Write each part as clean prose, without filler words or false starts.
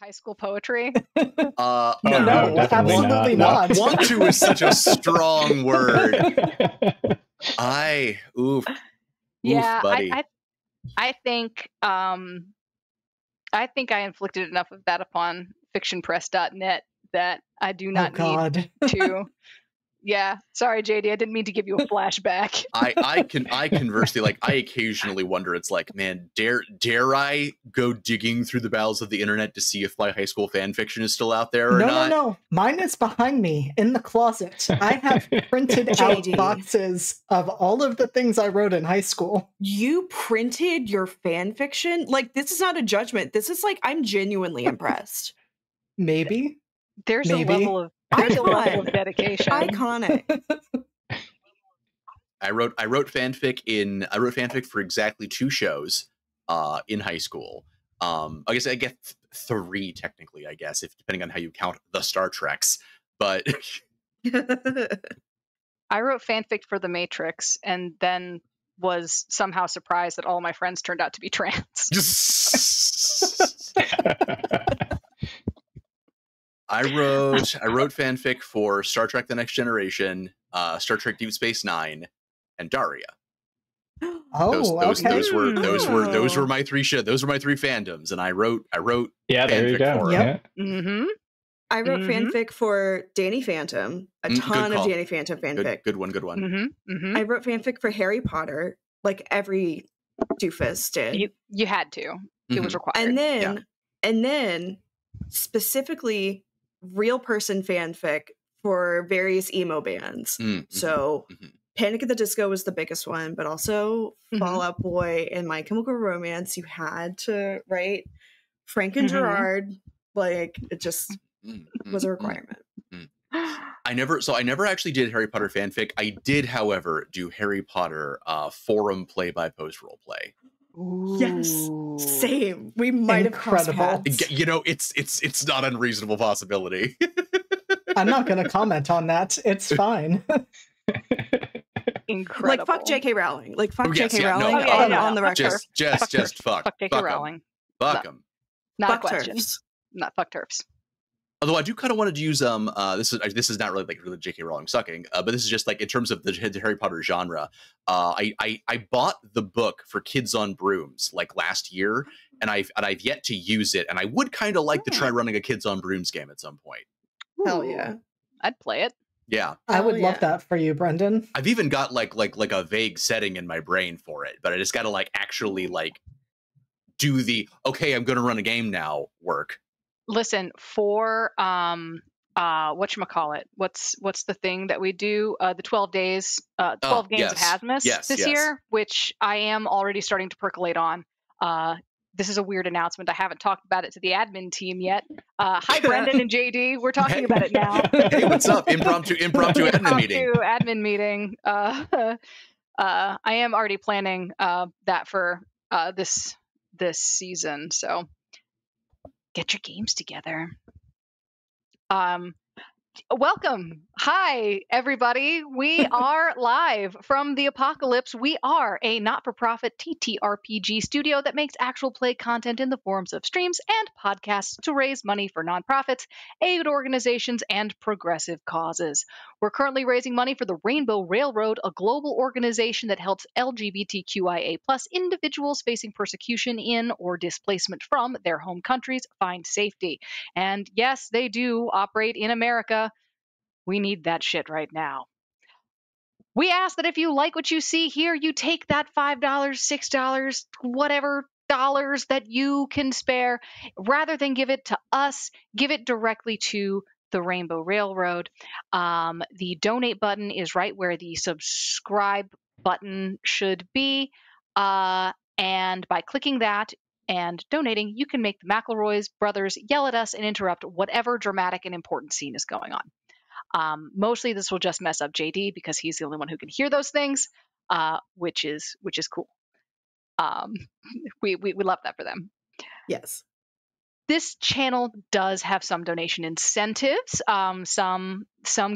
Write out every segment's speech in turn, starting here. high school poetry? No, absolutely not. Want to is such a strong word. I think I inflicted enough of that upon fictionpress.net that I do not need to. Yeah, sorry, JD. I didn't mean to give you a flashback. I conversely, like, I occasionally wonder. It's like, man, dare I go digging through the bowels of the internet to see if my high school fan fiction is still out there or not? No, no, no. Mine is behind me in the closet. I have printed out boxes of all of the things I wrote in high school. You printed your fan fiction? Like, this is not a judgment. This is like, I'm genuinely impressed. Maybe there's a level of. Icon of dedication. Iconic. I wrote fanfic for exactly 2 shows in high school. I guess 3 technically, I guess, if depending on how you count the Star Treks. But I wrote fanfic for The Matrix and then was somehow surprised that all my friends turned out to be trans. I wrote fanfic for Star Trek: The Next Generation, Star Trek: Deep Space Nine, and Daria. Oh, those were my 3 shit. Those were my 3 fandoms, and I wrote fanfic for them. Mm-hmm. I wrote fanfic for Danny Phantom, a ton of Danny Phantom fanfic. Good one. Mm-hmm. Mm-hmm. I wrote fanfic for Harry Potter, like every doofus did. You had to. It was required. And then specifically real person fanfic for various emo bands. So Panic at the Disco was the biggest one, but also Fall Out Boy and My Chemical Romance. You had to write Frank and Gerard. Like, it just was a requirement. I never actually did Harry Potter fanfic. I did, however, do Harry Potter forum play by post role play. Ooh. Yes, same. We might have crossed paths. You know, it's not unreasonable possibility. I'm not going to comment on that. It's fine. Incredible. Like, fuck J.K. Rowling. Like, fuck J.K. Rowling on the record. Just fuck J.K. Rowling. Fuck them. Not turfs. Not fuck turfs. Although I do kind of wanted to use this is not really like really J.K. Rowling sucking, but this is just like in terms of the Harry Potter genre. I bought the book for Kids on Brooms like last year, and I've yet to use it, and I would kind of like to try running a Kids on Brooms game at some point. Hell yeah, I'd play it. Yeah, I would love that for you, Brendan. I've even got like a vague setting in my brain for it, but I just got to like actually like do the okay, I'm going to run a game now work. Listen, for whatchamacallit, what's the thing that we do? The 12 days, 12 games of Hasmus this year, which I am already starting to percolate on. This is a weird announcement. I haven't talked about it to the admin team yet. Hi, Brendan and JD. We're talking about it now. Hey, what's up? Impromptu admin meeting. I am already planning that for this season, so. Get your games together. Welcome. Hi, everybody. We are live from the apocalypse. We are a not-for-profit TTRPG studio that makes actual play content in the forms of streams and podcasts to raise money for nonprofits, aid organizations, and progressive causes. We're currently raising money for the Rainbow Railroad, a global organization that helps LGBTQIA+ individuals facing persecution in or displacement from their home countries find safety. And yes, they do operate in America. We need that shit right now. We ask that if you like what you see here, you take that $5, $6, whatever dollars that you can spare. Rather than give it to us, give it directly to the Rainbow Railroad. The donate button is right where the subscribe button should be. And by clicking that, and donating, you can make the McElroy's brothers yell at us and interrupt whatever dramatic and important scene is going on. Mostly this will just mess up JD because he's the only one who can hear those things, which is cool. We love that for them. Yes. this channel does have some donation incentives. Some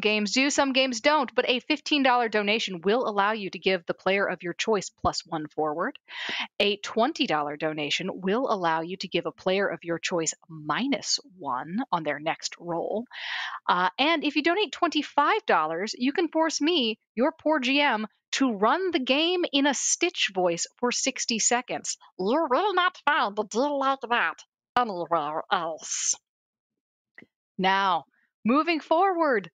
games do, some games don't, but a $15 donation will allow you to give the player of your choice +1 forward. A $20 donation will allow you to give a player of your choice -1 on their next roll. And if you donate $25, you can force me, your poor GM, to run the game in a Stitch voice for 60 seconds. You will not find a deal like that anywhere else. Now, moving forward,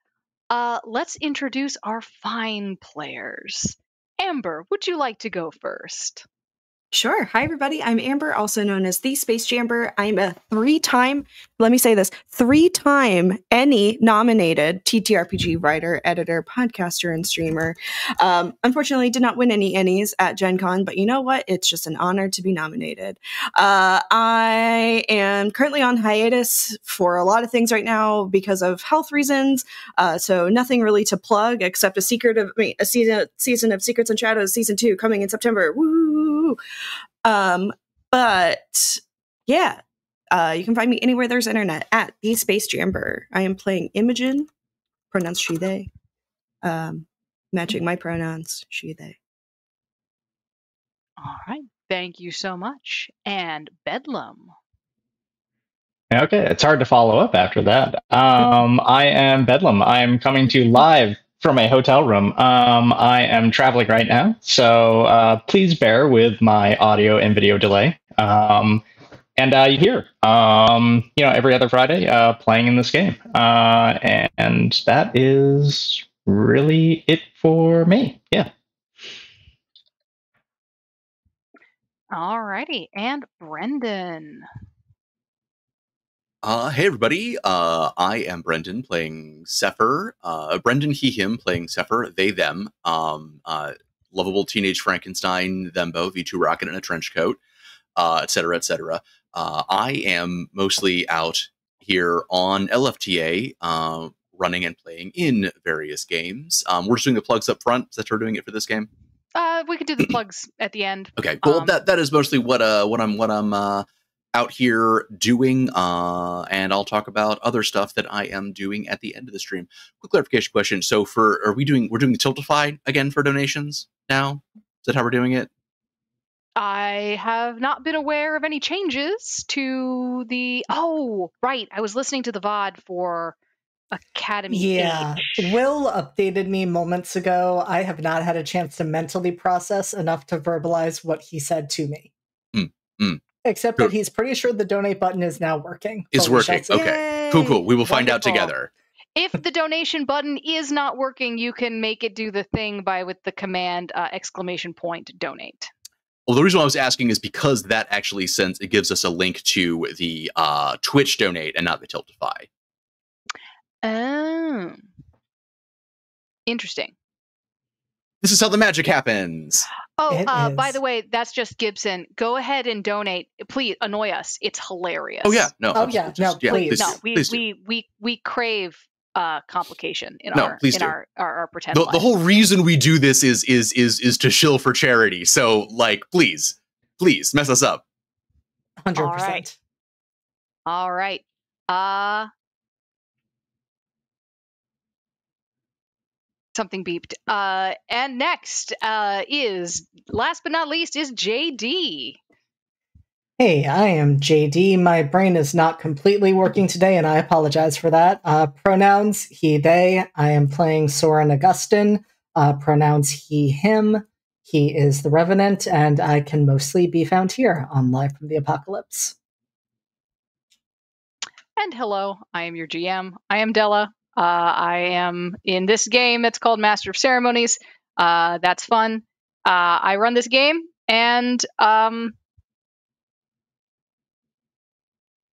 let's introduce our fine players. Amber, would you like to go first? Sure. Hi, everybody. I'm Amber, also known as The Space Jamber. I'm a three-time Ennie nominated TTRPG writer, editor, podcaster, and streamer. Unfortunately, did not win any Ennies at Gen Con, but you know what? It's just an honor to be nominated. I am currently on hiatus for a lot of things right now because of health reasons, so nothing really to plug except a season of Secrets and Shadows, Season 2, coming in September. Woo! But yeah, you can find me anywhere there's internet at The Space Jamber. I am playing Imogen, pronounced she, they, matching my pronouns, she, they. All right. Thank you so much. And Bedlam. Okay. It's hard to follow up after that. I am Bedlam. I'm coming to you live from a hotel room. I am traveling right now, so please bear with my audio and video delay. And here, you know, every other Friday, playing in this game. And that is really it for me. Yeah. All righty, and Brendan. Hey everybody, I am Brendan playing Sefer. Brendan, he, him, playing Sefer, they, them. Lovable teenage Frankenstein, Thembo, V2 rocket in a trench coat, etc., etc. I am mostly out here on LFTA, running and playing in various games. We're just doing the plugs up front. Is that you're doing it for this game? We could do the plugs at the end. Okay, cool. That is mostly what I'm out here doing, and I'll talk about other stuff that I am doing at the end of the stream. Quick clarification question. So we're doing the Tiltify again for donations now? Is that how we're doing it? I have not been aware of any changes to the, oh, right. I was listening to the VOD for Academy. Yeah. Will updated me moments ago. I have not had a chance to mentally process enough to verbalize what he said to me. Except that he's pretty sure the donate button is now working. It's working. Okay. Yay! Cool, cool. We will find out together. If the donation button is not working, you can make it do the thing with the command !donate. Well, the reason why I was asking is because that actually sends, it gives us a link to the Twitch donate and not the Tiltify. Oh. Interesting. This is how the magic happens. Oh, by the way, that's just Gibson. Go ahead and donate. Please annoy us. It's hilarious. Oh, yeah. No. Oh, yeah. No, please. No, we crave complication in our pretend life. The whole reason we do this is to shill for charity. So, like, please mess us up. 100%. All right. All right. Something beeped. And next is, last but not least, is JD. Hey, I am JD. My brain is not completely working today, and I apologize for that. Pronouns, he, they. I am playing Soren Augustine. Pronouns, he, him. He is the Revenant, and I can mostly be found here on Live from the Apocalypse. And hello, I am your GM. I am Della. I am in this game that's called Master of Ceremonies. That's fun. I run this game, and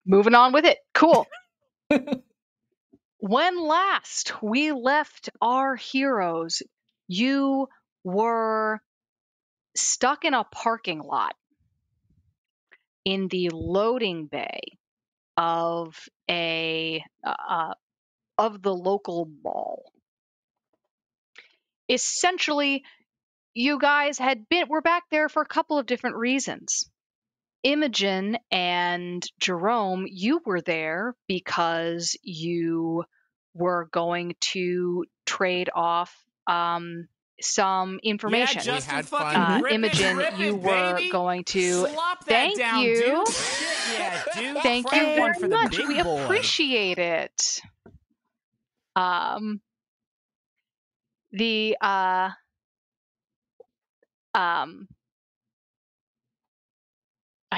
moving on with it. Cool. When last we left our heroes, you were stuck in a parking lot in the loading bay of a... of the local mall. Essentially, you guys were back there for a couple of different reasons. Imogen and Jerome, you were there because you were going to trade off some information. Yeah, we had fun. Imogen, you were going to thank you. Thank you very much. We appreciate it. I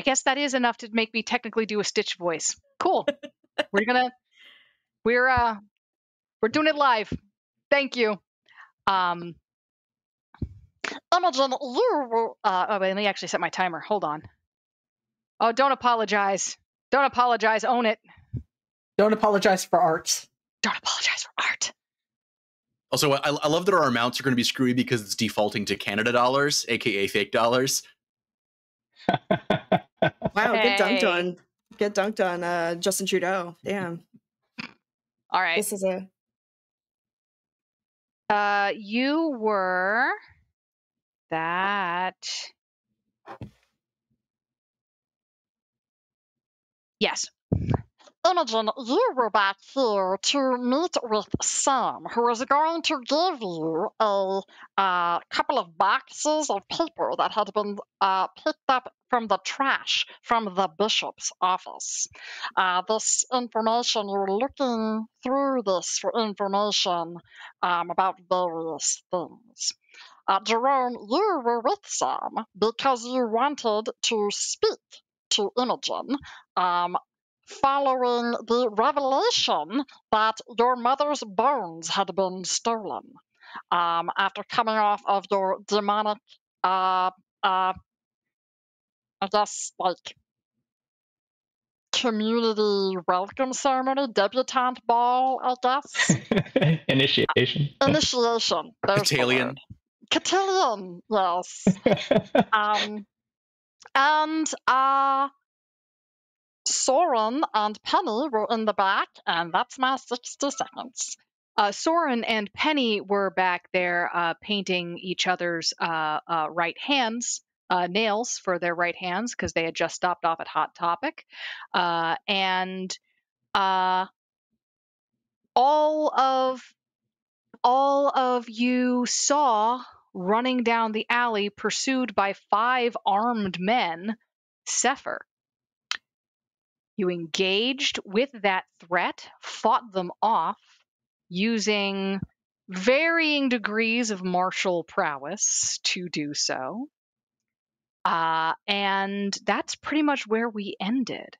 guess that is enough to make me technically do a Stitch voice. Cool. We're doing it live. Thank you. Let me actually set my timer. Hold on. Oh, don't apologize. Don't apologize. Own it. Don't apologize for art. Don't apologize for art. Also, I love that our amounts are going to be screwy because it's defaulting to Canada dollars, aka fake dollars. Wow, hey. Get dunked on. Get dunked on Justin Trudeau. Damn. All right. This is a... you were... That... Yes. Imogen, you were back here to meet with Sam, who is going to give you a couple of boxes of paper that had been picked up from the trash from the bishop's office. This information, you're looking through this for information about various things. Jerome, you were with Sam because you wanted to speak to Imogen following the revelation that your mother's bones had been stolen after coming off of your demonic, I guess, like, community welcome ceremony, debutante ball, I guess? Initiation. Initiation. Cotillion. Cotillion, yes. Soren and Penny were in the back, and that's my 60 seconds. Soren and Penny were back there painting each other's right hands, nails for their right hands, because they had just stopped off at Hot Topic. All of you saw running down the alley, pursued by 5 armed men, Sefer. You engaged with that threat, fought them off using varying degrees of martial prowess to do so. And that's pretty much where we ended.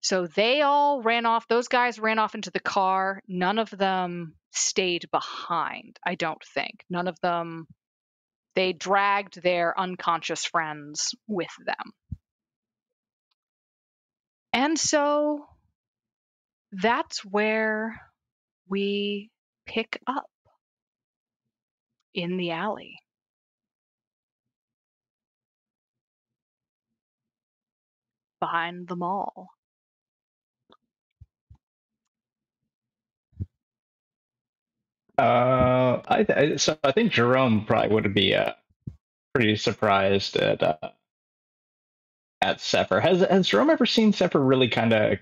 So they all ran off. Those guys ran off into the car. None of them stayed behind, I don't think. None of them. They dragged their unconscious friends with them. And so that's where we pick up, in the alley. Behind the mall. I think Jerome probably would be pretty surprised at Sefer. Has Jerome ever seen Sefer really kind of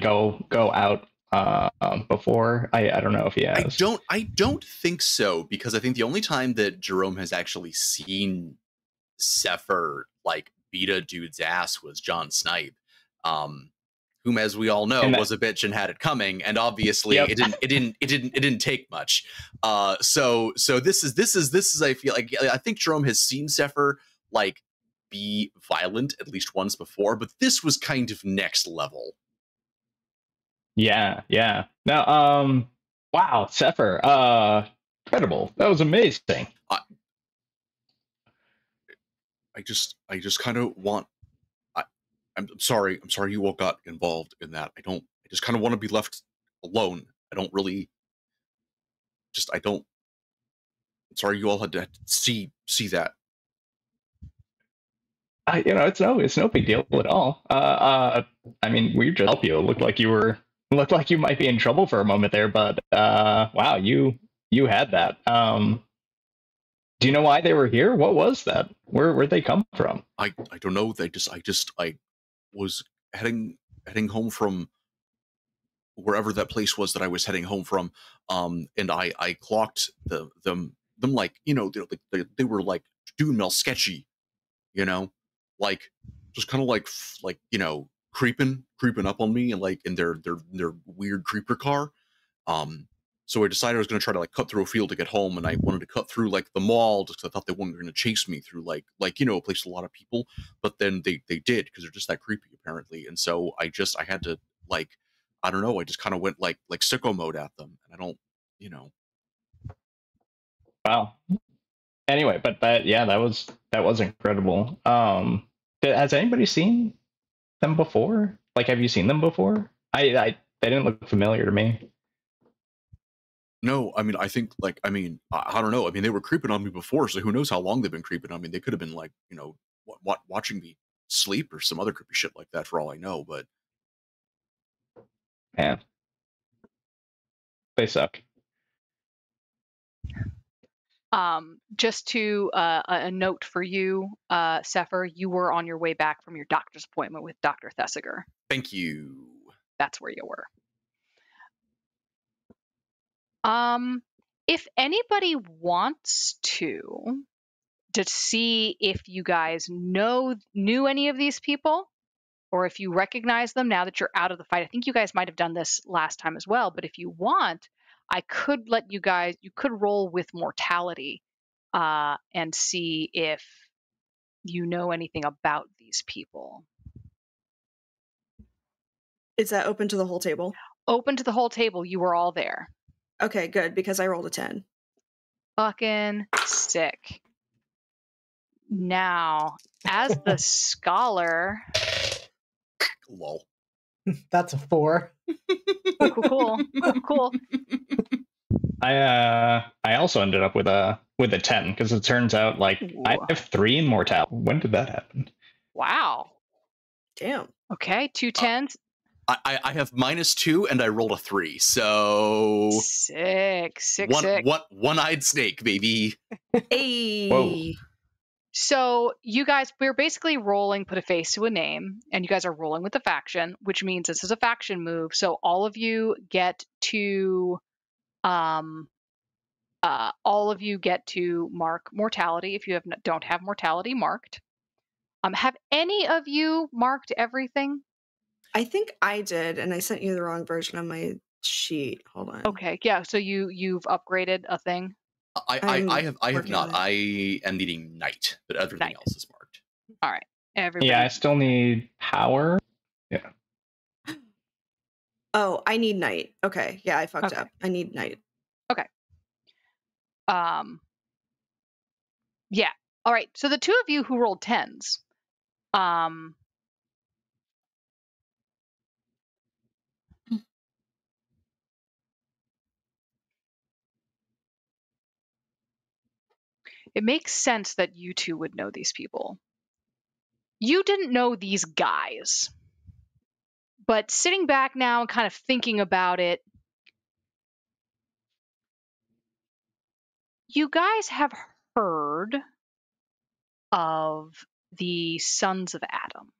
go out before? I don't know if he has. I don't think so, because I think the only time that Jerome has actually seen Sefer like beat a dude's ass was John Snipe, whom, as we all know, was a bitch and had it coming, and obviously yep. it didn't take much. So this is I feel like I think Jerome has seen Sefer like be violent at least once before, but this was kind of next level. Yeah. No, wow, Sefer, incredible. That was amazing. I just kind of want. I'm sorry you all got involved in that. I just kind of want to be left alone. I'm sorry you all had to see that. It's no big deal at all. I mean, we just help you. It looked like you might be in trouble for a moment there, but wow, you had that. Do you know why they were here? What was that? Where'd they come from? I don't know. I was heading home from wherever that place was that I was heading home from. And I clocked them like, you know, they were like doing all sketchy, you know, like just kind of like, you know, creeping up on me and like in their weird creeper car. So I decided I was going to try to like cut through a field to get home, and I wanted to cut through like the mall just because I thought they weren't going to chase me through like you know, a place with a lot of people. But then they did because they're just that creepy apparently. And so I had to like, I don't know, I just kind of went like sicko mode at them, and I don't, you know. Wow. Anyway, but yeah, that was incredible. Has anybody seen them before? Like, have you seen them before? They didn't look familiar to me. No, I mean, I think, like, I mean, I don't know. I mean, they were creeping on me before, so who knows how long they've been creeping on me. They could have been, like, you know, watching me sleep or some other creepy shit like that for all I know, but... Man. They suck. Just to, a note for you, Sefer, you were on your way back from your doctor's appointment with Dr. Thesiger. Thank you. That's where you were. If anybody wants to see if you guys knew any of these people, or if you recognize them now that you're out of the fight, I think you guys might have done this last time as well, but if you want, I could let you guys, you could roll with mortality, and see if you know anything about these people. Is that open to the whole table? Open to the whole table. You were all there. Okay, good, because I rolled a 10. Fucking sick. Now, as the scholar... Lol. That's a 4. Cool. I also ended up with a 10, because it turns out, like, ooh. I have 3 in mortality. When did that happen? Wow. Damn. Okay, 2 tens. I have -2 and I rolled a 3, so sick. One-eyed snake, baby. Hey. Whoa. So you guys, we're basically rolling, put a face to a name, and you guys are rolling with the faction, which means this is a faction move. So all of you get to, mark mortality if you don't have mortality marked. Have any of you marked everything? I think I did, and I sent you the wrong version of my sheet. Hold on. Okay, yeah. So you've upgraded a thing. I have not. I am needing night, but everything else is marked. All right, everybody. Yeah, I still need power. Yeah. Oh, I need night. Okay, yeah, I fucked up. I need night. Okay. Yeah. All right. So the two of you who rolled 10s, it makes sense that you two would know these people. You didn't know these guys. But sitting back now and kind of thinking about it, you guys have heard of the Sons of Adam,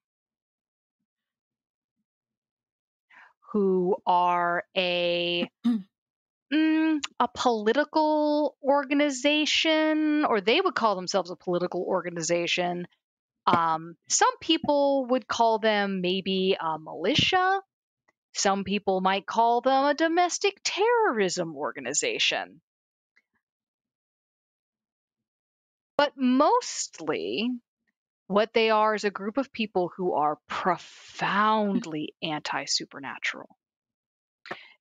who are a political organization, or they would call themselves a political organization. Some people would call them maybe a militia. Some people might call them a domestic terrorism organization. But mostly what they are is a group of people who are profoundly anti-supernatural.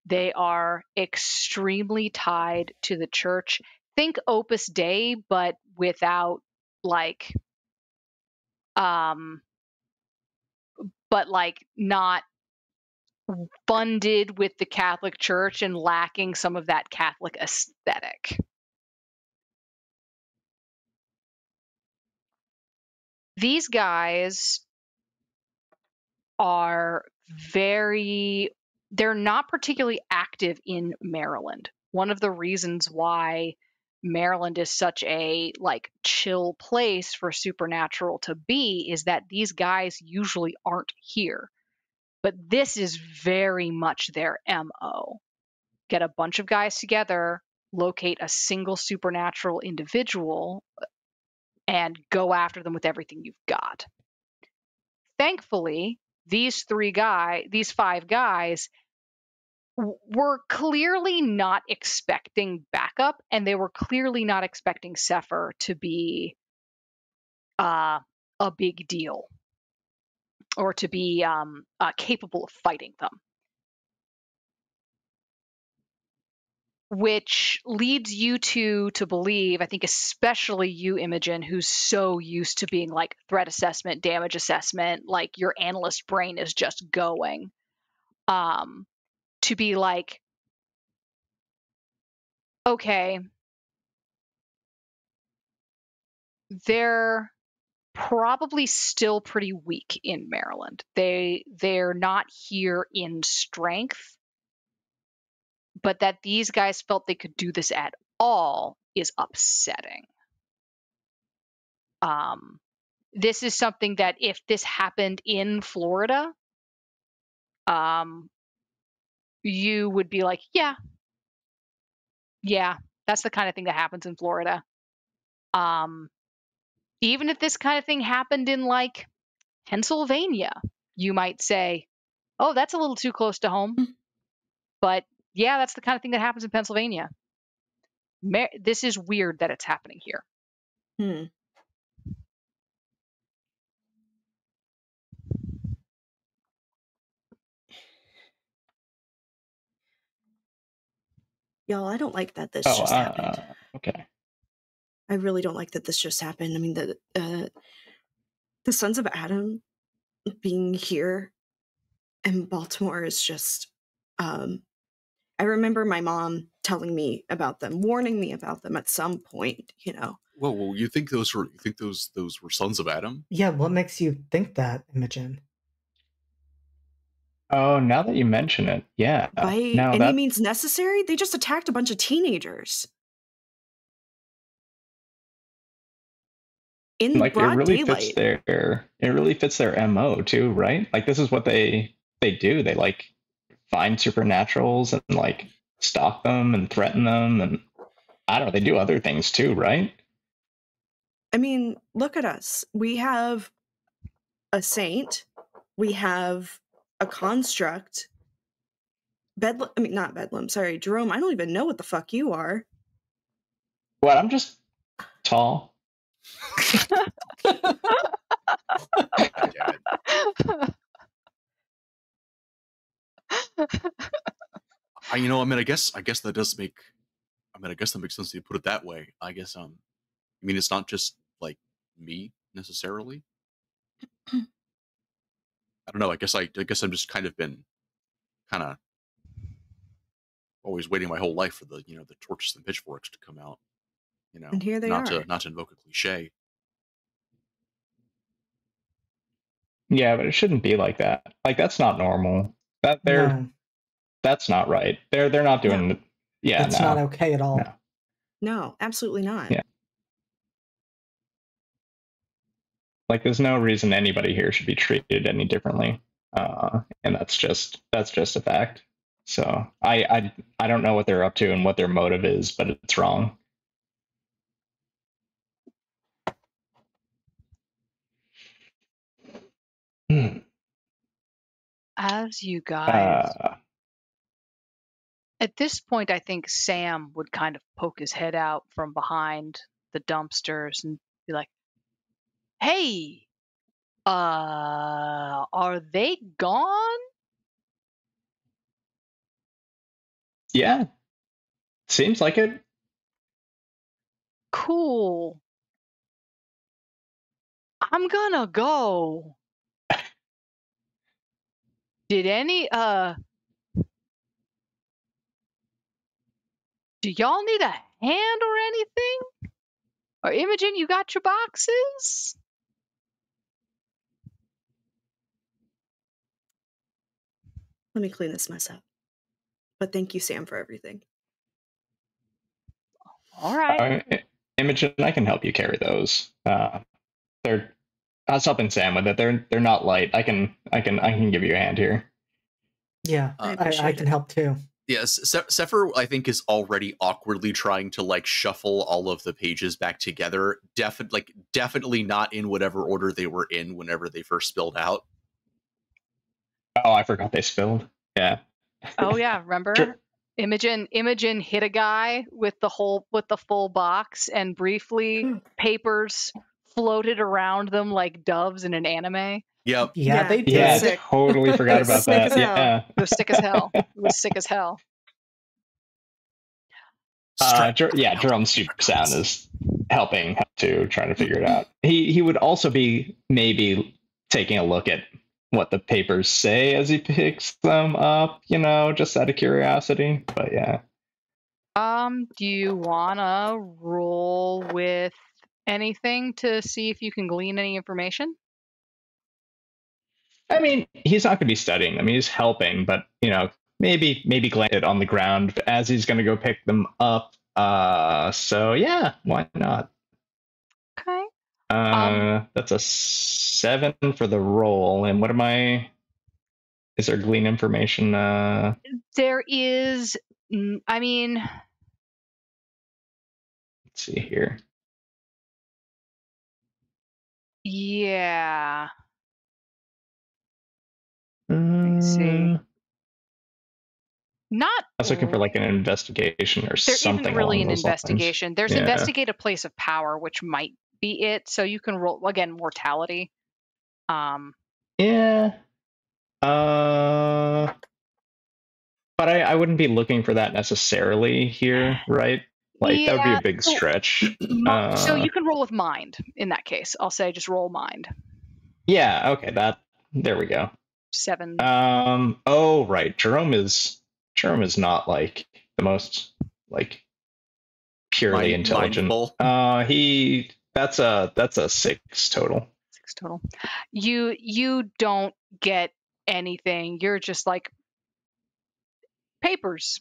They are extremely tied to the church. Think Opus Dei, but without like, but like not funded with the Catholic Church and lacking some of that Catholic aesthetic. These guys are they're not particularly active in Maryland. One of the reasons why Maryland is such a like chill place for supernatural to be is that these guys usually aren't here. But this is very much their MO. Get a bunch of guys together, locate a single supernatural individual, and go after them with everything you've got. Thankfully, these five guys were clearly not expecting backup, and they were clearly not expecting Sefer to be a big deal or to be capable of fighting them. Which leads you to believe, I think especially you, Imogen, who's so used to being like threat assessment, damage assessment, like your analyst brain is just going, to be like, okay, they're probably still pretty weak in Maryland. They're not here in strength, but that these guys felt they could do this at all is upsetting. This is something that if this happened in Florida, you would be like, yeah, that's the kind of thing that happens in Florida. Even if this kind of thing happened in like Pennsylvania, you might say, oh, that's a little too close to home. But yeah, that's the kind of thing that happens in Pennsylvania. This is weird that it's happening here. Y'all, I don't like that this just happened. Okay. I really don't like that this just happened. I mean, the Sons of Adam being here in Baltimore is just... I remember my mom telling me about them, warning me about them at some point, you know. Well, you think those were Sons of Adam? Yeah, what makes you think that, Imogen? Oh, now that you mention it, yeah. By any means necessary, they just attacked a bunch of teenagers. In like, broad daylight. It really fits their MO too, right? Like, this is what they do. They like find supernaturals and like stalk them and threaten them, and I don't know, they do other things too, right? I mean, look at us. We have a saint. We have a construct. Bedlam, I mean, not Bedlam, sorry, Jerome, I don't even know what the fuck you are. What? I'm just tall. I guess that makes sense to put it that way. I guess, I mean, it's not just like me necessarily. I don't know. I guess I've just kind of been always waiting my whole life for the, the torches and pitchforks to come out, and here they are. Not to invoke a cliche. Yeah, but it shouldn't be like that. Like, that's not normal. That's not right. They're not doing. No. Yeah, that's not okay at all. No, absolutely not. Yeah. Like, there's no reason anybody here should be treated any differently, and that's just a fact. So I don't know what they're up to and what their motive is, but it's wrong. As you guys, at this point, I think Sam would kind of poke his head out from behind the dumpsters and be like, hey, are they gone? Yeah, seems like it. Cool. I'm gonna go. Did any, do y'all need a hand or anything? Or Imogen, you got your boxes? Let me clean this mess up. But thank you, Sam, for everything. All right. Imogen, I can help you carry those. They're I was helping Sam with it. They're not light. I can give you a hand here. Yeah, I can help too. Yes, Sefer, I think, is already awkwardly trying to like shuffle all of the pages back together. Definitely not in whatever order they were in whenever they first spilled out. Oh, I forgot they spilled. Yeah. Oh yeah, remember? Sure. Imogen hit a guy with the full box, and briefly papers floated around them like doves in an anime. Yep. Yeah, they did. Yeah, I totally forgot about that. Yeah. It was sick as hell. Yeah, Jerome's super sound is helping too, trying to figure it out. He would also be maybe taking a look at what the papers say as he picks them up, you know, just out of curiosity. But yeah. Do you wanna roll with anything to see if you can glean any information? I mean, he's not going to be studying them. He's helping, but, you know, maybe glance it on the ground as he's going to go pick them up. So, yeah, why not? Okay. That's a 7 for the roll. And what am I... Is there glean information? There is... I mean... Let's see here. Yeah... See, not. I was looking for like an investigation or there something. There isn't really an investigation. Lines. There's investigate a place of power, which might be it. So you can roll again mortality. Yeah. But I wouldn't be looking for that necessarily here, right? Like that would be a big stretch. So you can roll with mind in that case. I'll say just roll mind. Yeah. Okay. That. There we go. 7. Oh, right. Jerome is not like the most like purely intelligent. Mindful. That's a 6 total. 6 total. You don't get anything. You're just like papers.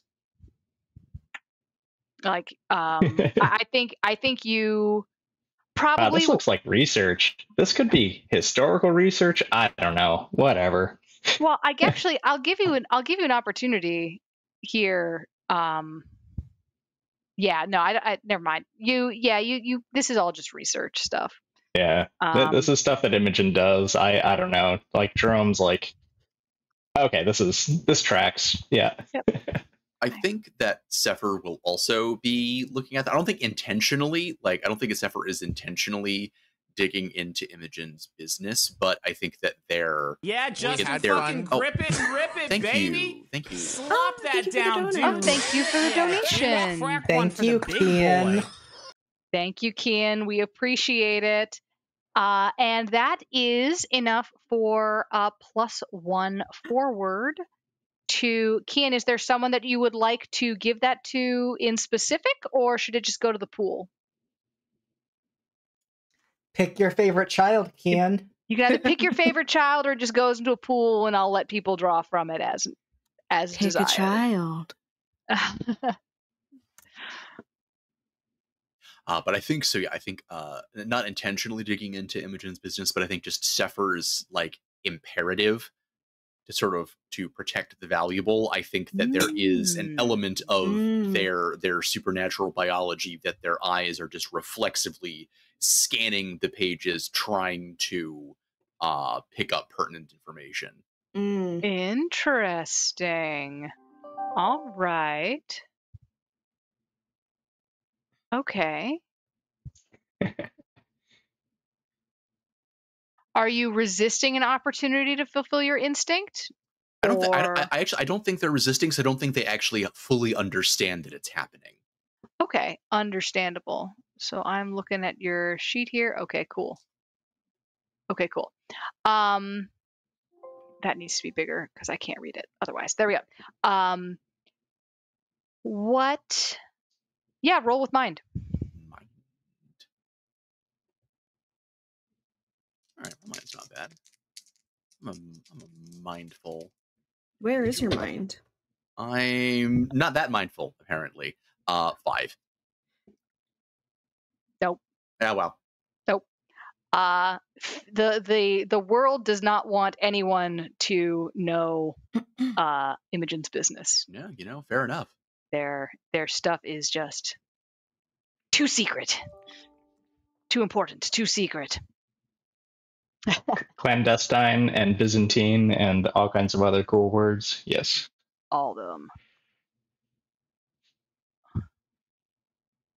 Like I think you probably this looks like research. This could be historical research. I don't know. Whatever. Well, I'll give you an opportunity here. Yeah, no, I never mind. You this is all just research stuff. Yeah. This is stuff that Imogen does. I don't know. Like Jerome's like, okay, this tracks. Yeah. Yep. I think that Sefer will also be looking at that. I don't think Sefer is intentionally digging into Imogen's business, but I think that they're... Yeah, just fucking grip it and rip it, baby! Thank you. Slop that down, dude! Oh, thank you for the donation! Thank you, Kian. Thank you, Kian. We appreciate it. And that is enough for +1 forward. To Kian, is there someone that you would like to give that to in specific, or should it just go to the pool? Pick your favorite child, Kian. You can either pick your favorite child, or it just goes into a pool, and I'll let people draw from it as pick desired. A child. But I think so. Yeah, I think not intentionally digging into Imogen's business, but I think just Sefer's like imperative. To sort of to protect the valuable, I think that there is an element of their supernatural biology that their eyes are just reflexively scanning the pages, trying to pick up pertinent information. Interesting. All right. Okay. Are you resisting an opportunity to fulfill your instinct? I don't think they're resisting, so I don't think they actually fully understand that it's happening. Okay, understandable. So I'm looking at your sheet here. Okay, cool. That needs to be bigger because I can't read it otherwise. There we go. What? Yeah, roll with mind. All right, my mind's not bad. I'm a mindful. Where is your mind? I'm not that mindful, apparently. 5. Nope. Oh, well. Nope. The world does not want anyone to know Imogen's business. Yeah, you know, fair enough. Their stuff is just too secret. Too important, too secret. Clandestine and Byzantine and all kinds of other cool words. Yes. All of them.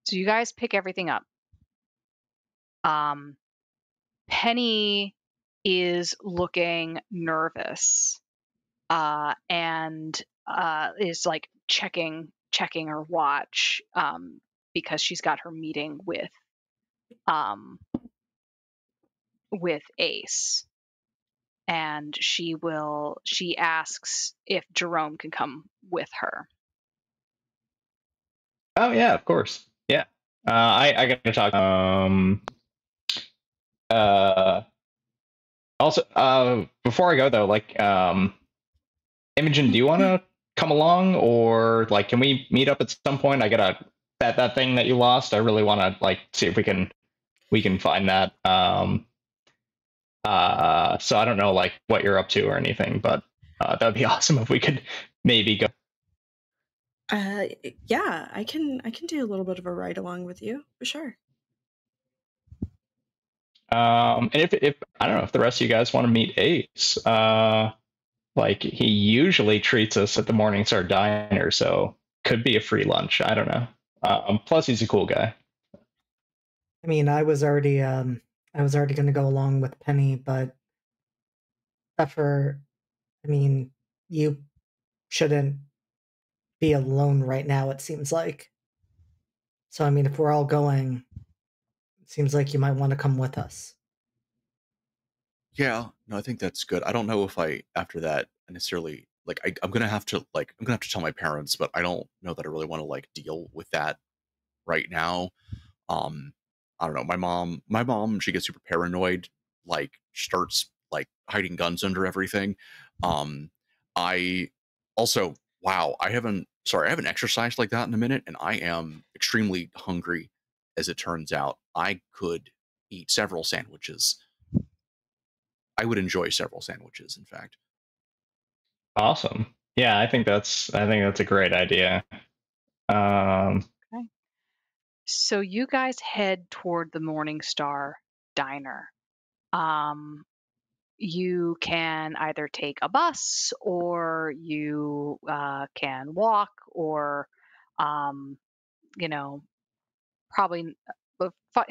So you guys pick everything up. Penny is looking nervous and is like checking her watch because she's got her meeting with Ace, and she asks if Jerome can come with her. Oh yeah, of course. Yeah. I gotta talk. Also, before I go though, like, Imogen, do you want to come along, or like, can we meet up at some point? I gotta that thing that you lost. I really want to like see if we can find that. So I don't know like what you're up to or anything, but that'd be awesome if we could maybe go. Yeah, I can do a little bit of a ride along with you for sure. And if I don't know if the rest of you guys want to meet Ace, like he usually treats us at the Morningstar diner, so could be a free lunch. I don't know. Plus he's a cool guy. I mean, I was already going to go along with Penny, but Sefer, I mean, you shouldn't be alone right now, it seems like. So, I mean, if we're all going, it seems like you might want to come with us. Yeah, no, I think that's good. I don't know if I, after that, necessarily, like, I'm going to have to tell my parents, but I don't know that I really want to, like, deal with that right now. I don't know. My mom, she gets super paranoid, like starts like hiding guns under everything. I also, wow, I haven't exercised like that in a minute, and I am extremely hungry. As it turns out, I could eat several sandwiches. I would enjoy several sandwiches, in fact. Awesome. Yeah, I think that's a great idea. So you guys head toward the Morningstar diner. You can either take a bus, or you can walk, or you know, probably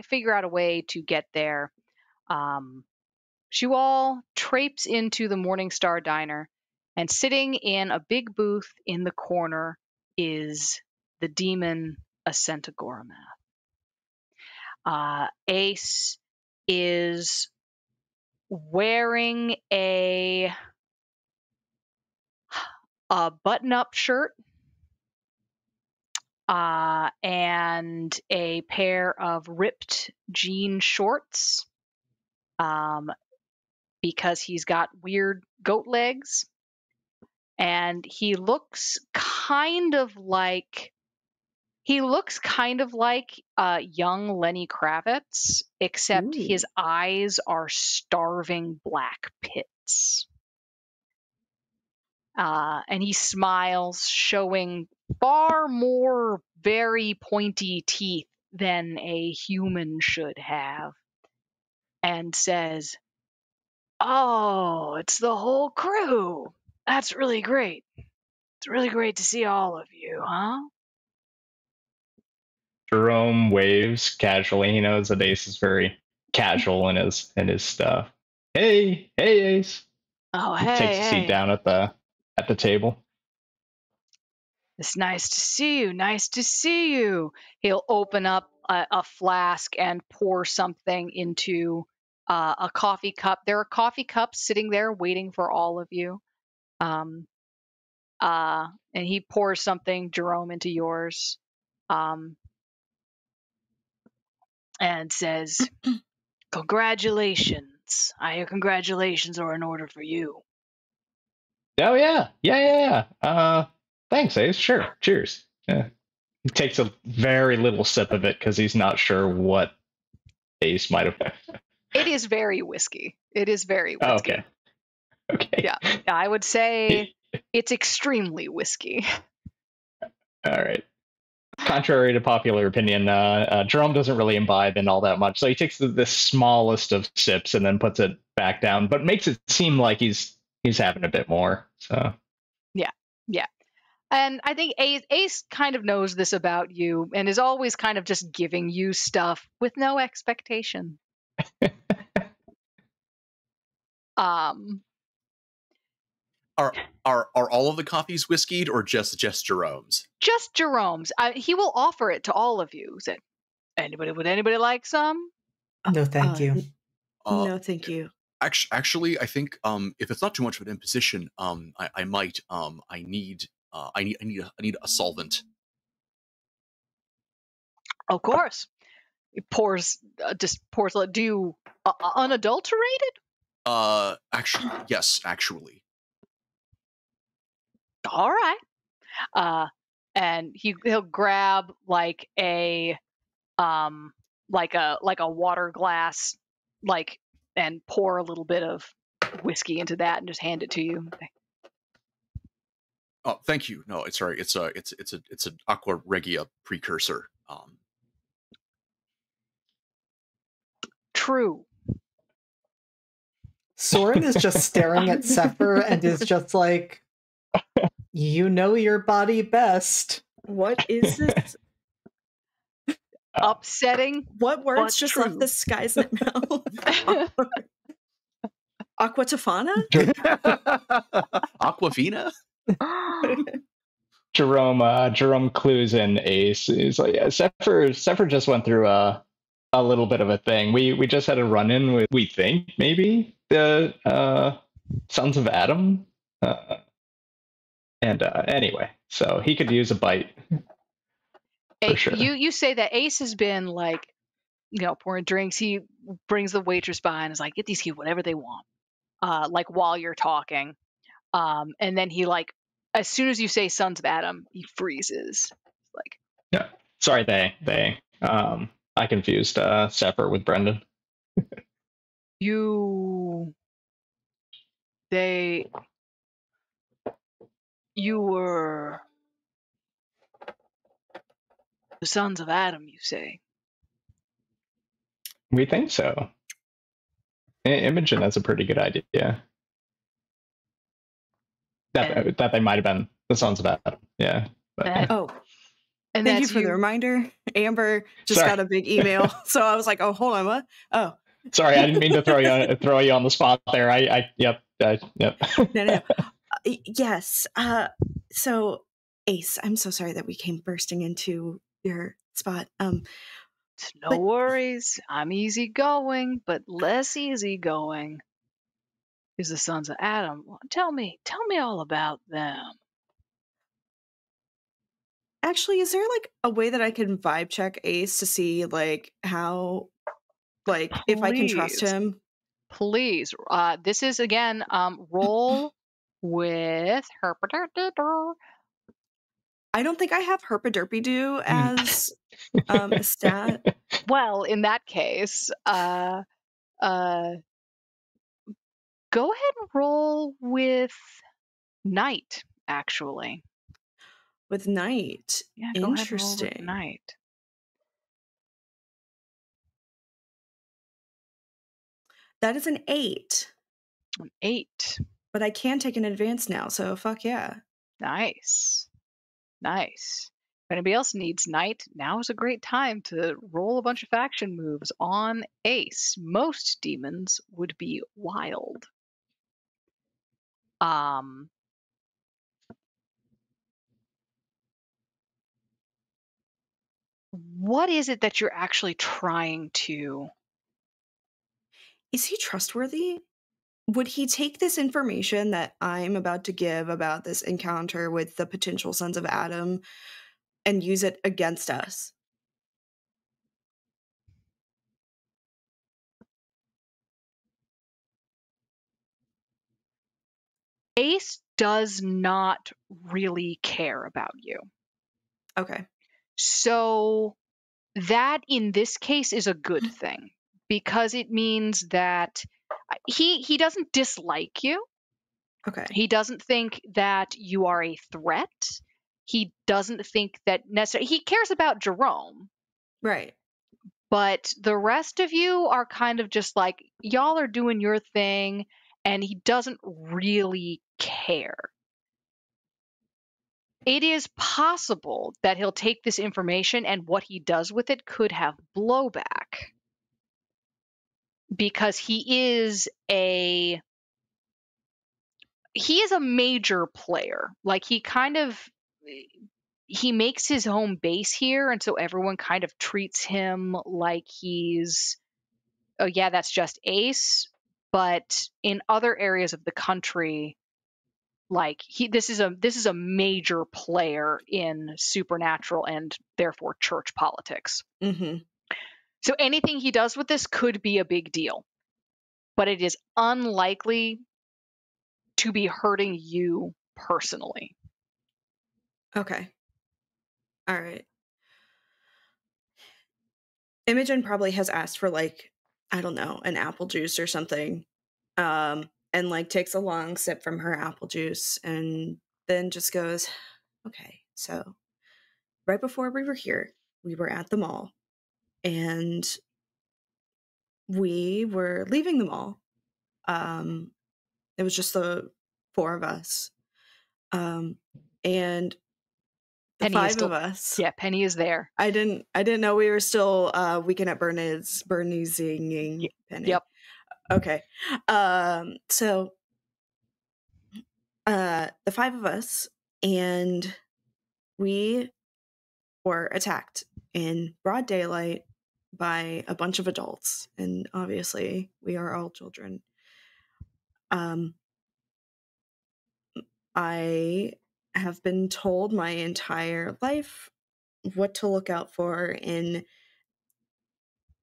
figure out a way to get there. So you all traipse into the Morningstar diner, and sitting in a big booth in the corner is the demon Ascentagorath. Ace is wearing a button-up shirt and a pair of ripped jean shorts because he's got weird goat legs, and he looks kind of like young Lenny Kravitz, except Ooh. His eyes are starving black pits. And he smiles, showing far more very pointy teeth than a human should have, and says, "Oh, it's the whole crew. That's really great. It's really great to see all of you, huh?" Jerome waves casually. He knows that Ace is very casual in his stuff. Hey, Ace. Oh, hey. He takes a seat down at the table. It's nice to see you. Nice to see you. He'll open up a flask and pour something into a coffee cup. There are coffee cups sitting there waiting for all of you. And he pours something, Jerome, into yours. And says, "Congratulations. I hear congratulations are in order for you." Oh, yeah. Yeah. Thanks, Ace. Sure. Cheers. Yeah. He takes a very little sip of it because he's not sure what Ace might have. It is very whiskey. It is very whiskey. Oh, okay. Okay. Yeah. I would say it's extremely whiskey. All right. Contrary to popular opinion, Jerome doesn't really imbibe in all that much. So he takes the smallest of sips and then puts it back down, but makes it seem like he's having a bit more. So yeah. Yeah. And I think Ace kind of knows this about you and is always kind of just giving you stuff with no expectation. Are all of the coffees whiskied or just Jerome's? Just Jerome's. He will offer it to all of you. Said, would anybody like some? No, thank you. No, thank you. Actually, I think if it's not too much of an imposition, I might. I need a solvent. Of course, it pours just pours. Do you unadulterated? Actually, yes, actually. All right. And he'll grab like a water glass, like, and pour a little bit of whiskey into that and just hand it to you. Okay. Oh, thank you. No, it's sorry. It's an Aqua Regia precursor. True. Soren is just staring at Sefer and is just like, you know your body best. What is this? Upsetting. What words just true. Left this guy's mouth? Aqua Tofana? Aquafina? Jerome clues in Ace. He's like, yeah, Sefer just went through a little bit of a thing. We just had a run-in with, we think, maybe the Sons of Adam. And anyway, so he could use a bite. For sure. You say that Ace has been like, you know, pouring drinks. He brings the waitress by and is like, get these kids whatever they want. Like while you're talking. And then he like, as soon as you say Sons of Adam, he freezes. Like, yeah, sorry, they I confused Sefer with Brendan. You were the Sons of Adam, you say? We think so. Imogen has a pretty good idea. That they might have been the Sons of Adam. Yeah. But, yeah. Oh. And thank you for the reminder. Amber just got a big email. So I was like, oh, hold on, what? Oh. Sorry, I didn't mean to throw you on the spot there. Yep. No. Yes. So, Ace, I'm so sorry that we came bursting into your spot. No worries. I'm easygoing, but less easygoing is the Sons of Adam. Tell me all about them. Actually, is there like a way that I can vibe check Ace to see like how, like, please, if I can trust him? Please. This is again roll. With herpaderpy, I don't think I have herpaderpy do as a stat. Well, in that case, go ahead and roll with night. Actually, with night, yeah. Go interesting. Ahead and roll with night. That is an 8. An 8. But I can take an advance now, so fuck yeah. Nice. If anybody else needs night, now is a great time to roll a bunch of faction moves on Ace. Most demons would be wild. What is it that you're actually trying to... Is he trustworthy? Would he take this information that I'm about to give about this encounter with the potential Sons of Adam and use it against us? Ace does not really care about you. Okay. So that in this case is a good thing because it means that he doesn't dislike you. Okay. He doesn't think that you are a threat. He doesn't think that necessarily... He cares about Jerome. Right. But the rest of you are kind of just like, y'all are doing your thing, and he doesn't really care. It is possible that he'll take this information, and what he does with it could have blowback. Because he is a major player. Like, he makes his home base here, and so everyone kind of treats him like he's, oh yeah, that's just Ace. But in other areas of the country, like, this is a major player in supernatural and therefore church politics. Mm-hmm. So anything he does with this could be a big deal, but it is unlikely to be hurting you personally. Okay. All right. Imogen probably has asked for, like, I don't know, an apple juice or something, and like takes a long sip from her apple juice and then just goes, okay, so right before we were here, we were at the mall and we were leaving the mall. It was just the four of us. And the Penny five still, of us. Yeah, Penny is there. I didn't know we were still Weekend at Bernie's singing. Yep. Penny. Yep. Okay. So the five of us, and we were attacked in broad daylight by a bunch of adults, and obviously we are all children. I have been told my entire life what to look out for in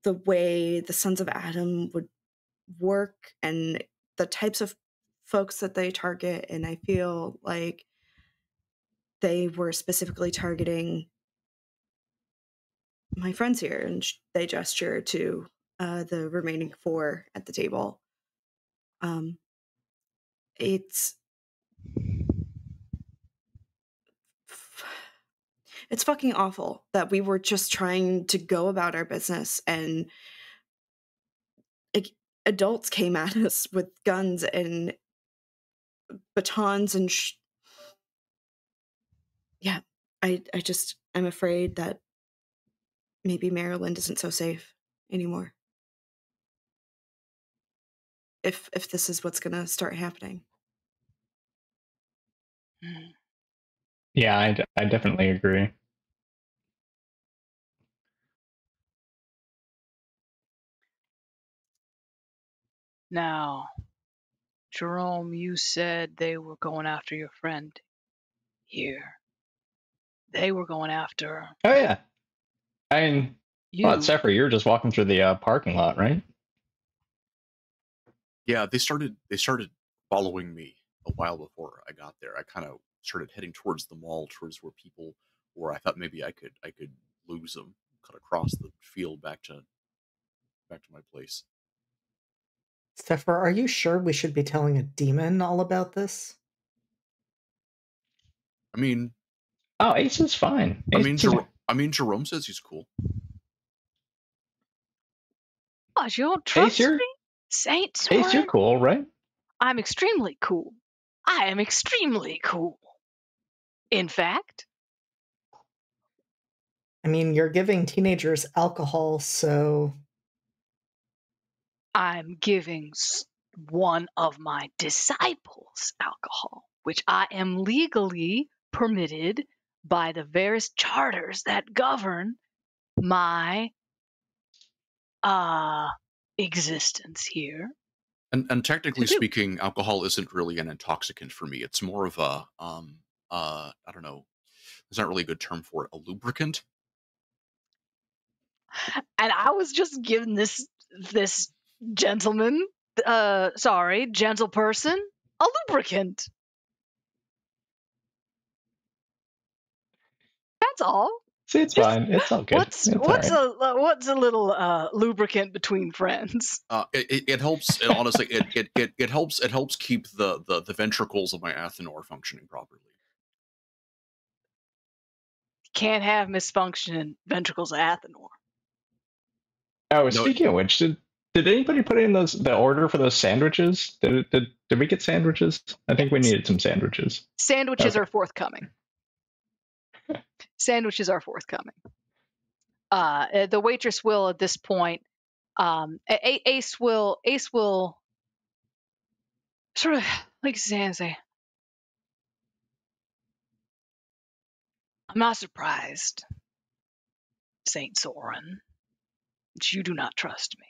the way the Sons of Adam would work and the types of folks that they target. And I feel like they were specifically targeting my friends here, and they gesture to the remaining four at the table. It's fucking awful that we were just trying to go about our business, and adults came at us with guns and batons and yeah. I'm afraid that maybe Maryland isn't so safe anymore. If this is what's going to start happening. Yeah, I definitely agree. Now, Jerome, you said they were going after your friend here. They were going after... Oh, yeah. I mean, Sefer, you were just walking through the parking lot, right? Yeah, they started following me a while before I got there. I kind of started heading towards the mall, towards where people were. I thought maybe I could lose them, cut across the field back to my place. Sefer, are you sure we should be telling a demon all about this? I mean, Ace is fine. Jerome says he's cool. What, you don't trust me? Saint Soren? Ace, you're cool, right? I'm extremely cool. I am extremely cool. In fact. I mean, you're giving teenagers alcohol, so... I'm giving one of my disciples alcohol, which I am legally permitted by the various charters that govern my existence here. And technically speaking, alcohol isn't really an intoxicant for me. It's more of a, I don't know, there's not really a good term for it, a lubricant. And I was just giving this gentleman, gentle person, a lubricant. That's all. See, it's fine. It's all good. What's a little lubricant between friends? It helps. It, honestly, it helps. It helps keep the ventricles of my athanor functioning properly. Can't have misfunctioning ventricles of athanor. Oh, speaking of which, did anybody put in the order for those sandwiches? Did we get sandwiches? I think we needed some sandwiches. Sandwiches are forthcoming. Sandwiches are forthcoming. The waitress will, at this point, Ace will sort of like Zanzi. I'm not surprised, Saint Soren, that you do not trust me.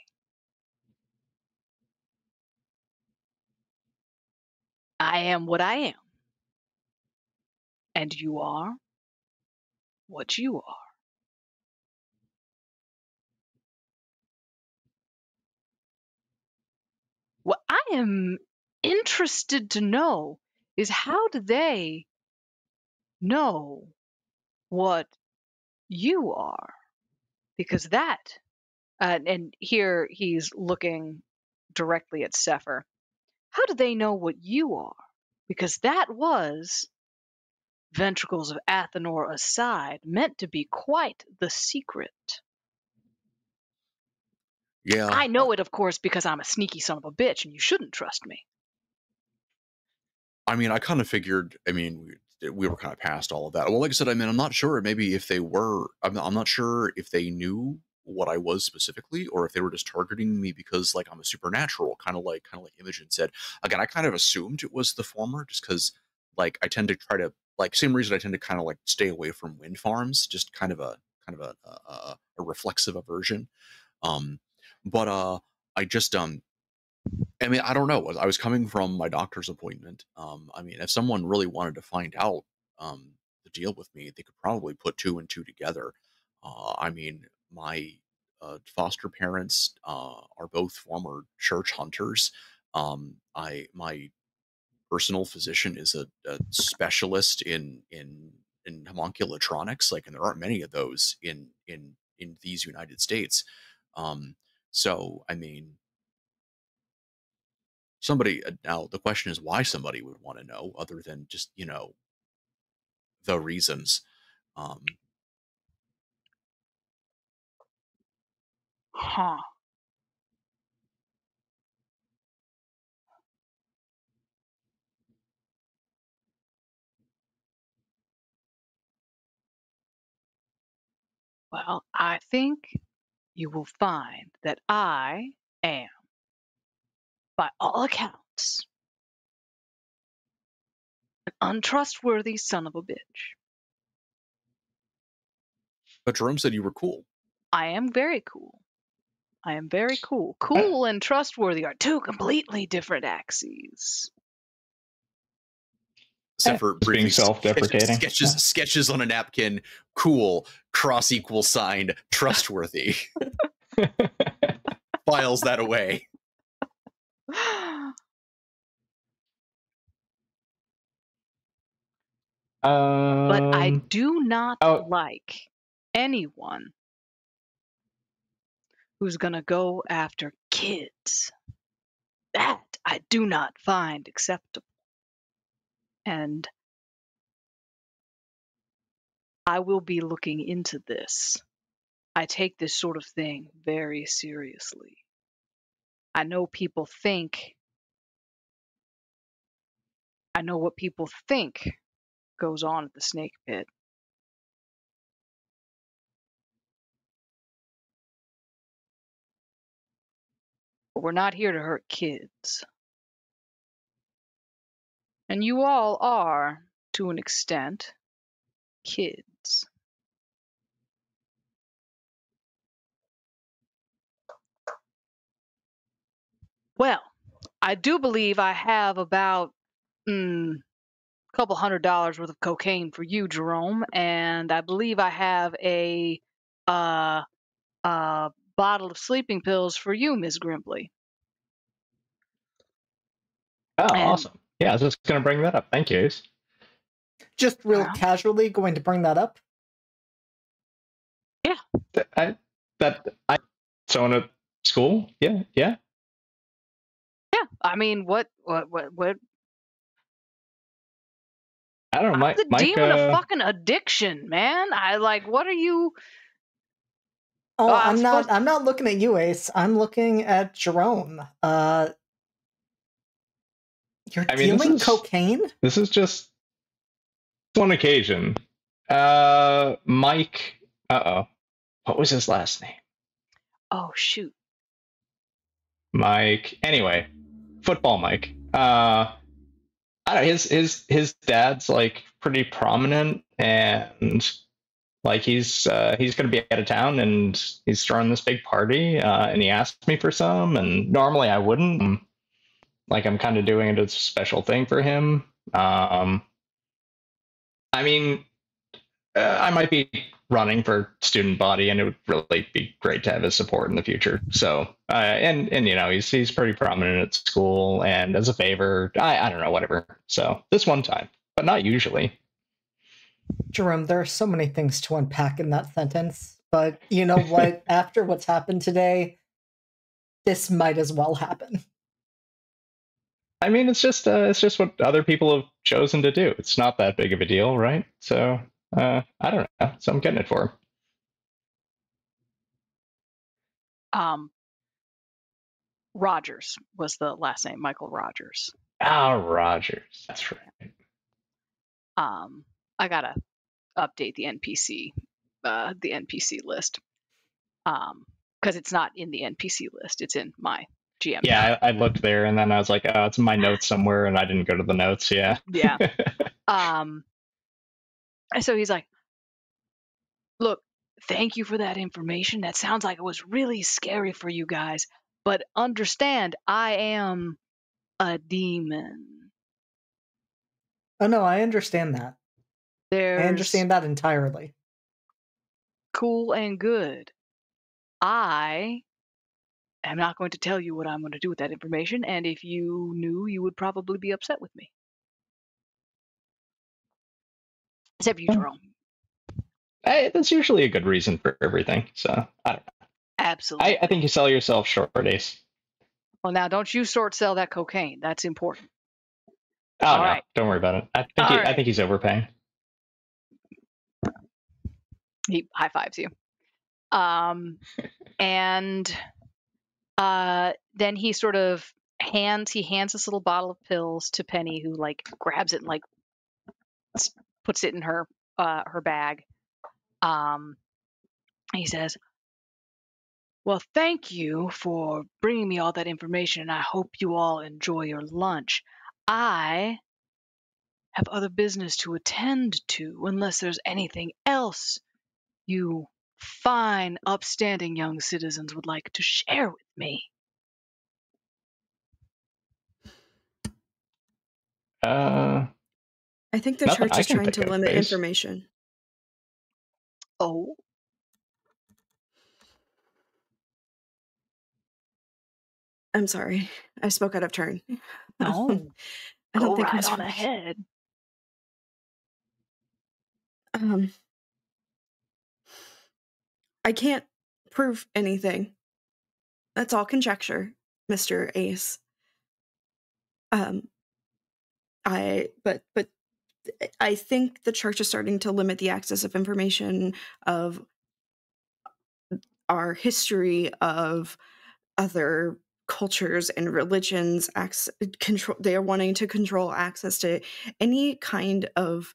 I am what I am, and you are what you are. What I am interested to know is, how do they know what you are? Because that, and here he's looking directly at Sefer. How do they know what you are? Because that was, ventricles of athanor aside, meant to be quite the secret. Yeah. I know it, of course, because I'm a sneaky son of a bitch, and you shouldn't trust me. I mean, I kind of figured, I mean, we were kind of past all of that. Well, like I said, I mean, I'm not sure. Maybe if they were, I'm not sure if they knew what I was specifically, or if they were just targeting me because, like, I'm a supernatural, kind of like Imogen said. Again, I kind of assumed it was the former, just because, like, I tend to try to, like, same reason I tend to kind of like stay away from wind farms, just kind of a reflexive aversion. I mean, I don't know. I was coming from my doctor's appointment. I mean, if someone really wanted to find out the deal with me, they could probably put 2 and 2 together. I mean, my foster parents are both former church hunters. My personal physician is a specialist in homunculatronics, like, and there aren't many of those in these United States. So, I mean, somebody, now the question is why somebody would want to know, other than just, you know, the reasons. Huh. Well, I think you will find that I am, by all accounts, an untrustworthy son of a bitch. But Jerome said you were cool. I am very cool. I am very cool. Cool and trustworthy are two completely different axes. Except for being self-deprecating. Sketches on a napkin. Cool. Cross equal sign. Trustworthy. Files that away. But I do not like anyone who's gonna go after kids. That I do not find acceptable. And I will be looking into this. I take this sort of thing very seriously. I know people think, I know what people think goes on at the snake pit. But we're not here to hurt kids. And you all are, to an extent, kids. Well, I do believe I have about a couple $100 worth of cocaine for you, Jerome, and I believe I have a bottle of sleeping pills for you, Ms. Grimpley. Oh, and awesome. Yeah, I was just going to bring that up. Thank you. Just real casually going to bring that up. Yeah. Someone at school? Yeah. Yeah. Yeah. I mean, what? I don't know. Demon of fucking addiction, man. What are you? Oh, I'm not looking at you, Ace. I'm looking at Jerome. You're dealing cocaine? This is just one occasion. Mike. What was his last name? Oh, shoot. Mike. Anyway, football Mike. I don't know, his dad's like pretty prominent, and like he's gonna be out of town, and he's throwing this big party, and he asked me for some, and normally I wouldn't. Like, I'm kind of doing it as a special thing for him. I mean, I might be running for student body, and it would really be great to have his support in the future. So, and you know, he's pretty prominent at school, and as a favor, I don't know, whatever. So this one time, but not usually. Jerome, there are so many things to unpack in that sentence, but you know what? After what's happened today, this might as well happen. I mean, it's just what other people have chosen to do. It's not that big of a deal, right? So, I don't know. So I'm getting it for him. Rogers was the last name, Michael Rogers. Ah, Rogers. That's right. I gotta update the NPC list, because it's not in the NPC list. It's in my GM. Yeah, I looked there, and then I was like, oh, it's in my notes somewhere, and I didn't go to the notes. Yeah. Yeah. So he's like, look, thank you for that information. That sounds like it was really scary for you guys, but understand, I am a demon. Oh, no, I understand that. I understand that entirely. Cool and good. I am not going to tell you what I'm going to do with that information, and if you knew, you would probably be upset with me. Except you, Jerome. Hey, that's usually a good reason for everything. So I don't know. Absolutely. I think you sell yourself short, Ace. Well, now don't you short sell that cocaine. That's important. Oh, all no, right. Don't worry about it. I think he's overpaying. He high fives you. And then he sort of hands this little bottle of pills to Penny, who like grabs it and like puts it in her bag. He says, well, thank you for bringing me all that information, and I hope you all enjoy your lunch. I have other business to attend to, unless there's anything else you fine, upstanding young citizens would like to share with me. I think the church is trying to limit information. Oh. I'm sorry. I spoke out of turn. No. I don't think right on ahead. I can't prove anything. That's all conjecture, Mr. Ace. But I think the church is starting to limit the access of information of our history, of other cultures and religions. They are wanting to control access to any kind of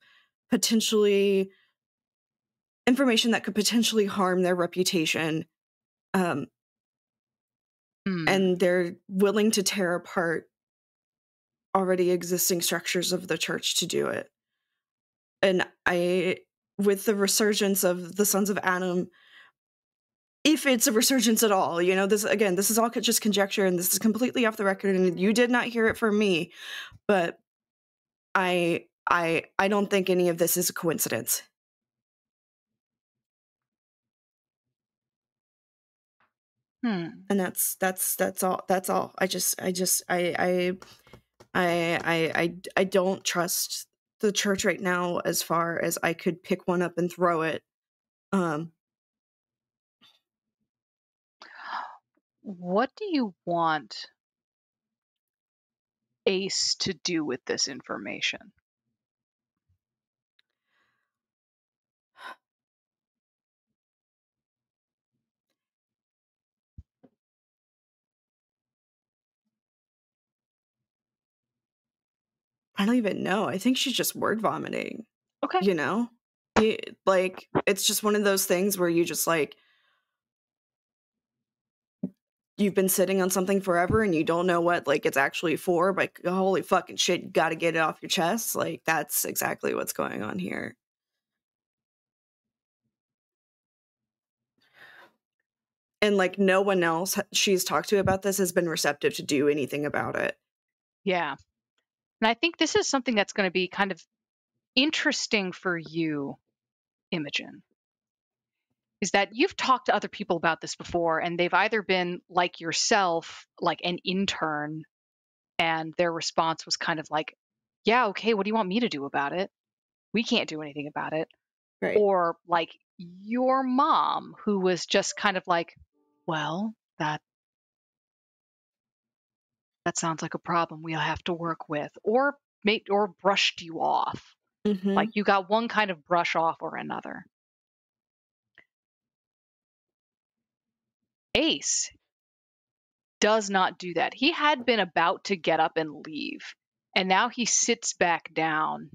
potentially information that could potentially harm their reputation. And they're willing to tear apart already existing structures of the church to do it. And with the resurgence of the Sons of Adam, if it's a resurgence at all, you know, this is all just conjecture, and this is completely off the record, and you did not hear it from me, but I don't think any of this is a coincidence. And that's all. I don't trust the church right now, as far as I could pick one up and throw it. what do you want Ace to do with this information? I don't even know. I think she's just word vomiting. Okay. You know? Like, it's just one of those things where you just, like, you've been sitting on something forever and you don't know what, like, it's actually for, but holy fucking shit, you gotta get it off your chest. Like, that's exactly what's going on here. And, like, no one else she's talked to about this has been receptive to do anything about it. Yeah. And I think this is something that's going to be kind of interesting for you, Imogen, is that you've talked to other people about this before, and they've either been like yourself, like an intern, and their response was kind of like, yeah, okay, what do you want me to do about it? We can't do anything about it. Right. Or like your mom, who was just kind of like, well, that sounds like a problem we'll have to work with, or brushed you off. Mm-hmm. Like you got one kind of brush off or another. Ace does not do that. He had been about to get up and leave, and now he sits back down,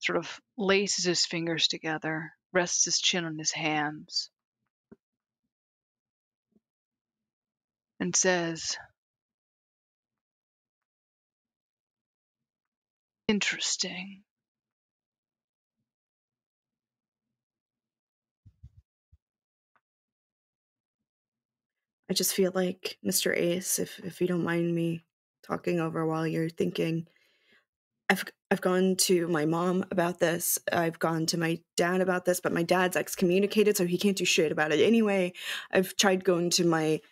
sort of laces his fingers together, rests his chin on his hands, and says, interesting. I just feel like, Mr. Ace, if you don't mind me talking over while you're thinking, I've gone to my mom about this. I've gone to my dad about this, but my dad's excommunicated, so he can't do shit about it anyway. I've tried going to my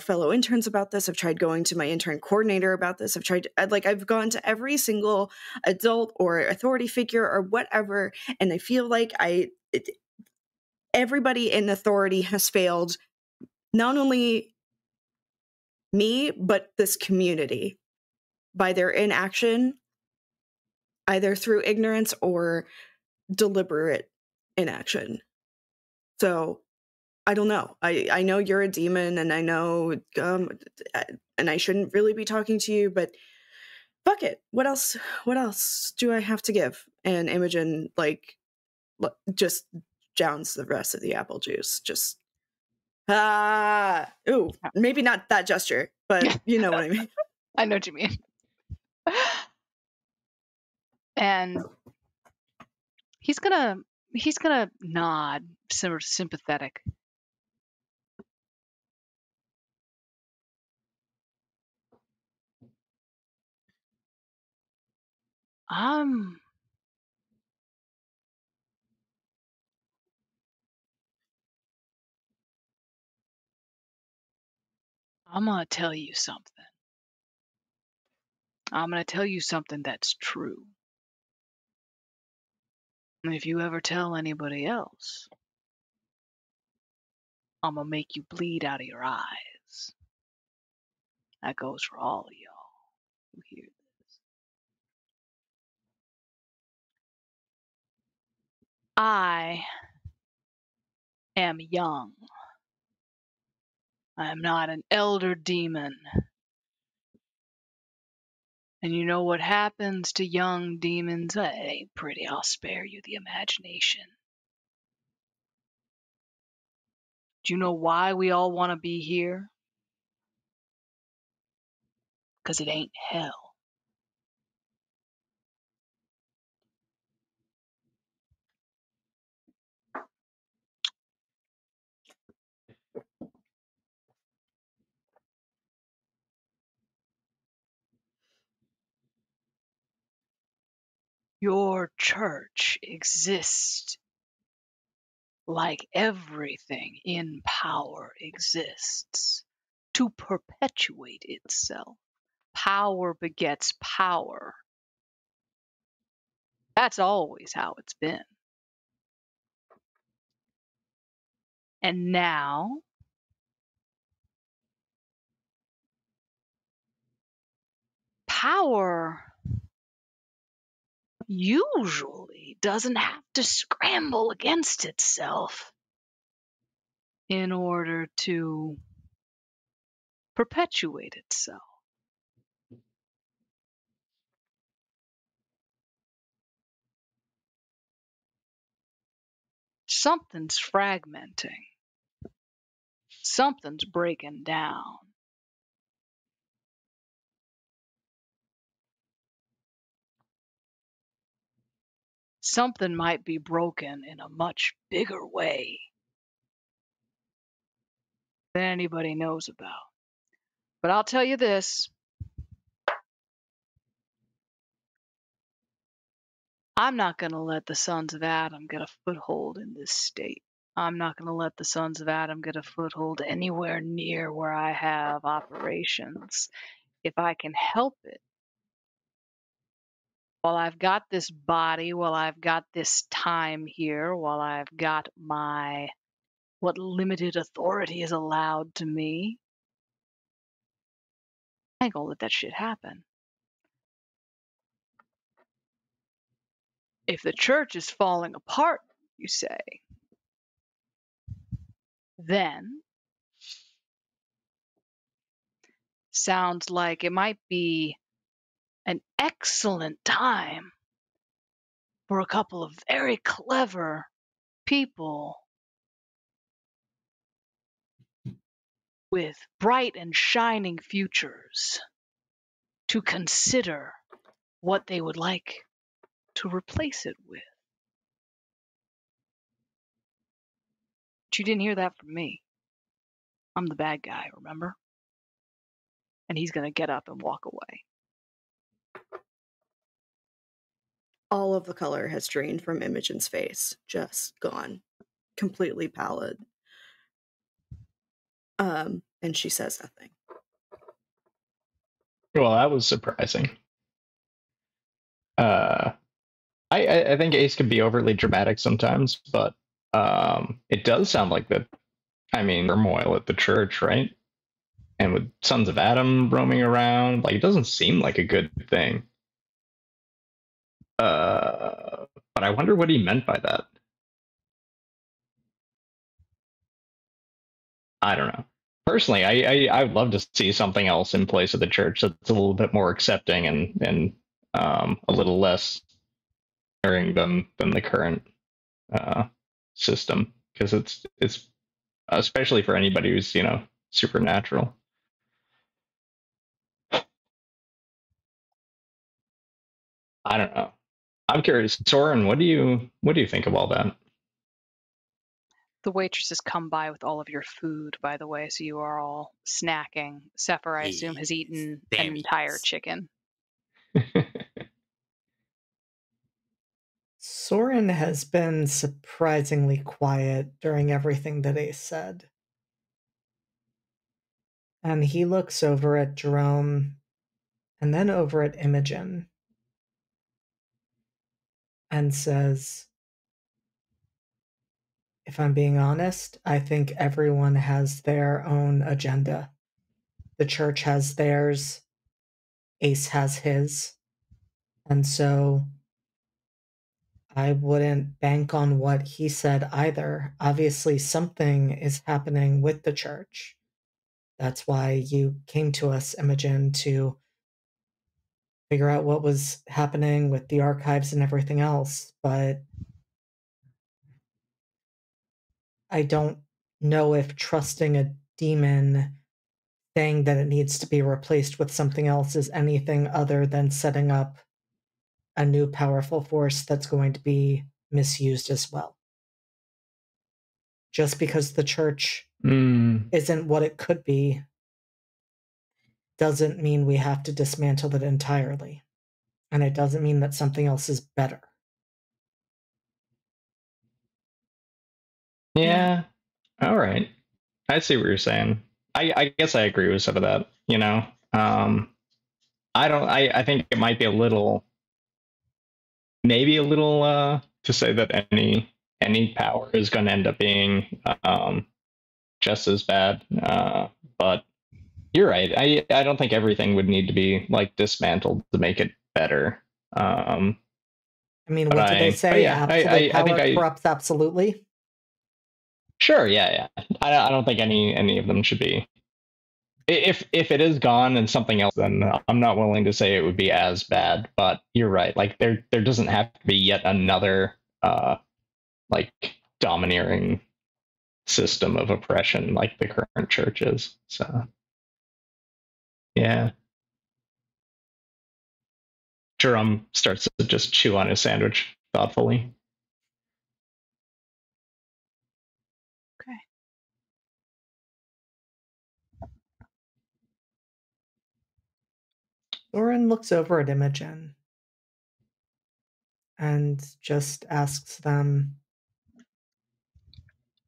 fellow interns about this. I've tried going to my intern coordinator about this. I've gone to every single adult or authority figure or whatever. And I feel like everybody in authority has failed, not only me, but this community by their inaction, either through ignorance or deliberate inaction. So I don't know. I know you're a demon, and I know, and I shouldn't really be talking to you, but fuck it. What else do I have to give? And Imogen, like, just downs the rest of the apple juice. Just, ooh, maybe not that gesture, but you know what I mean. I know what you mean. And he's gonna nod, sympathetic. I'm going to tell you something. I'm going to tell you something that's true. And if you ever tell anybody else, I'm going to make you bleed out of your eyes. That goes for all of y'all who hear this. I am young. I am not an elder demon. And you know what happens to young demons? It ain't pretty. I'll spare you the imagination. Do you know why we all want to be here? Because it ain't hell. Your church exists like everything in power exists to perpetuate itself. Power begets power. That's always how it's been. And now power usually doesn't have to scramble against itself in order to perpetuate itself. Something's fragmenting. Something's breaking down. Something might be broken in a much bigger way than anybody knows about. But I'll tell you this. I'm not going to let the Sons of Adam get a foothold in this state. I'm not going to let the Sons of Adam get a foothold anywhere near where I have operations. If I can help it, while I've got this body, while I've got this time here, while I've got my, what limited authority is allowed to me, I ain't gonna let that shit happen. If the church is falling apart, you say, then sounds like it might be an excellent time for a couple of very clever people with bright and shining futures to consider what they would like to replace it with. But you didn't hear that from me. I'm the bad guy, remember? And he's going to get up and walk away. All of the color has drained from Imogen's face. Just gone. Completely pallid. And she says nothing. Well, that was surprising. I think Ace could be overly dramatic sometimes, but it does sound like that. I mean, turmoil at the church, right? And with Sons of Adam roaming around, like, it doesn't seem like a good thing. But I wonder what he meant by that. I don't know. Personally, I would love to see something else in place of the church that's a little bit more accepting and a little less caring than the current system, because it's especially for anybody who's, you know, supernatural. I don't know. I'm curious, Soren, what do you think of all that? The waitress has come by with all of your food, by the way, so you are all snacking. Sefer, I assume, has eaten an entire chicken. Soren has been surprisingly quiet during everything that Ace said. And he looks over at Jerome and then over at Imogen and says, if I'm being honest, I think everyone has their own agenda. The church has theirs, Ace has his, and so I wouldn't bank on what he said either. Obviously, something is happening with the church. That's why you came to us, Imogen, to figure out what was happening with the archives and everything else, but I don't know if trusting a demon saying that it needs to be replaced with something else is anything other than setting up a new powerful force that's going to be misused as well. Just because the church isn't what it could be doesn't mean we have to dismantle it entirely. And it doesn't mean that something else is better. Yeah. All right. I see what you're saying. I guess I agree with some of that, you know. I think it might be a little, maybe a little to say that any power is going to end up being just as bad, but You're right. I don't think everything would need to be like dismantled to make it better. I mean, what do they say? Yeah, absolute power corrupts absolutely. Sure. Yeah. Yeah. I don't think any of them should be. If it is gone and something else, then I'm not willing to say it would be as bad. But you're right. Like there doesn't have to be yet another like domineering system of oppression like the current church is. So yeah. Jerome starts to just chew on his sandwich thoughtfully. Soren looks over at Imogen and just asks them,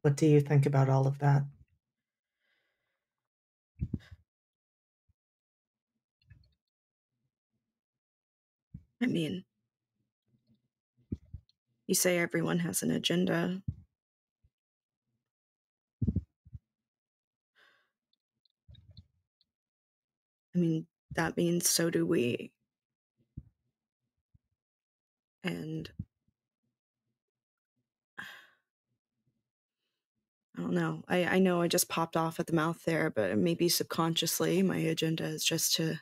what do you think about all of that? I mean, you say everyone has an agenda. I mean, that means so do we. And I don't know. I know I just popped off at the mouth there, but maybe subconsciously my agenda is just to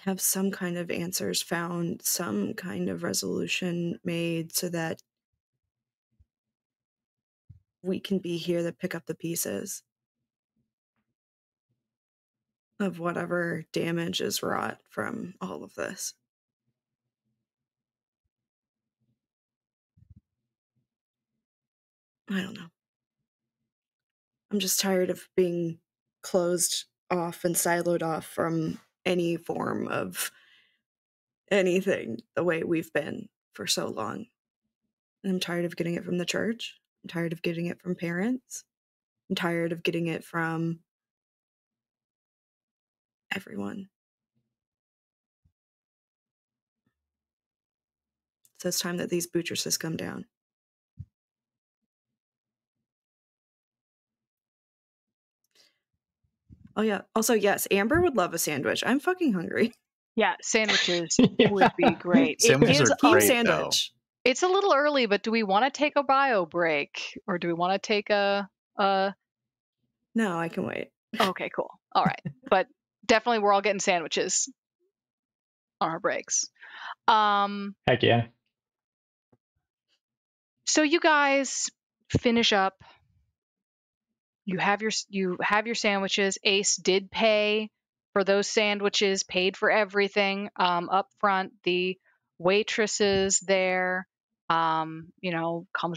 have some kind of answers found, some kind of resolution made so that we can be here to pick up the pieces of whatever damage is wrought from all of this. I don't know. I'm just tired of being closed off and siloed off from any form of anything the way we've been for so long. And I'm tired of getting it from the church. I'm tired of getting it from parents. I'm tired of getting it from everyone. So it's time that these buttresses come down. Oh, yeah. Also, yes, Amber would love a sandwich. I'm fucking hungry. Yeah, sandwiches would be great. Sandwiches are great, sandwich. Though. It's a little early, but do we want to take a bio break or do we want to take a... No, I can wait. Okay, cool. All right. But definitely we're all getting sandwiches on our breaks. Heck yeah. So you guys finish up. You have your sandwiches. Ace did pay for those sandwiches, paid for everything up front. The waitresses there, comes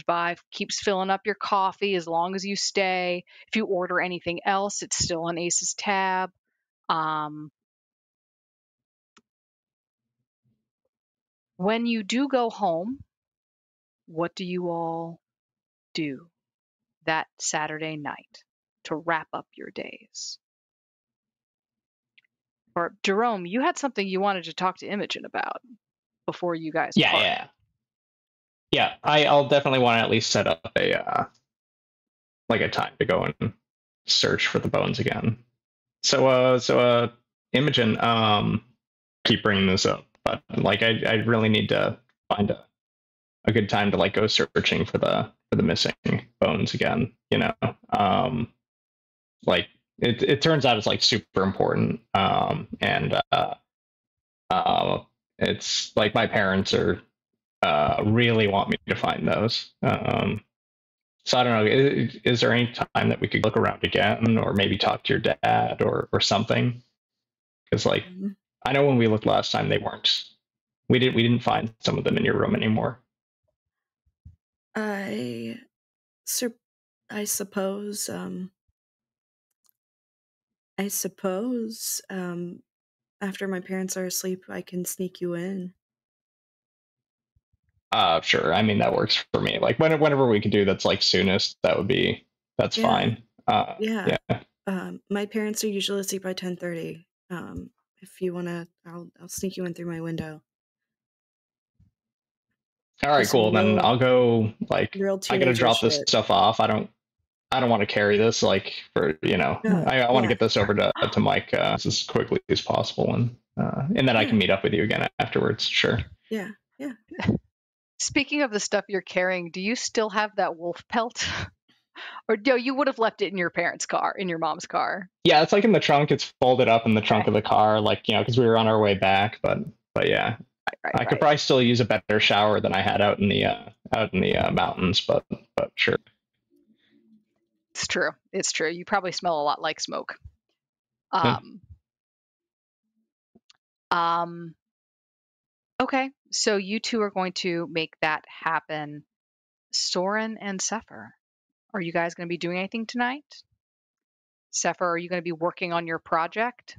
by, keeps filling up your coffee as long as you stay. If you order anything else, it's still on Ace's tab. When you do go home, what do you all do that Saturday night to wrap up your days? Or Jerome, you had something you wanted to talk to Imogen about before you guys part. Yeah. I'll definitely want to at least set up a time to go and search for the bones again. So Imogen, keep bringing this up, but like I really need to find a good time to like go searching for the missing bones again. Like it turns out it's like super important. It's like my parents are really want me to find those. So I don't know. Is there any time that we could look around again, or maybe talk to your dad or something? Because like I know when we looked last time, they weren't. We didn't find some of them in your room anymore. I suppose after my parents are asleep, I can sneak you in. Sure. I mean, that works for me. Like whenever we can do that's like soonest, that's fine. Yeah. My parents are usually asleep by 10:30. If you wanna, I'll sneak you in through my window. All right, cool. Then I'll go, like, I gotta drop this stuff off. I don't want to carry this, like, for, you know, I want to get this over to Mike as quickly as possible, and then I can meet up with you again afterwards. Sure. Yeah. Yeah. Speaking of the stuff you're carrying, do you still have that wolf pelt? Or no, you would have left it in your parents' car, in your mom's car. Yeah, it's like in the trunk. It's folded up in the trunk of the car, like, you know, because we were on our way back. But yeah, I could probably still use a better shower than I had out in the mountains. But sure, it's true. It's true. You probably smell a lot like smoke. Okay, so you two are going to make that happen. Soren and Sefer, are you guys going to be doing anything tonight? Sefer, are you going to be working on your project?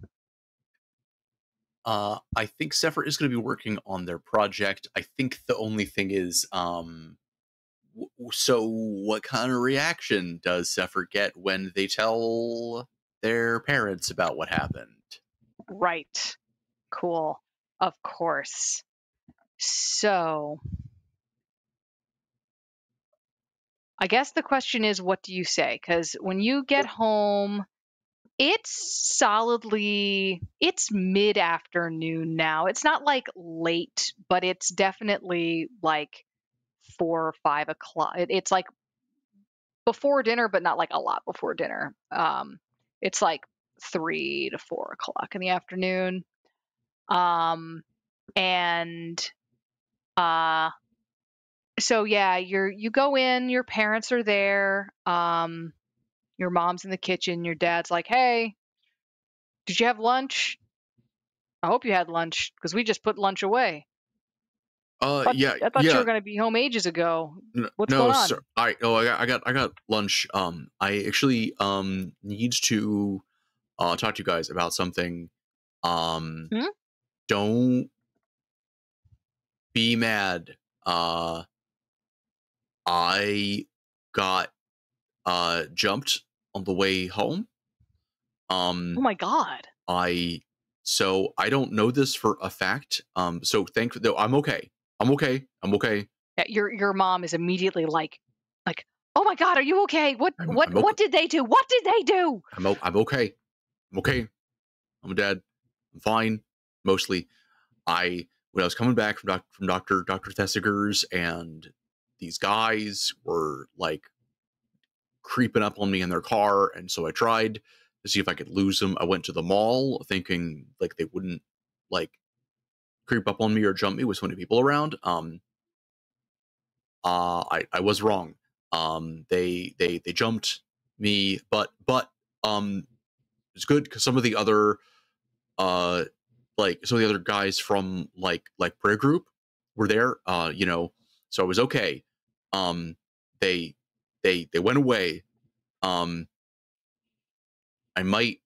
I think Sefer is going to be working on their project. I think the only thing is, so what kind of reaction does Sefer get when they tell their parents about what happened? Right. Cool. Of course. So I guess the question is, what do you say? Because when you get home, it's mid-afternoon now. It's not like late, but it's definitely like 4 or 5 o'clock. It's like before dinner, but not like a lot before dinner. It's like 3 to 4 o'clock in the afternoon. So yeah, you go in, your parents are there, your mom's in the kitchen, your dad's like, hey, did you have lunch? I hope you had lunch, because we just put lunch away. I thought you were going to be home ages ago. What's going on? Sir, I got lunch. I actually need to talk to you guys about something. Don't be mad. I got jumped on the way home. Oh my god. So I don't know this for a fact. So thankfully, though, I'm okay. Yeah, your mom is immediately like, oh my god, are you okay? What did they do? What did they do? I'm okay. I'm a dad. I'm fine. Mostly. When I was coming back from Dr. Thesiger's, and these guys were like creeping up on me in their car, and so I tried to see if I could lose them. I went to the mall thinking like they wouldn't like creep up on me or jump me with so many people around. I was wrong. They jumped me, but it's good because some of the other guys from like prayer group were there, you know, so I was okay. They went away. I might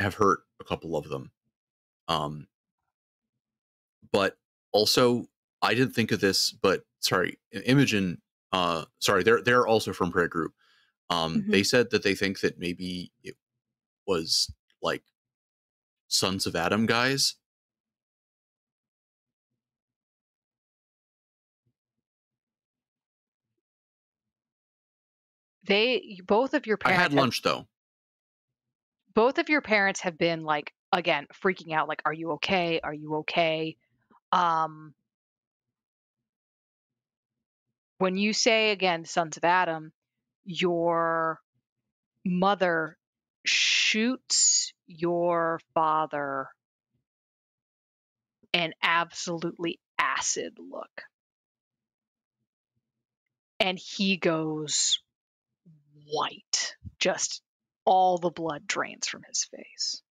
have hurt a couple of them. But also I didn't think of this, but sorry, Imogen, sorry, they're also from prayer group. They said that they think that maybe it was like Sons of Adam guys. Both of your parents. I had lunch though. Both of your parents have been like, again, freaking out. Like, are you okay? Are you okay? When you say again, Sons of Adam, your mother shoots your father an absolutely acid look. And he goes white. Just all the blood drains from his face.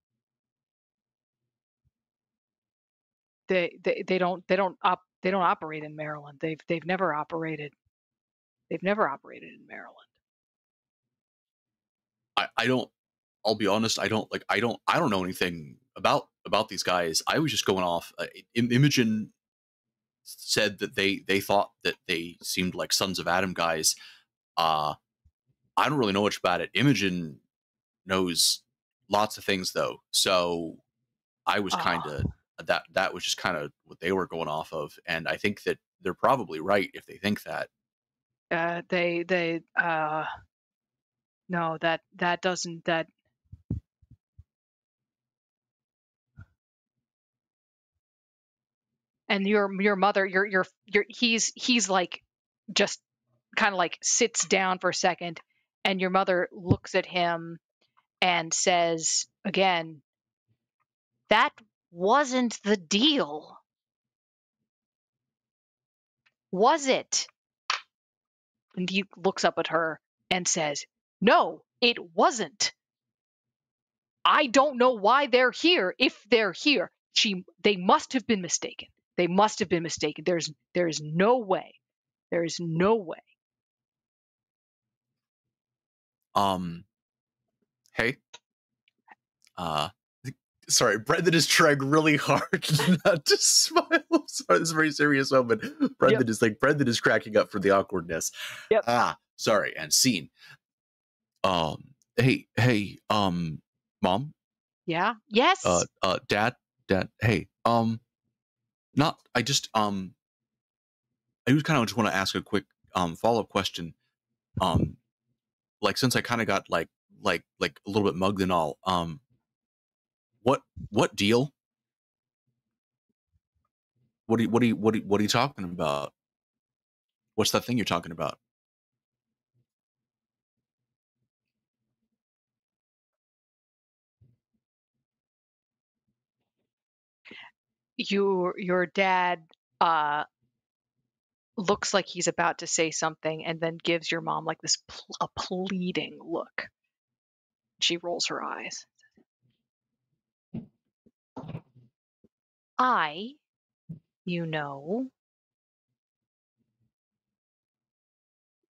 They don't operate in Maryland. They've never operated in Maryland. I'll be honest. I don't know anything about these guys. I was just going off. Imogen said that they thought that they seemed like Sons of Adam guys. I don't really know much about it. Imogen knows lots of things though. So I was kind of, that was just kind of what they were going off of. And I think that they're probably right if they think that. No, that doesn't, that. And your mother, your he's like, just kind of like sits down for a second, and your mother looks at him and says again, that wasn't the deal, was it? And he looks up at her and says, no, it wasn't. I don't know why they're here, if they're here. They must have been mistaken. They must have been mistaken. There is no way. There is no way. Hey. Sorry, Brendan is trying really hard not to smile. Sorry, this is a very serious moment. Brendan is cracking up for the awkwardness. Yep. Ah, sorry, and scene. Hey, Mom? Yeah? Yes? Dad, hey, I just kind of just want to ask a quick follow-up question. Like, since I kind of got like a little bit mugged and all, what deal? What are you talking about? What's that thing you're talking about? Your dad looks like he's about to say something, and then gives your mom like this a pleading look. She rolls her eyes. I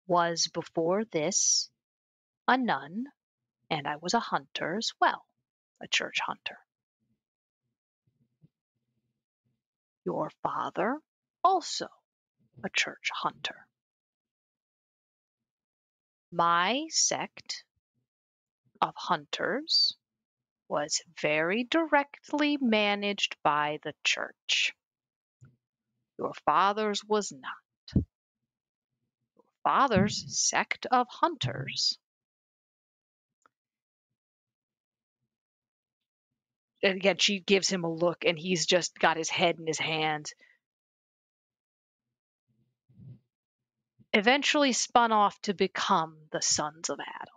was before this a nun, and I was a hunter as well, a church hunter. Your father, also a church hunter. My sect of hunters was very directly managed by the church. Your father's was not. Your father's sect of hunters. And again, she gives him a look, and he's just got his head in his hands. Eventually spun off to become the Sons of Adam.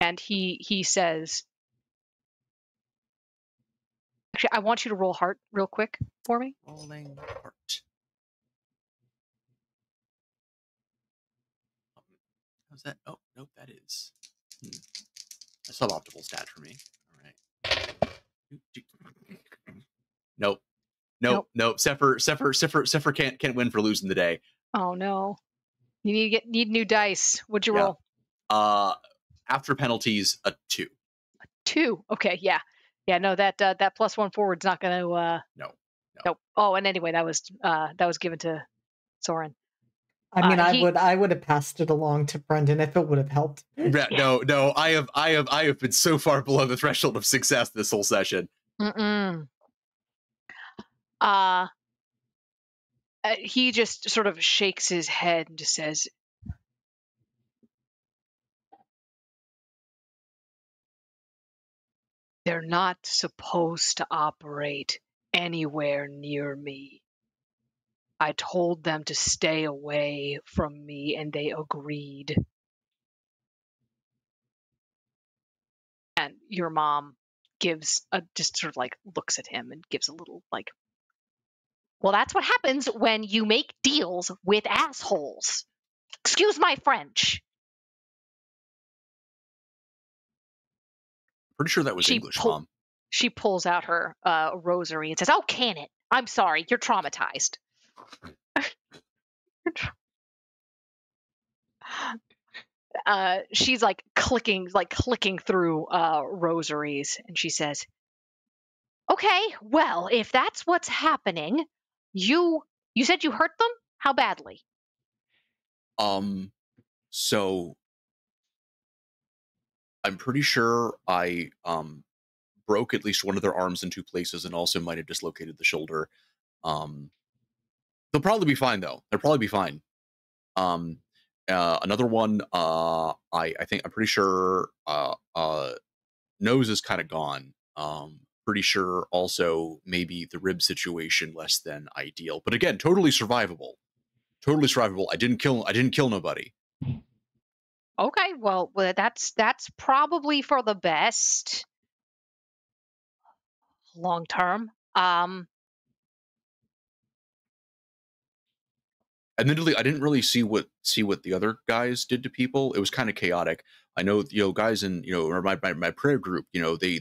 And he says, actually, I want you to roll heart real quick for me. Rolling heart. How's that? Oh, nope, that is. That's suboptimal stat for me. All right. Nope. Sefer can't win for losing the day. Oh no. You need to need new dice. What'd you roll? After penalties, a 2. A 2. Okay, yeah. Yeah, no, that +1 forward's not going to No. Nope. Oh, and anyway, that was given to Soren. I mean, I would have passed it along to Brendan if it would have helped. Yeah. No, I have been so far below the threshold of success this whole session. He just sort of shakes his head and just says, they're not supposed to operate anywhere near me. I told them to stay away from me, and they agreed. And your mom gives just sort of like looks at him and gives a little like, well, that's what happens when you make deals with assholes. Excuse my French. Pretty sure that was English, Mom. She pulls out her rosary and says, oh, can it? I'm sorry, you're traumatized. She's like clicking through rosaries, and she says, okay, well, if that's what's happening, you said you hurt them? How badly? So I'm pretty sure I broke at least one of their arms in two places and also might have dislocated the shoulder. They'll probably be fine, though. They'll probably be fine. Another one, I think I'm pretty sure nose is kind of gone. Pretty sure also maybe the rib situation less than ideal. But again, totally survivable. Totally survivable. I didn't kill nobody. Okay, well, that's probably for the best long term. Admittedly, I didn't really see what the other guys did to people. It was kind of chaotic. I know, you know, guys in, you know, my prayer group, you know, they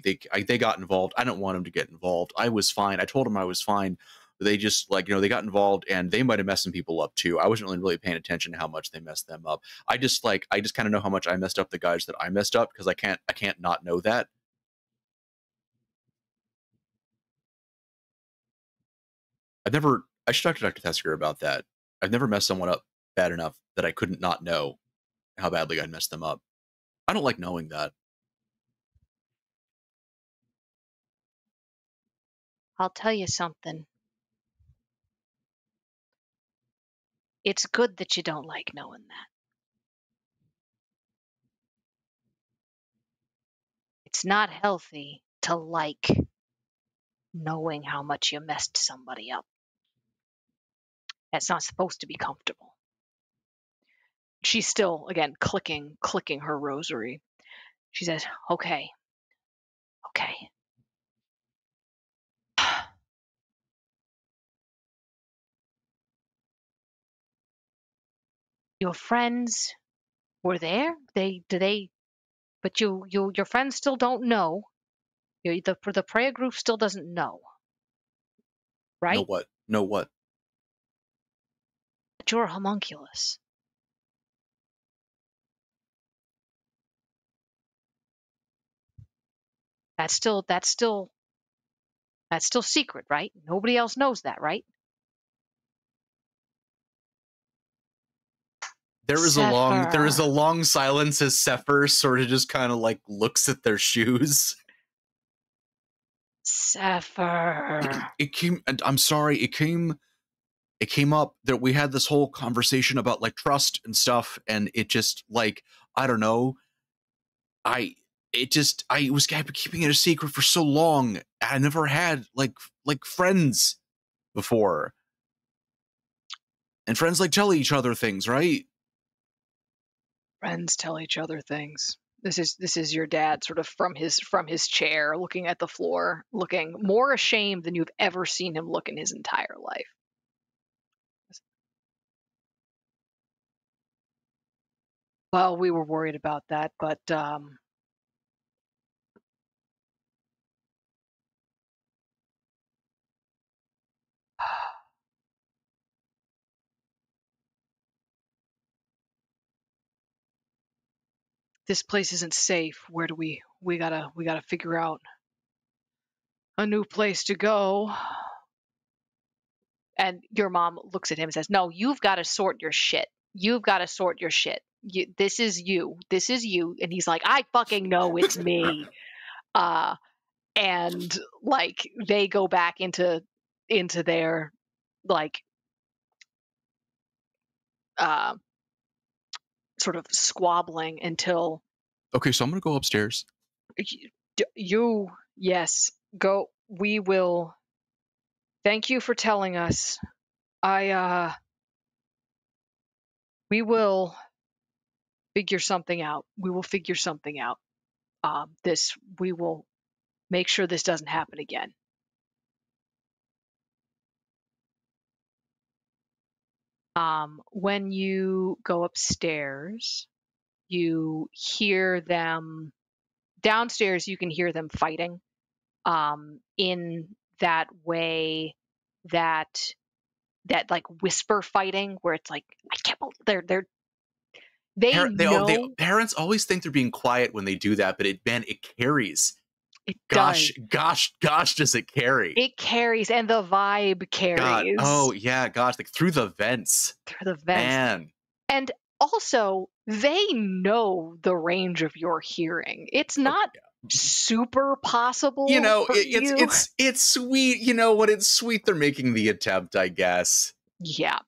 got involved. I don't want them to get involved. I was fine. I told them I was fine. They just, like, you know, they got involved and they might have messed some people up too. I wasn't really paying attention to how much they messed them up. I just kind of know how much I messed up the guys that I messed up because I can't not know that. I should talk to Dr. Thasker about that. I've never messed someone up bad enough that I couldn't not know how badly I'd messed them up. I don't like knowing that. I'll tell you something. It's good that you don't like knowing that. It's not healthy to like knowing how much you messed somebody up. That's not supposed to be comfortable. She's still, again, clicking her rosary. She says, okay. Your friends were there. But your friends still don't know. The prayer group still doesn't know, right? Know what? That you're a homunculus. That's still secret, right? Nobody else knows that, right? There is a long silence as Sefer sort of just kind of like looks at their shoes. Sefer. It came up that we had this whole conversation about like trust and stuff, and it just like, I don't know. I've been keeping it a secret for so long. I never had like friends before. And friends like tell each other things, right? Friends tell each other things. This is your dad sort of from his chair, looking at the floor, looking more ashamed than you've ever seen him look in his entire life. Well, we were worried about that, but this place isn't safe. Where do we gotta figure out a new place to go. And your mom looks at him and says, no, you've got to sort your shit. You've got to sort your shit. This is you. And he's like, I fucking know it's me. And like they go back into their like, sort of squabbling until. Okay, so I'm gonna go upstairs. Yes, go. We will. Thank you for telling us. We will figure something out. We will figure something out. We will make sure this doesn't happen again. When you go upstairs, you hear them downstairs. You can hear them fighting in that way that like whisper fighting where it's like, I can't believe parents always think they're being quiet when they do that, but it carries. It gosh, does it carry? It carries, and the vibe carries. God. Oh yeah, gosh, like through the vents. Man. And Also, they know the range of your hearing. It's not super possible. You know, it's sweet. You know what? It's sweet. They're making the attempt, I guess. Yeah.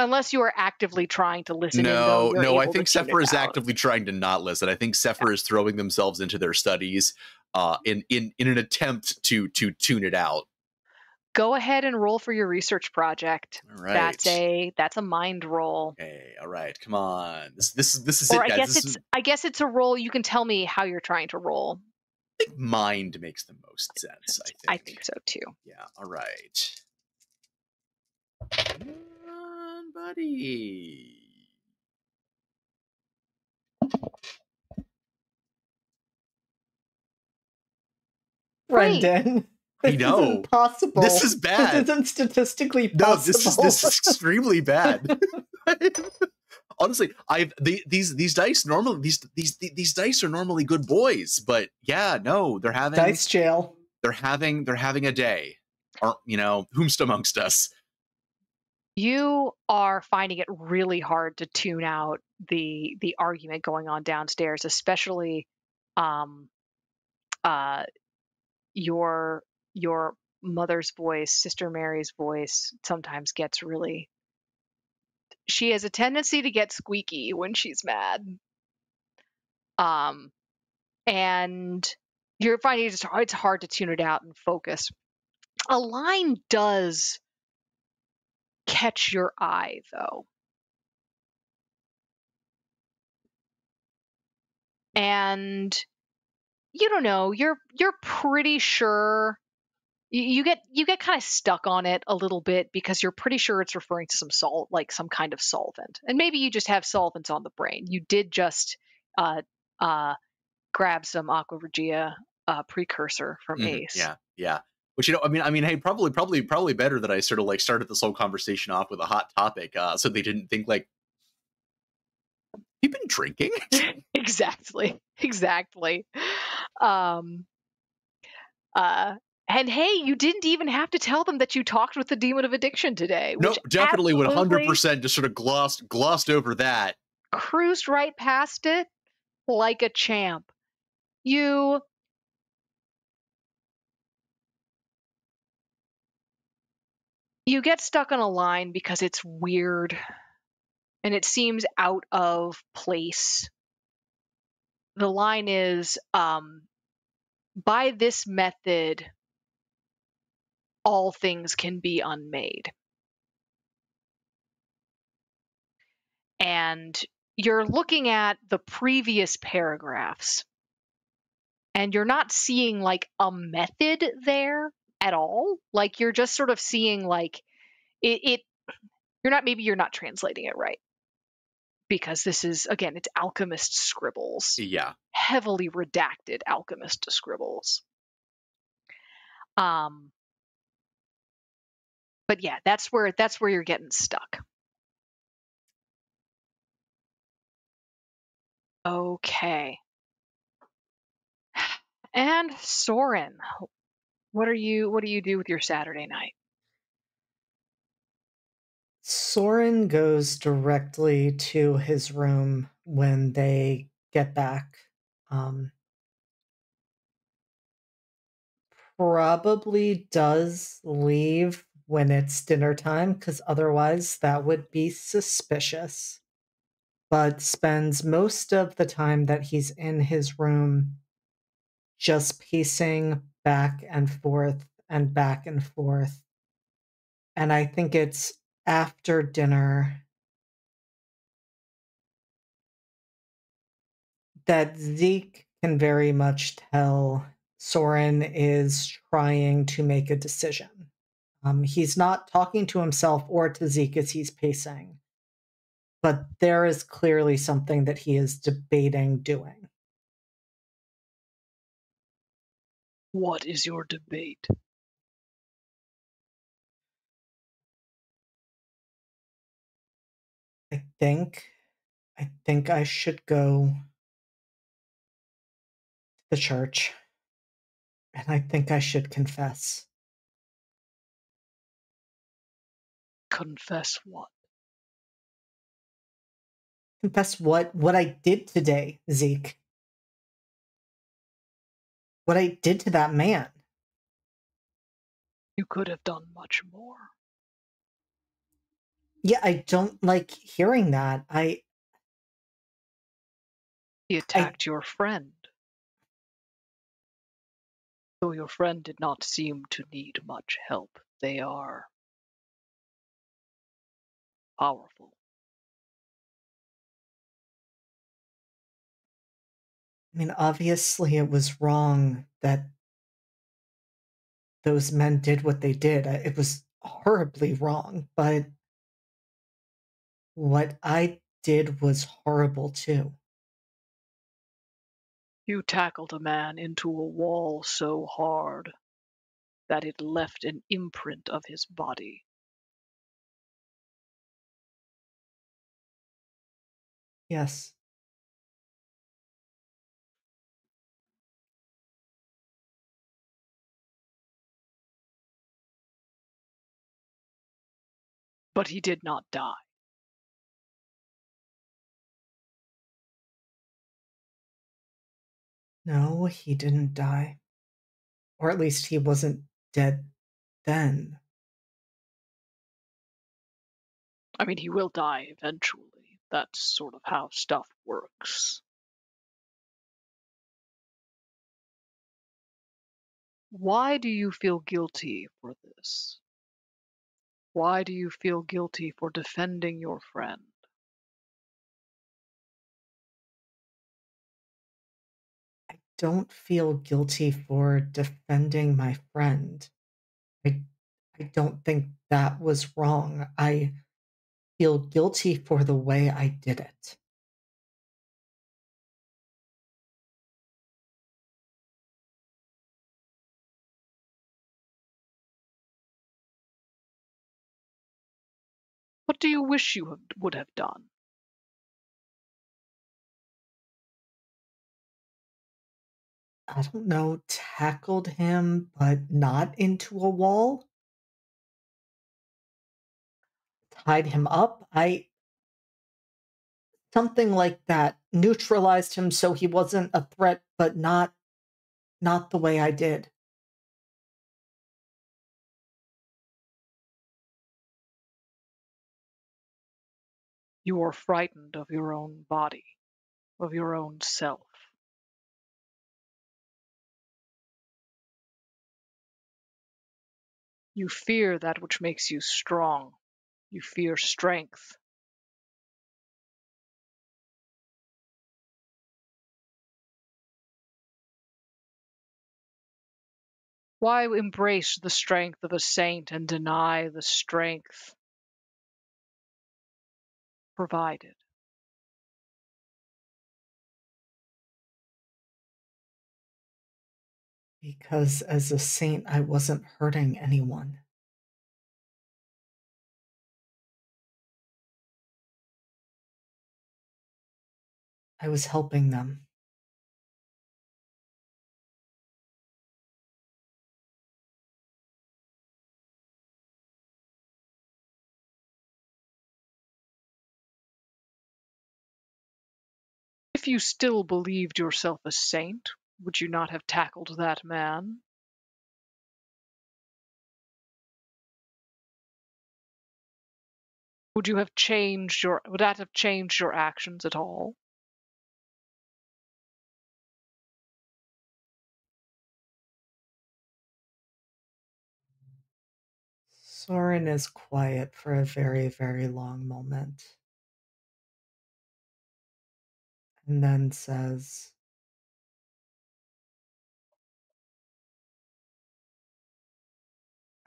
Unless you are actively trying to listen. No, I think Sefer is actively trying to not listen. I think Sefer is throwing themselves into their studies in an attempt to tune it out. Go ahead and roll for your research project. All right. That's a mind roll. Okay, all right. Come on. This is it, guys. I guess it's a roll. You can tell me how you're trying to roll. I think mind makes the most sense, I think. I think so too. Yeah, all right. Come on, buddy. Brendan. This is impossible. This is bad. This isn't statistically possible. No, this is extremely bad. Honestly, these dice normally these dice are normally good boys, but yeah, no, they're having dice jail. They're having a day. Or, you know, whomst amongst us. You are finding it really hard to tune out the argument going on downstairs, especially your mother's voice, Sister Mary's voice, sometimes gets really... She has a tendency to get squeaky when she's mad. And you're finding it's hard to tune it out and focus. A line does catch your eye, though. And... you don't know, you're pretty sure you get kind of stuck on it a little bit because you're pretty sure it's referring to some salt, like some kind of solvent. And maybe you just have solvents on the brain. You did just grab some aqua regia precursor from Ace. Yeah. Which, you know, I mean, hey, probably better that I sort of like started this whole conversation off with a hot topic, so they didn't think like, you've been drinking? Exactly. And hey, you didn't even have to tell them that you talked with the demon of addiction today. No, definitely would 100% just sort of glossed over that. Cruised right past it like a champ. You get stuck on a line because it's weird and it seems out of place. The line is, by this method, all things can be unmade. And you're looking at the previous paragraphs, and you're not seeing like a method there at all. Like you're just sort of seeing like you're not translating it right. Because this is, again, it's alchemist scribbles. Yeah. Heavily redacted alchemist scribbles. But yeah, that's where you're getting stuck. Okay. And Soren, what do you do with your Saturday night? Soren goes directly to his room when they get back. Probably does leave when it's dinner time, because otherwise that would be suspicious. But spends most of the time that he's in his room just pacing back and forth and back and forth. And I think it's after dinner that Zeke can very much tell Soren is trying to make a decision. He's not talking to himself or to Zeke as he's pacing, but there is clearly something that he is debating doing. What is your debate? I think I should go to the church, and I think I should confess. Confess what? confess what I did today, Zeke. What I did to that man. You could have done much more. Yeah, I don't like hearing that. He attacked your friend. Though your friend did not seem to need much help, they are powerful. I mean, obviously it was wrong that those men did what they did. It was horribly wrong, but what I did was horrible too. You tackled a man into a wall so hard that it left an imprint of his body. Yes. But he did not die. No, he didn't die. Or at least he wasn't dead then. I mean, he will die eventually. That's sort of how stuff works. Why do you feel guilty for this? Why do you feel guilty for defending your friend? Don't feel guilty for defending my friend. I don't think that was wrong. I feel guilty for the way I did it. What do you wish you would have done? I don't know, tackled him, but not into a wall. Tied him up. Something like that. Neutralized him so he wasn't a threat, but not the way I did. You are frightened of your own body, of your own self. You fear that which makes you strong. You fear strength. Why embrace the strength of a saint and deny the strength provided? Because as a saint, I wasn't hurting anyone. I was helping them. If you still believed yourself a saint, would you not have tackled that man? Would that have changed your actions at all? Soren is quiet for a very, very long moment. And then says,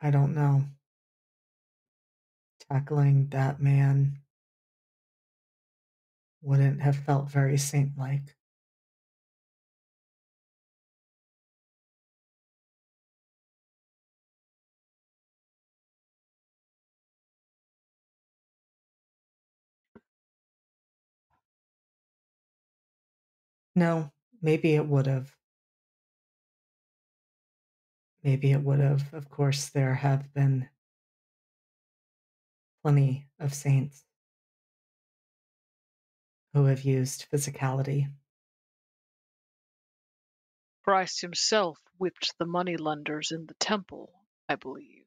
I don't know. Tackling that man wouldn't have felt very saint-like. No, maybe it would have. Maybe it would have. Of course, there have been plenty of saints. who have used physicality. Christ himself whipped the moneylenders in the temple, I believe.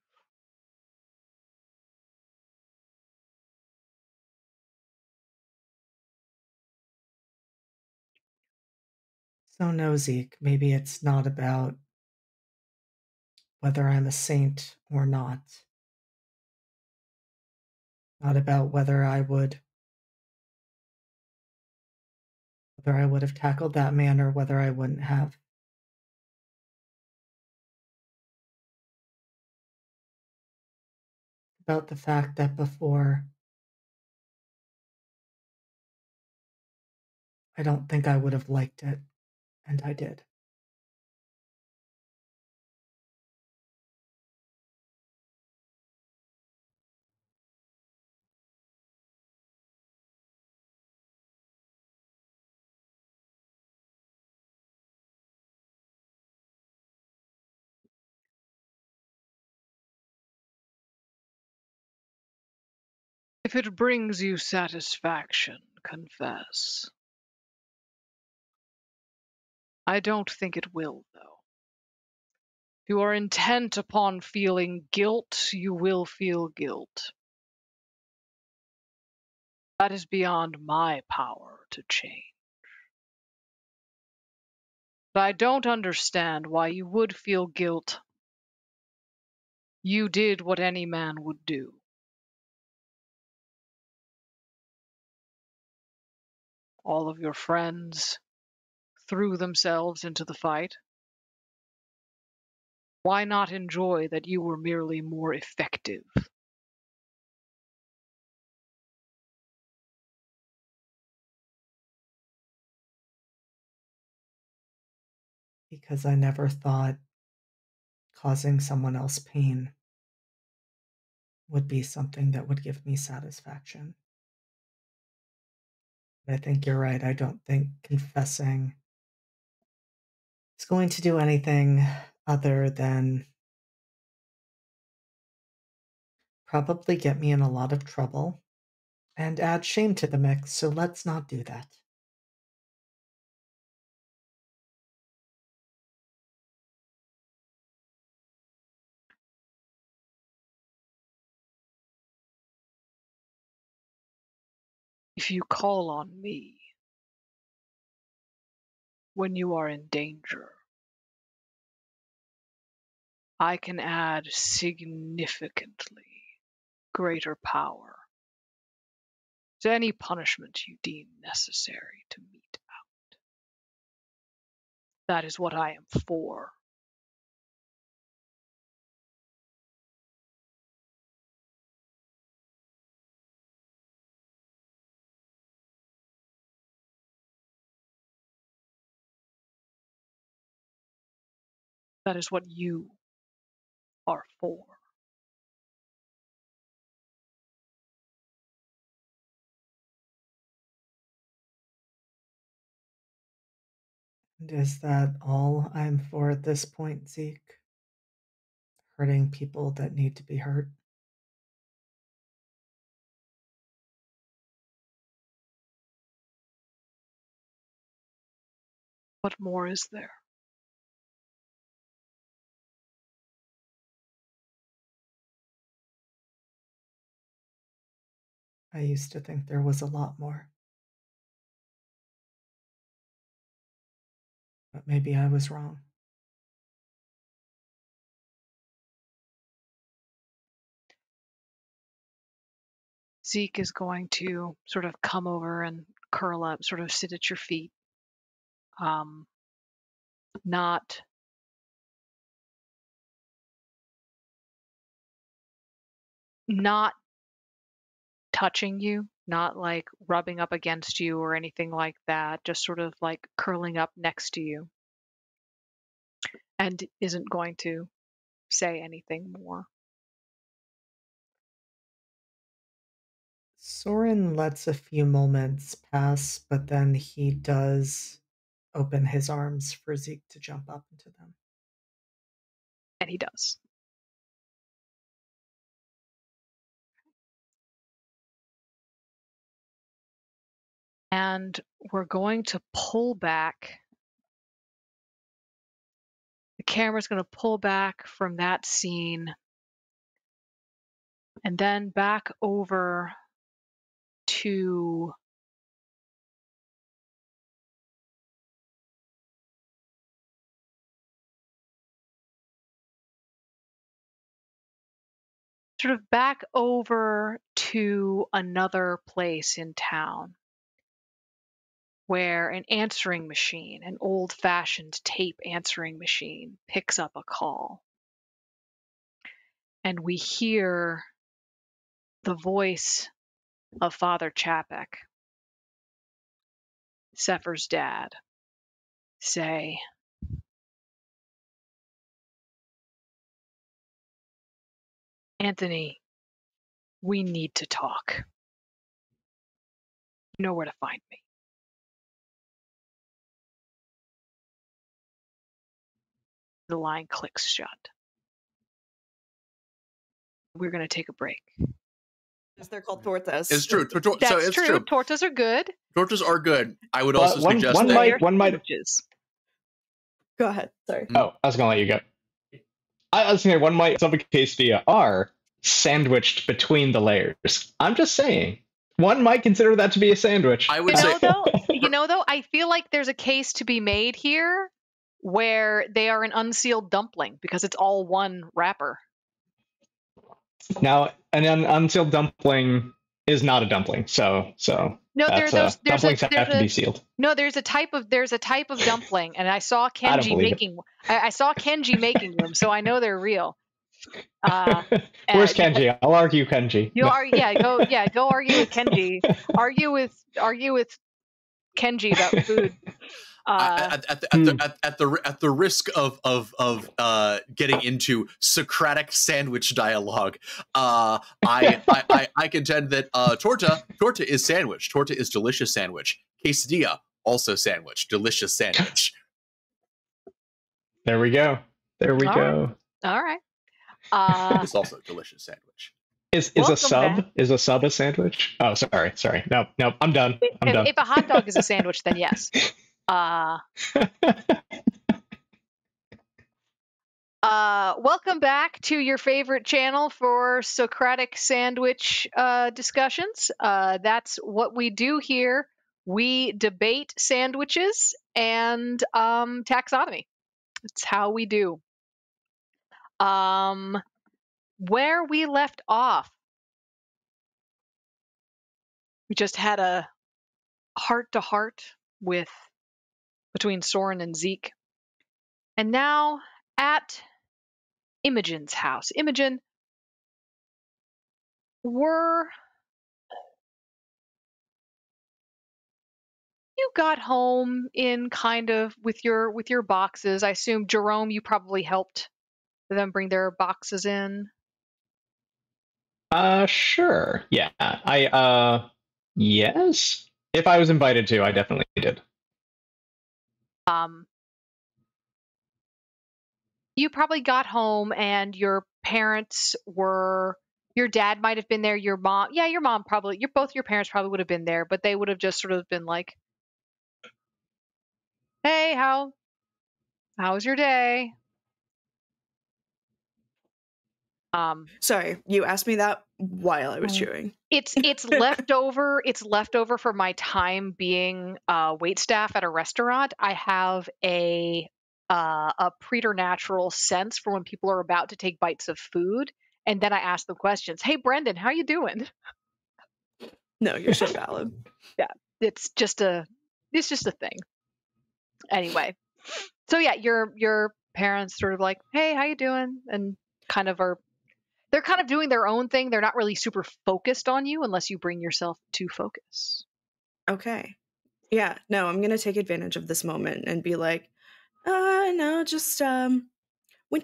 So no, Zeke, maybe it's not about whether I'm a saint or not. Not about whether I would have tackled that man or whether I wouldn't have. About the fact that before, I don't think I would have liked it, and I did. If it brings you satisfaction, confess. I don't think it will, though. If you are intent upon feeling guilt, you will feel guilt. That is beyond my power to change. But I don't understand why you would feel guilt. You did what any man would do. All of your friends threw themselves into the fight. Why not enjoy that you were merely more effective? Because I never thought causing someone else pain would be something that would give me satisfaction. I think you're right. I don't think confessing is going to do anything other than probably get me in a lot of trouble and add shame to the mix, so let's not do that. If you call on me when you are in danger, I can add significantly greater power to any punishment you deem necessary to mete out. That is what I am for. That is what you are for. And is that all I'm for at this point, Zeke? Hurting people that need to be hurt? What more is there? I used to think there was a lot more. But maybe I was wrong. Zeke is going to sort of come over and curl up, sort of sit at your feet. Not touching you, not like rubbing up against you or anything like that, just sort of like curling up next to you, and isn't going to say anything more. Soren lets a few moments pass, but then he does open his arms for Zeke to jump up into them. And he does. and we're going to pull back. The camera's going to pull back from that scene and then back over to sort of back over to another place in town where an answering machine, an old-fashioned tape answering machine, picks up a call. And we hear the voice of Father Chapek, Sefer's dad, say, "Anthony, we need to talk. You know where to find me." The line clicks shut. We're going to take a break. They're called tortas. It's true. That's true. Tortas are good. Tortas are good. I would also suggest that. One might. Go ahead. Sorry. Oh, I was going to let you go. I was thinking one might quesadilla are sandwiched between the layers. I'm just saying, one might consider that to be a sandwich. I would say, though, I feel like there's a case to be made here where they are an unsealed dumpling because it's all one wrapper. Now, an unsealed dumpling is not a dumpling, so no, dumplings have to be sealed. No, there's a type of dumpling, and I saw Kenji making. I saw Kenji making them, so I know they're real. Where's Kenji? I'll argue Kenji. Go argue with Kenji. Argue with Kenji about food. At the risk of getting into Socratic sandwich dialogue, I contend that torta is sandwich. Torta is delicious sandwich. Quesadilla also sandwich. Delicious sandwich. There we go. There we go. All right. It's also delicious sandwich. Is a sub a sandwich? Oh, sorry. No. I'm done. If a hot dog is a sandwich, then yes. Welcome back to your favorite channel for Socratic sandwich discussions. That's what we do here. We debate sandwiches and taxonomy. It's how we do. Where we left off, we just had a heart-to-heart between Soren and Zeke. And now at Imogen's house. Imogen, you got home in kind of with your boxes. I assume, Jerome, you probably helped them bring their boxes in. Sure. Yeah. Yes. If I was invited to, I definitely did. You probably got home and your parents were, your dad might have been there, both your parents probably would have been there, but they would have just sort of been like, "Hey, how was your day?" Sorry, you asked me that while I was chewing. It's leftover. It's leftover for my time being waitstaff at a restaurant. I have a preternatural sense for when people are about to take bites of food, and then I ask them questions. "Hey, Brendan, how you doing?" No, you're so valid. Yeah, it's just a thing. Anyway, so yeah, your parents sort of like, "Hey, how you doing?" and kind of are. They're kind of doing their own thing. They're not really super focused on you unless you bring yourself to focus. Okay. Yeah. No, I'm going to take advantage of this moment and be like, no, just went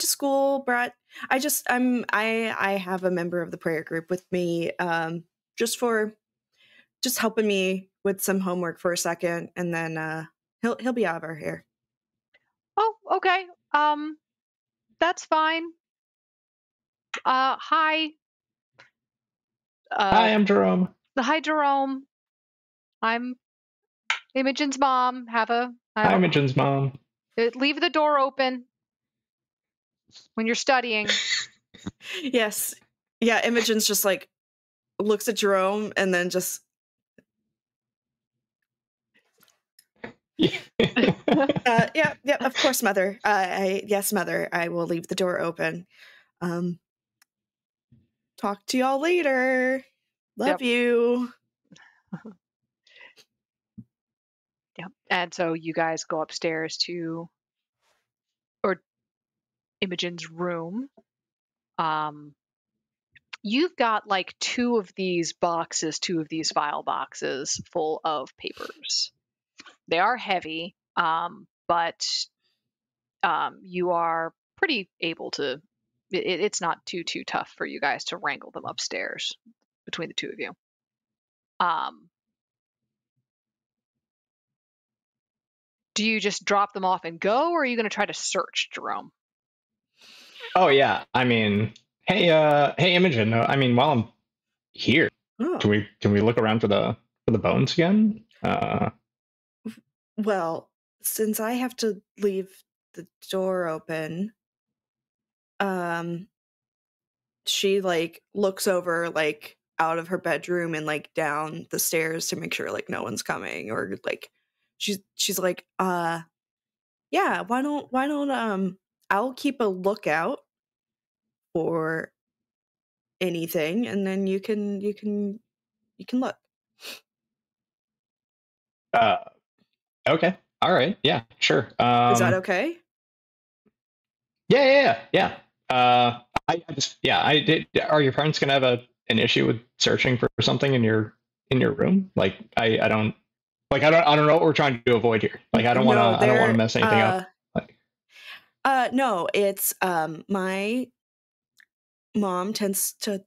to school, brought. I have a member of the prayer group with me just helping me with some homework for a second. And then he'll be out of our hair. Oh, okay. That's fine. Hi. Hi, I'm Jerome. I'm Imogen's mom. Hi, Imogen's mom. Leave the door open when you're studying. Yes. Yeah, Imogen's just like looks at Jerome and then just yeah, of course, mother. Yes, mother, I will leave the door open. Talk to y'all later. Love you. Yep. And so you guys go upstairs to Imogen's room. You've got like two of these file boxes full of papers. They are heavy, but you are pretty able to, it's not too tough for you guys to wrangle them upstairs between the two of you. Do you just drop them off and go, or are you going to try to search, Jerome? Oh, yeah. I mean, hey, Imogen, I mean, while I'm here, can we look around for the bones again? Well, since I have to leave the door open, she like looks over like out of her bedroom and like down the stairs to make sure like no one's coming, or like she's like, yeah, why don't I'll keep a lookout for anything, and then you can look. Okay. All right. Yeah, sure. Is that okay? Yeah. Are your parents gonna have an issue with searching for something in your room? Like I don't know what we're trying to avoid here. Like I don't want to mess anything up. Like, no, it's my mom tends to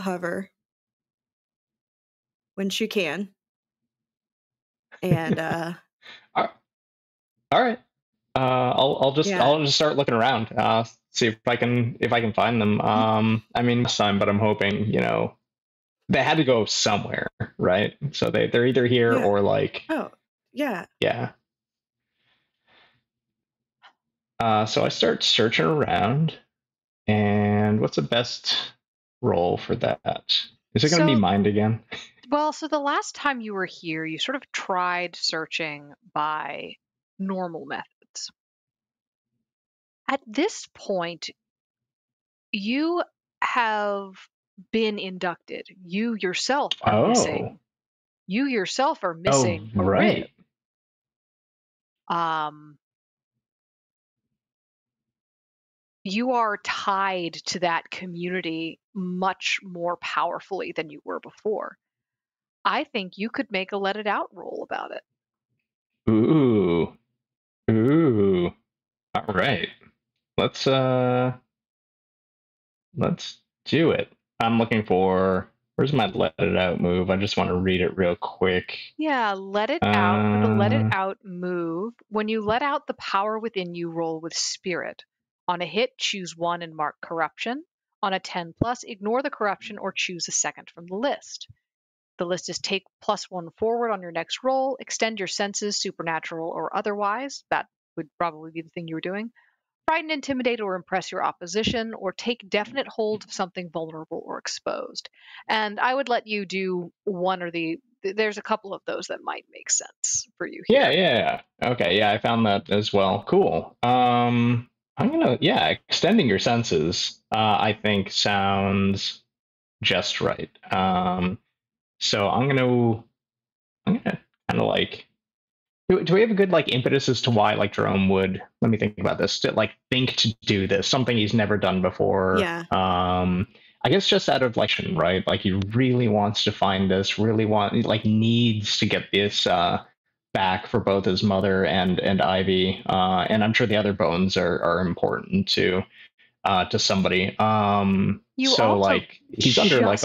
hover when she can. And all right. I'll just start looking around. See if I can find them. I mean, last time, but I'm hoping, you know, they had to go somewhere, right? So they're either here or like. Oh, yeah. Yeah. So I start searching around, and what's the best role for that? Is it going to be mind again? Well, so the last time you were here, you sort of tried searching by normal methods. At this point, you have been inducted. You yourself are missing. You yourself are missing. Oh, right. You are tied to that community much more powerfully than you were before. I think you could make a let it out roll about it. Ooh. All right. Let's do it. I'm looking for, where's my let it out move? I just want to read it real quick. Yeah, let it out. With the let it out move, when you let out the power within you, roll with spirit. On a hit, choose one and mark corruption. On a 10+, ignore the corruption or choose a second from the list. The list is take +1 forward on your next roll, extend your senses, supernatural or otherwise. That would probably be the thing you were doing. Frighten, intimidate, or impress your opposition, or take definite hold of something vulnerable or exposed. And I would let you do one or the, there's a couple of those that might make sense for you here. Yeah. Okay, yeah, I found that as well. Cool. I'm going to, extending your senses, I think sounds just right. So I'm gonna kind of like, do we have a good like impetus as to why like Jerome would, let me think about this, to like think to do this, something he's never done before. Yeah. I guess just out of like, right? Like he really wants to find this, needs to get this back for both his mother and Ivy. And I'm sure the other bones are important to somebody. So like he's under like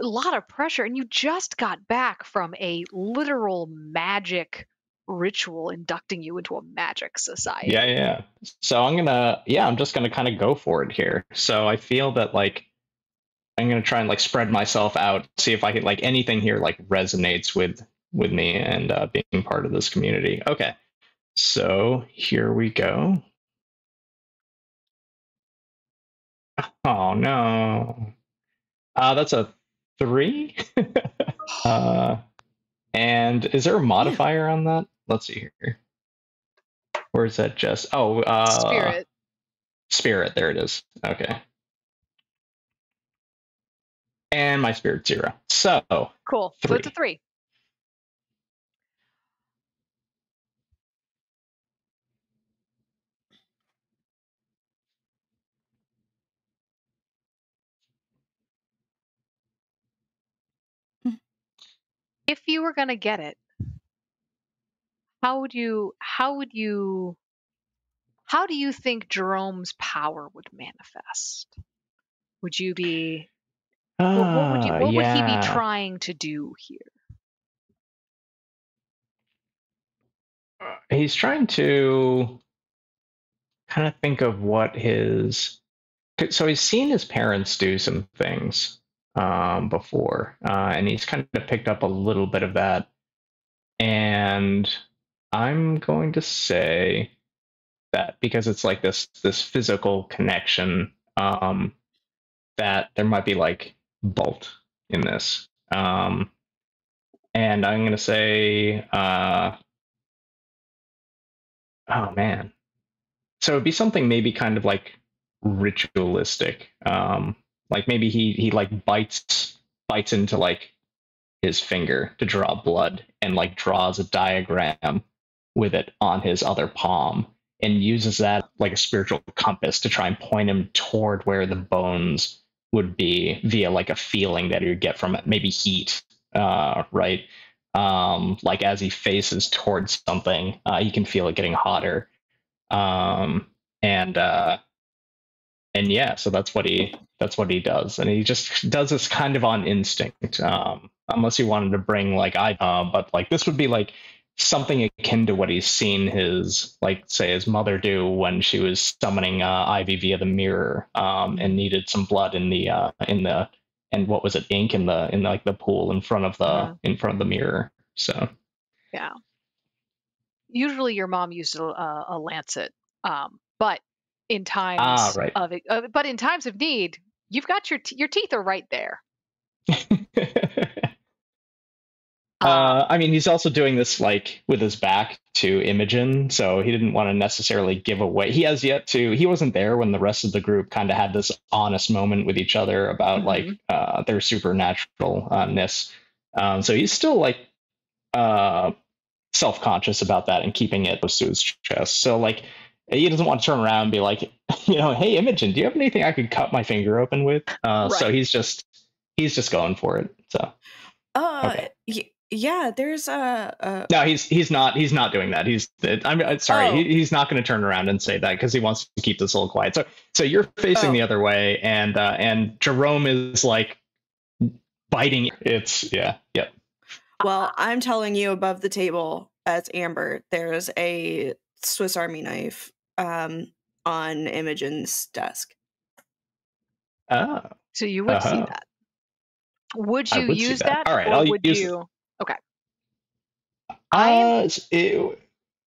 a lot of pressure, and you just got back from a literal magic ritual inducting you into a magic society. Yeah. So I'm just gonna kind of go for it here. So I feel that like I'm gonna try and like spread myself out, see if I can like anything here like resonates with with me and being part of this community. Okay, so here we go. Oh no, that's a 3. And is there a modifier on that? Let's see here. Where is that, Jess? Oh, spirit. Spirit, there it is. Okay. And my spirit 0. So cool. 3. So it's a 3. If you were gonna get it, how do you think Jerome's power would manifest? Would you be what would he be trying to do here? He's trying to kind of think of what his, so he's seen his parents do some things before, and he's kind of picked up a little bit of that. And I'm going to say that because it's like this physical connection, that there might be like bolt in this. And I'm going to say, oh man. So it'd be something maybe kind of like ritualistic. Like maybe he like bites into like his finger to draw blood and like draws a diagram with it on his other palm and uses that like a spiritual compass to try and point him toward where the bones would be via like a feeling that he would get from it, maybe heat, right? Like as he faces towards something, he can feel it getting hotter. And yeah, so that's what he does, and he just does this kind of on instinct, unless he wanted to bring like but like this would be like something akin to what he's seen his, like say his mother do when she was summoning Ivy via the mirror, and needed some blood in the pool in front of the mirror. So yeah, usually your mom used a lancet, but in times right. But in times of need, you've got your teeth are right there. I mean, he's also doing this like with his back to Imogen, so he didn't want to necessarily give away. He wasn't there when the rest of the group kind of had this honest moment with each other about like their supernaturalness. So he's still like self-conscious about that and keeping it close to his chest. So like, he doesn't want to turn around and be like, you know, hey, Imogen, do you have anything I could cut my finger open with? Right. So he's just going for it. So, okay. Yeah, there's no, he's not doing that. I'm sorry. Oh. He's not going to turn around and say that because he wants to keep this a little quiet. So you're facing the other way. And Jerome is like biting. It's yeah. Yep. Well, I'm telling you, above the table as Amber, there's a Swiss Army knife on Imogen's desk. Oh. So you would see that. Would you use that? All right. Okay.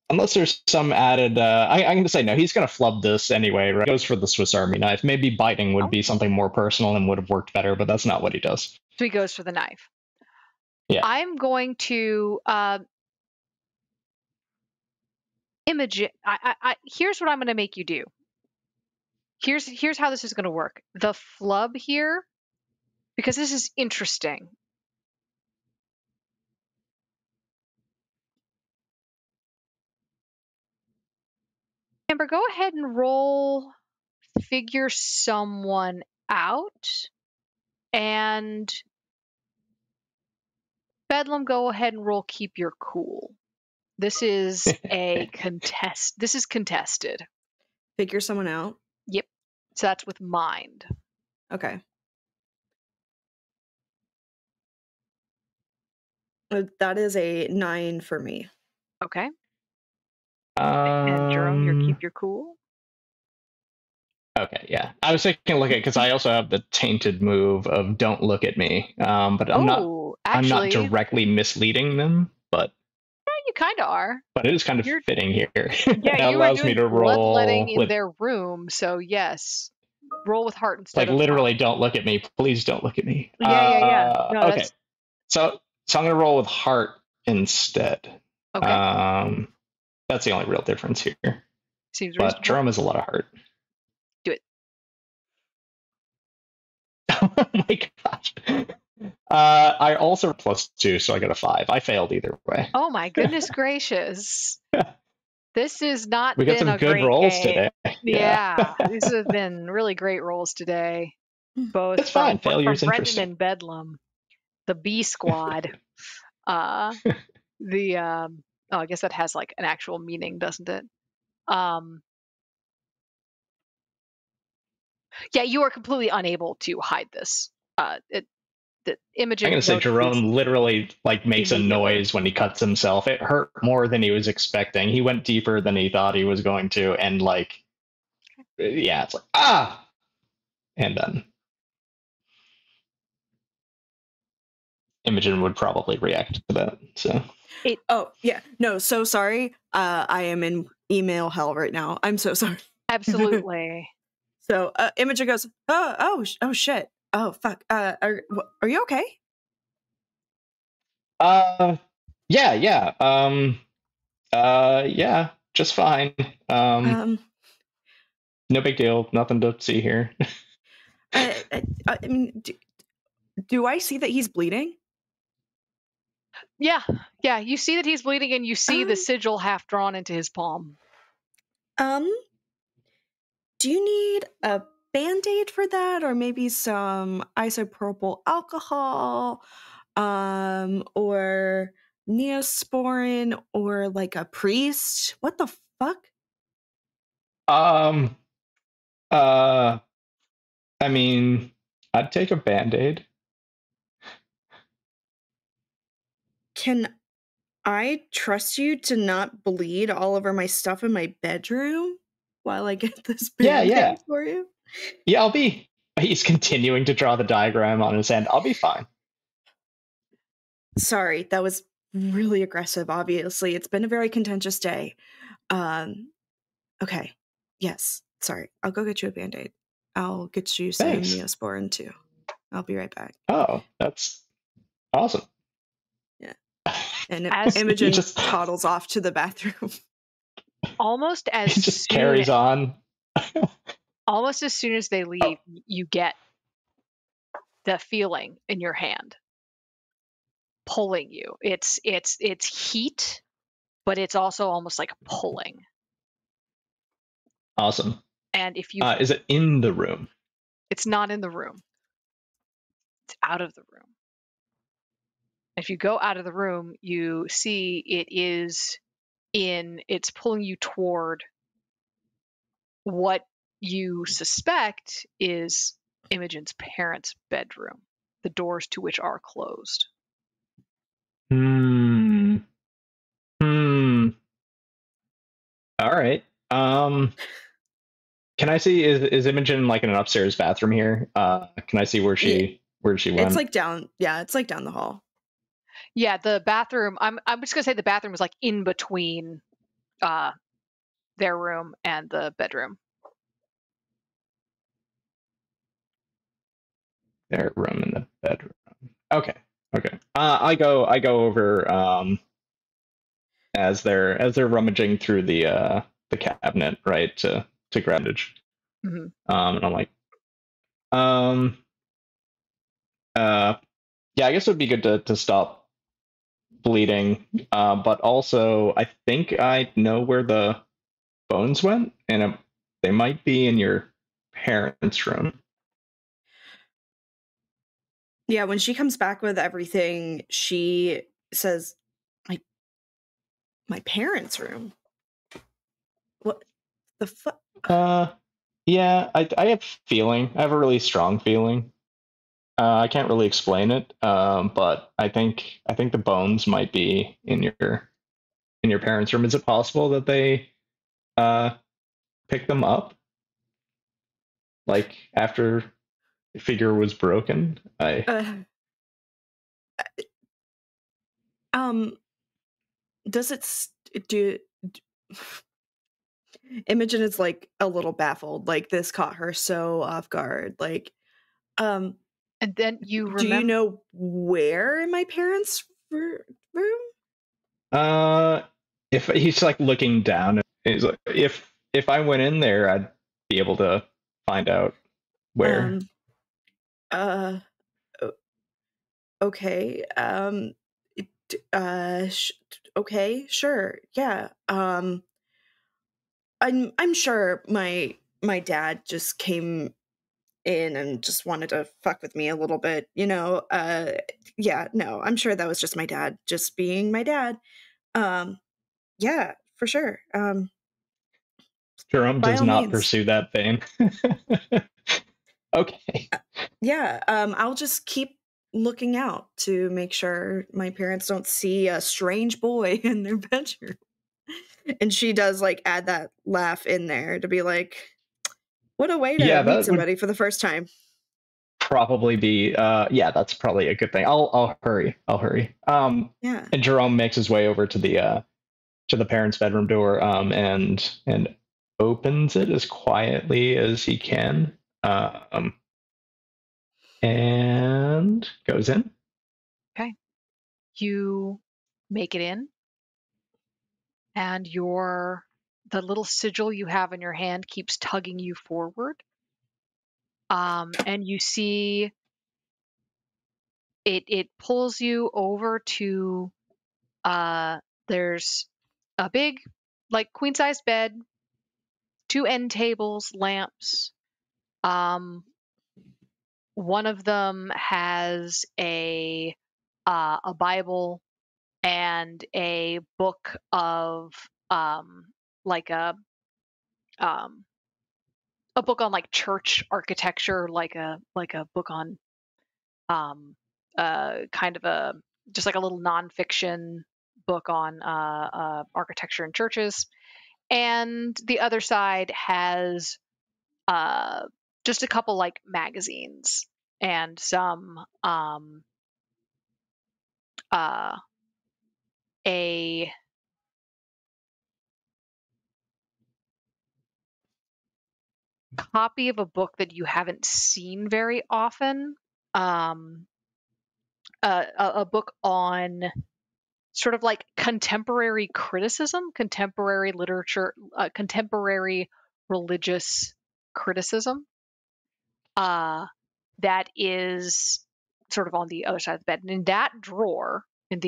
Unless there's some added, I'm going to say no, he's going to flub this anyway, right? He goes for the Swiss Army knife. Maybe biting would be something more personal and would have worked better, but that's not what he does. So he goes for the knife. Yeah. I'm going to... Imogen, here's what I'm going to make you do. Here's how this is going to work. The flub here, because this is interesting. Amber, go ahead and roll figure someone out, and Bedlam, go ahead and roll keep your cool. This is a contest. This is contested. Figure someone out? Yep. So that's with mind. Okay. That is a 9 for me. Okay. And Jerome, you keep your cool? Okay, yeah. I was thinking look at, because I also have the tainted move of don't look at me, but I'm not directly misleading them. kind of are. But it is kind of fitting here. Yeah, that allows me to roll bloodletting in their room, so yes. Roll with heart instead. Like literally, don't look at me. Please don't look at me. Yeah. No, okay. So I'm gonna roll with heart instead. Okay. That's the only real difference here. Seems reasonable. But Jerome has a lot of heart. Do it. Oh my gosh. I also +2, so I got a 5. I failed either way. Oh my goodness gracious. This is not. We got some good rolls today. Yeah. These have been really great rolls today. Both it's fine. Failure's from Brendan and Bedlam, the B Squad. Oh, I guess that has like an actual meaning, doesn't it? Yeah, you are completely unable to hide this. Imogen. I'm gonna say Jerome literally like makes a noise when he cuts himself. It hurt more than he was expecting. He went deeper than he thought he was going to, and like, yeah, it's like ah, and then Imogen would probably react to that. So so sorry. I am in email hell right now. I'm so sorry. Absolutely. So Imogen goes, oh shit. Oh fuck! Are you okay? Yeah, just fine. No big deal. Nothing to see here. I mean, do I see that he's bleeding? Yeah. You see that he's bleeding, and you see the sigil half drawn into his palm. Do you need a Band-Aid for that, or maybe some isopropyl alcohol, or neosporin, or like a priest? What the fuck? I mean, I'd take a Band-Aid. Can I trust you to not bleed all over my stuff in my bedroom while I get this Band-Aid for you? Yeah, he's continuing to draw the diagram on his hand. I'll be fine. Sorry, that was really aggressive, obviously. It's been a very contentious day. Okay. Yes. Sorry. I'll go get you a Band-Aid. I'll get you some neosporin too. I'll be right back. Oh, that's awesome. Yeah. And Imogen just toddles off to the bathroom. He just carries on. Almost as soon as they leave, you get the feeling in your hand pulling you. It's heat, but it's also almost like pulling. Awesome. And if you is it in the room? It's not in the room. It's out of the room. If you go out of the room, you see it's pulling you toward what you suspect is Imogen's parents' bedroom, the doors to which are closed. All right. Can I see is Imogen like in an upstairs bathroom here? Can I see where she went? It's like down the hall. Yeah, the bathroom. I'm just gonna say the bathroom was like in between their room and the bedroom. Their room and the bedroom. Okay. I go over as they're rummaging through the cabinet, right, to bandage. And I'm like, yeah, I guess it would be good to stop bleeding. But also I think I know where the bones went, and they might be in your parents' room. Yeah, when she comes back with everything, she says, "My parents' room. What the fuck?" Yeah, I have a feeling. I have a really strong feeling. I can't really explain it, but I think the bones might be in your parents' room. Is it possible that they picked them up, like after figure was broken? Does it Imogen is like a little baffled, like this caught her so off guard, like and then you remember, do you know where in my parents' room? If he's like looking down, he's like, if I went in there, I'd be able to find out where. Okay. Okay, sure. Yeah. I'm sure my dad just came in and just wanted to fuck with me a little bit, you know. Yeah, no, I'm sure that was just my dad just being my dad. Yeah, for sure. Jerome does not pursue that vein. Okay. Yeah, I'll just keep looking out to make sure my parents don't see a strange boy in their bedroom. And she does like add that laugh in there to be like, what a way to meet somebody for the first time. Probably be yeah, that's probably a good thing. I'll hurry. Yeah. And Jerome makes his way over to the parents' bedroom door, and opens it as quietly as he can, and goes in. Okay. You make it in, and the little sigil you have in your hand keeps tugging you forward. And you see it pulls you over to there's a big, like, queen-sized bed, 2 end tables, lamps. One of them has a Bible and a book of like a book on like church architecture, like a book on kind of a just like a little nonfiction book on architecture and churches. And the other side has just a couple like magazines and some a copy of a book that you haven't seen very often, a book on sort of like contemporary criticism, contemporary literature, contemporary religious criticism, that is sort of on the other side of the bed. And in that drawer, in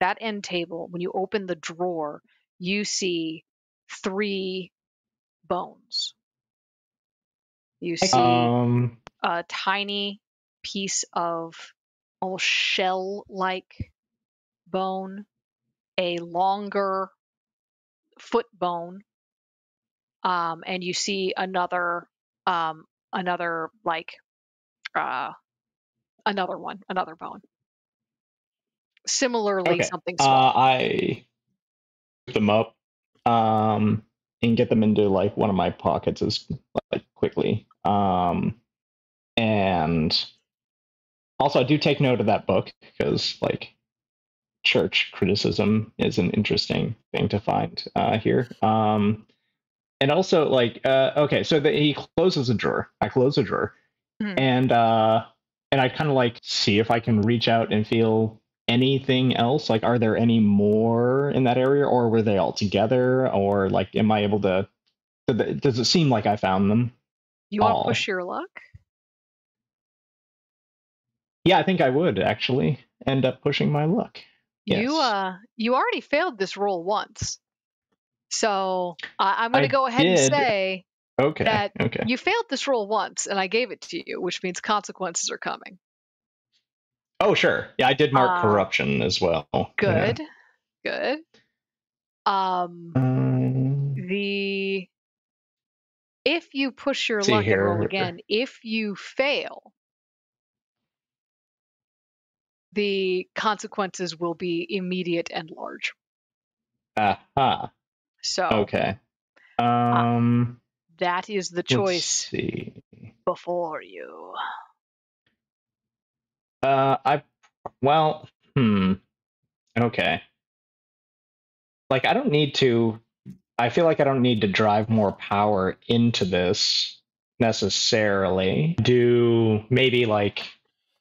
that end table, when you open the drawer, you see 3 bones. You see a tiny piece of almost shell-like bone, a longer foot bone, and you see another bone. Similarly, okay. Something small. I pick them up and get them into like one of my pockets as like quickly. And also I do take note of that book, because like church criticism is an interesting thing to find here. And also like okay, so he closes a drawer. I close a drawer. And I kind of like see if I can reach out and feel anything else. Like, are there any more in that area, or were they all together, or like, am I able to? Does it seem like I found them? You want to push your luck? Yeah, I think I would actually end up pushing my luck. Yes. You already failed this roll once, so I'm going to go ahead and say. Okay. You failed this roll once, and I gave it to you, which means consequences are coming. Oh, sure. Yeah, I did mark corruption as well. Good, yeah. Good. If you push your luck and roll again, if you fail, the consequences will be immediate and large. Aha. So. Okay. That is the choice before you. Okay. like, I don't need to, I feel like I don't need to drive more power into this necessarily. I do maybe like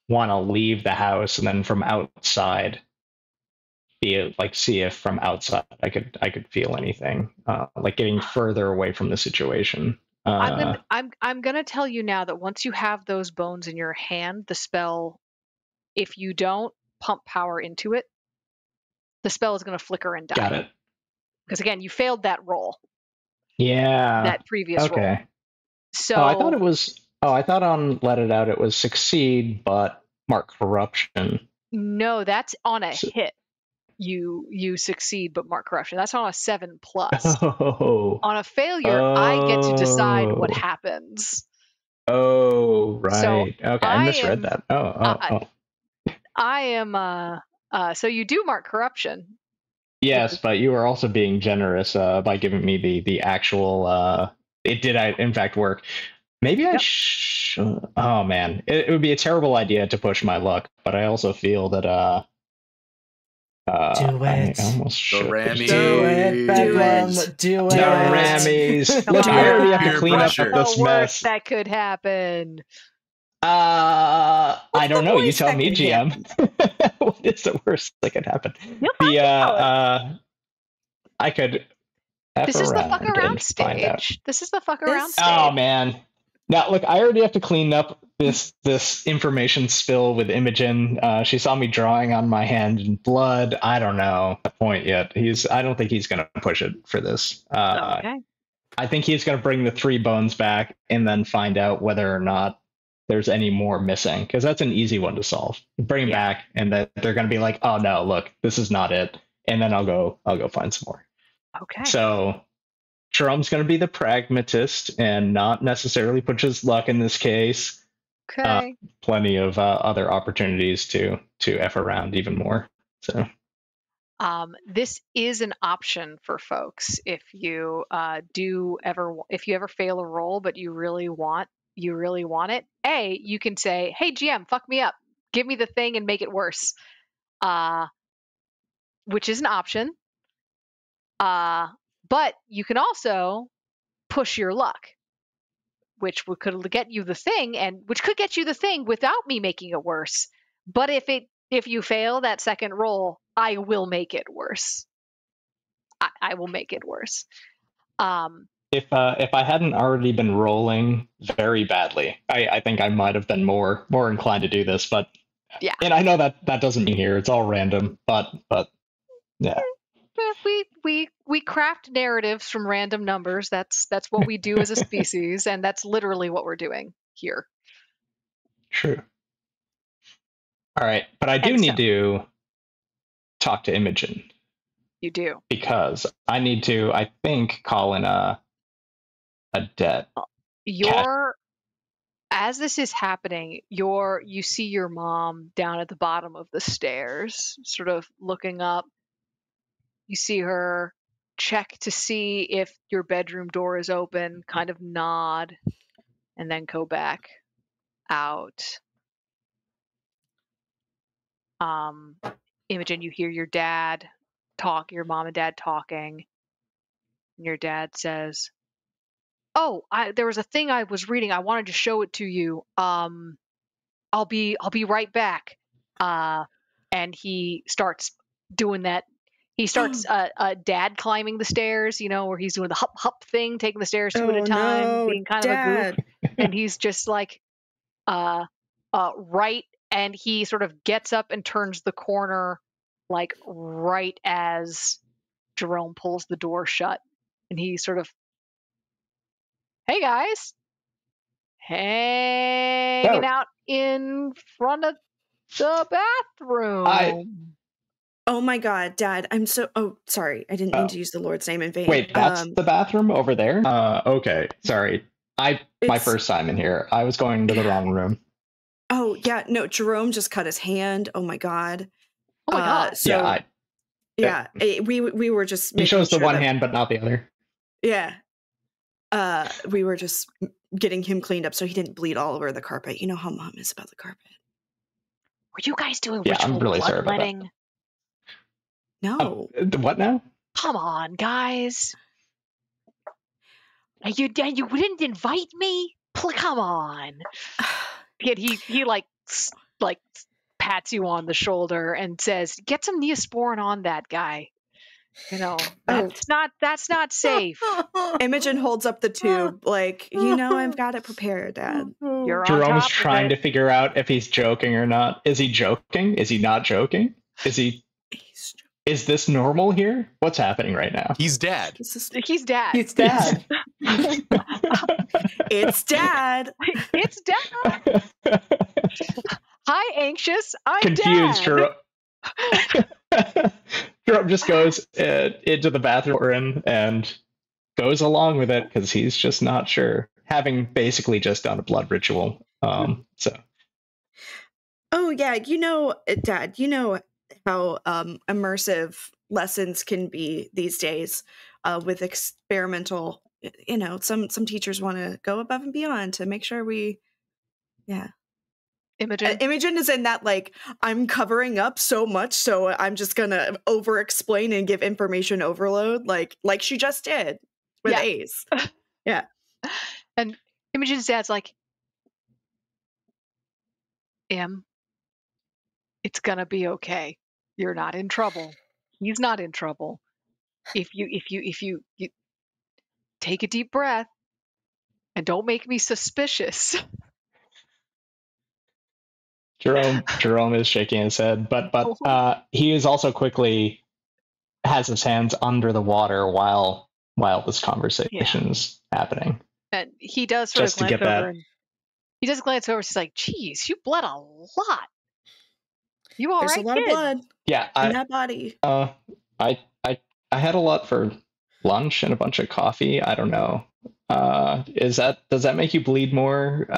want to leave the house and then from outside be like, see if from outside I could feel anything, like getting further away from the situation. I'm gonna tell you now that once you have those bones in your hand, the spell, if you don't pump power into it, the spell is gonna flicker and die. Got it. Because again, you failed that roll. Yeah. That previous roll. Okay. So I thought it was. Oh, I thought on Let It Out it was succeed, but mark corruption. No, that's on a hit. You succeed, but mark corruption. That's on a 7+. Oh. On a failure, oh. I get to decide what happens. Oh, right. So okay, I misread that. So you do mark corruption. Yes, but you are also being generous by giving me the actual. It did, in fact, work. Maybe I should. Oh, man. It would be a terrible idea to push my luck, but I also feel that. Do it. I almost should. Do it, Bedlam. Do it. The Rammies. Let's really have to clean up this mess. That could happen. I don't know. You tell me, GM. What is the worst that could happen? I could. This is the fuck around stage. Oh man! Now look, I already have to clean up this information spill with Imogen. She saw me drawing on my hand in blood. I don't know the point yet. I don't think he's gonna push it for this. Okay. I think he's gonna bring the 3 bones back and then find out whether or not there's any more missing, because that's an easy one to solve. Bring him back, and then they're gonna be like, "Oh no, look, this is not it." And then I'll go find some more. Okay. So Jerome's going to be the pragmatist and not necessarily put his luck in this case. Okay. Plenty of other opportunities to F around even more. So this is an option for folks if you ever fail a roll, but you really want it. A, you can say, "Hey GM, fuck me up. Give me the thing and make it worse." Which is an option. But you can also push your luck, which could get you the thing, and which could get you the thing without me making it worse. But if you fail that second roll, I will make it worse. I will make it worse. If I hadn't already been rolling very badly, I think I might have been more inclined to do this. But yeah, and I know that doesn't mean here it's all random, but yeah. We craft narratives from random numbers. That's what we do as a species, and that's literally what we're doing here. True. All right, but I do need to talk to Imogen. You do, because I need to, I think, call in a debt. As this is happening, you see your mom down at the bottom of the stairs, sort of looking up. You see her check to see if your bedroom door is open, kind of nod, and then go back out. Imogen, you hear your dad talk, your mom and dad talking. And your dad says, "Oh, there was a thing I was reading. I wanted to show it to you. I'll be right back." And he starts doing that. He starts dad climbing the stairs, where he's doing the hop thing, taking the stairs 2 at a time, being kind of a goof. And he's just like, right. And he sort of gets up and turns the corner, like right as Jerome pulls the door shut. And he sort of, "Hey guys, hanging out in front of the bathroom." Oh my God, Dad! I'm so. Oh, sorry, I didn't mean to use the Lord's name in vain. Wait, that's the bathroom over there. Okay, sorry. My first time in here. I was going to the wrong room. Oh yeah, no. Jerome just cut his hand. Oh my God. Oh my God. So, yeah. We were just. He shows the one hand, but not the other. Yeah. We were just getting him cleaned up so he didn't bleed all over the carpet. You know how Mom is about the carpet. Were you guys doing ritual bloodletting? No. What now? Come on, guys. You didn't invite me? Come on. And he like pats you on the shoulder and says, "Get some Neosporin on that guy. You know, that's not safe." Imogen holds up the tube, like, "You know, I've got it prepared, Dad." You're on Jerome's top trying to figure out if he's joking or not. Is he joking? Is he not joking? Is he? Is this normal here? What's happening right now? He's Dad. He's Dad. It's Dad. It's Dad. It's Dad. Hi, anxious. I'm confused. Jerome. Jerome just goes into the bathroom and goes along with it because he's just not sure, having basically just done a blood ritual. So. Oh yeah, you know, Dad. You know how immersive lessons can be these days with experimental. You know, some teachers want to go above and beyond to make sure we, yeah. Imogen is in that, like, I'm covering up so much, so I'm just gonna over explain and give information overload, like she just did with Ace. Yeah. And Imogen's dad's like, "Im, it's gonna be okay. You're not in trouble. He's not in trouble. If you take a deep breath and don't make me suspicious." Jerome is shaking his head, but he is also quickly has his hands under the water while this conversation is happening. And he does sort of glance over. He does glance over. He's like, "Geez, you bled a lot. You all right, kid? There's a lot of blood. Yeah, in that body. I had a lot for lunch and a bunch of coffee. I don't know. Does that make you bleed more?"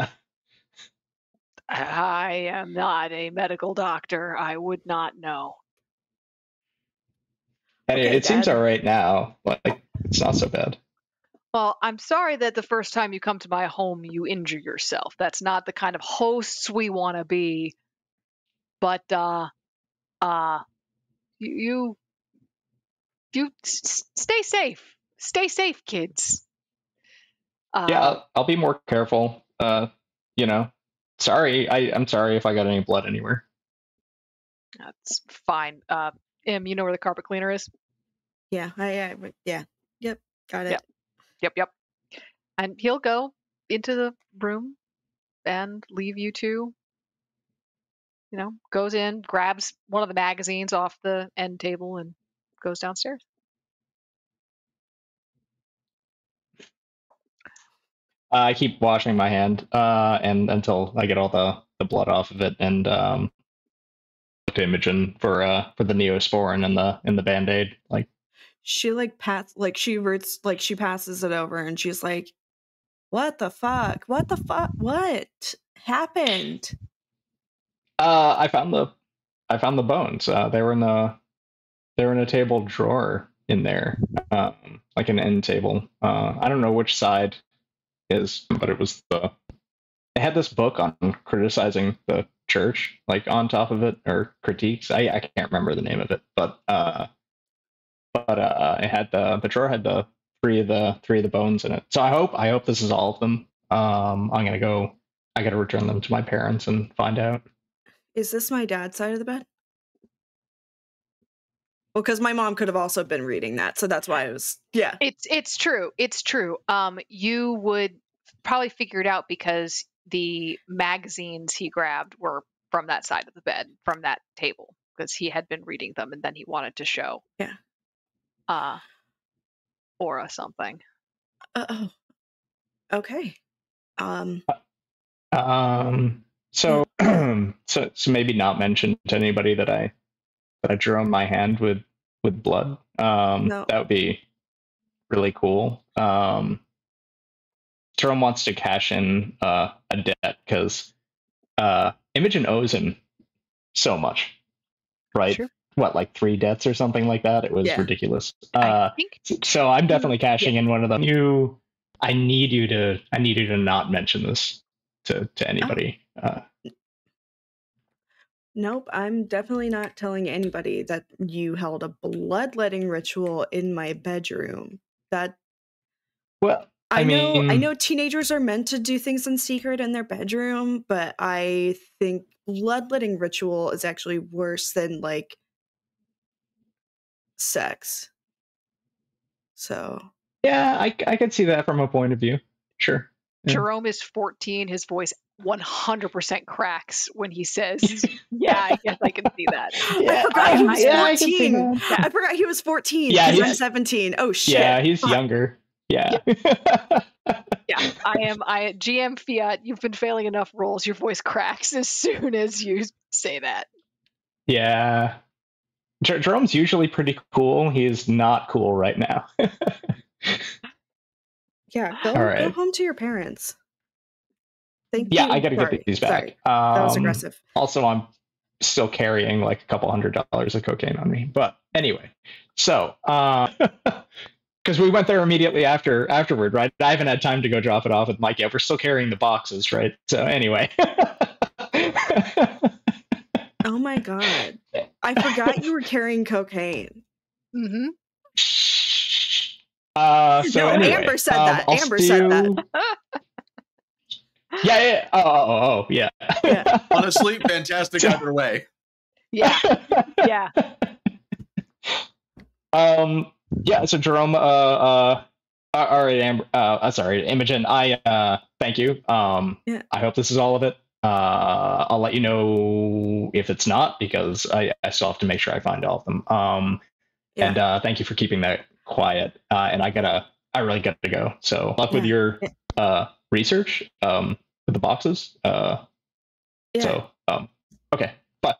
I am not a medical doctor. I would not know. Anyway, okay, it seems all right now. Like, it's not so bad. Well, I'm sorry that the first time you come to my home, you injure yourself. That's not the kind of hosts we want to be. But you stay safe. Stay safe, kids. Yeah, I'll be more careful. You know. Sorry, I'm sorry if I got any blood anywhere. That's fine. Em, you know where the carpet cleaner is? Yeah, yeah. Yep, got it. Yep. And he'll go into the room and leave you two. You know, goes in, grabs one of the magazines off the end table and goes downstairs. I keep washing my hand and until I get all the blood off of it, and look to Imogen for the Neosporin in the Band-Aid. Like, she she passes it over and she's like, What the fuck? What happened? I found the bones. They were in a table drawer in there. Like an end table. I don't know which side is, but it was they had this book on criticizing the church, like, on top of it, or critiques. I can't remember the name of it, but it had the drawer had the three of the bones in it. So I hope this is all of them. I gotta return them to my parents and find out. Is this my dad's side of the bed? Well, because my mom could have also been reading that, so that's why I was. Yeah, it's true. You would probably figure it out because the magazines he grabbed were from that side of the bed, from that table, because he had been reading them, and then he wanted to show. Yeah. Aura something. Oh. Okay. So maybe not mention to anybody that I drew on my hand with blood. No. That would be really cool. Jerome wants to cash in a debt because Imogen owes him so much, right? Sure. What, like 3 debts or something like that? It was ridiculous. So I'm definitely cashing in one of them. I need you to not mention this to anybody. Nope, I'm definitely not telling anybody that you held a bloodletting ritual in my bedroom. That, well, I know teenagers are meant to do things in secret in their bedroom, but I think bloodletting ritual is actually worse than like sex. So yeah, I could see that from a point of view. Sure. Yeah. Jerome is 14. His voice 100% cracks when he says, "Yeah, I guess I can see that." Yeah, I forgot he was 14. I forgot he was 14. Yeah, he's 17. Oh shit. Yeah, he's younger. Yeah. Yeah. Yeah, I GM Fiat. You've been failing enough rolls. Your voice cracks as soon as you say that. Yeah. Jerome's usually pretty cool. He is not cool right now. Yeah, go home to your parents. Thank you. I gotta get these back. That was aggressive. Also, I'm still carrying like a couple $100 of cocaine on me. But anyway, so because we went there immediately afterward, right? I haven't had time to go drop it off with Mike yet. We're still carrying the boxes, right? So anyway. Oh my god, I forgot you were carrying cocaine. Mm-hmm. So anyway, Amber said that. Amber said that. Yeah, yeah. Oh, yeah. Yeah. Honestly, fantastic either way. Yeah. Yeah. Yeah. So Jerome. All right, Amber. Sorry, Imogen. I thank you. Yeah. I hope this is all of it. I'll let you know if it's not, because I still have to make sure I find all of them. Yeah. And thank you for keeping that quiet. And I really gotta go. So luck with your research with the boxes. So okay, bye.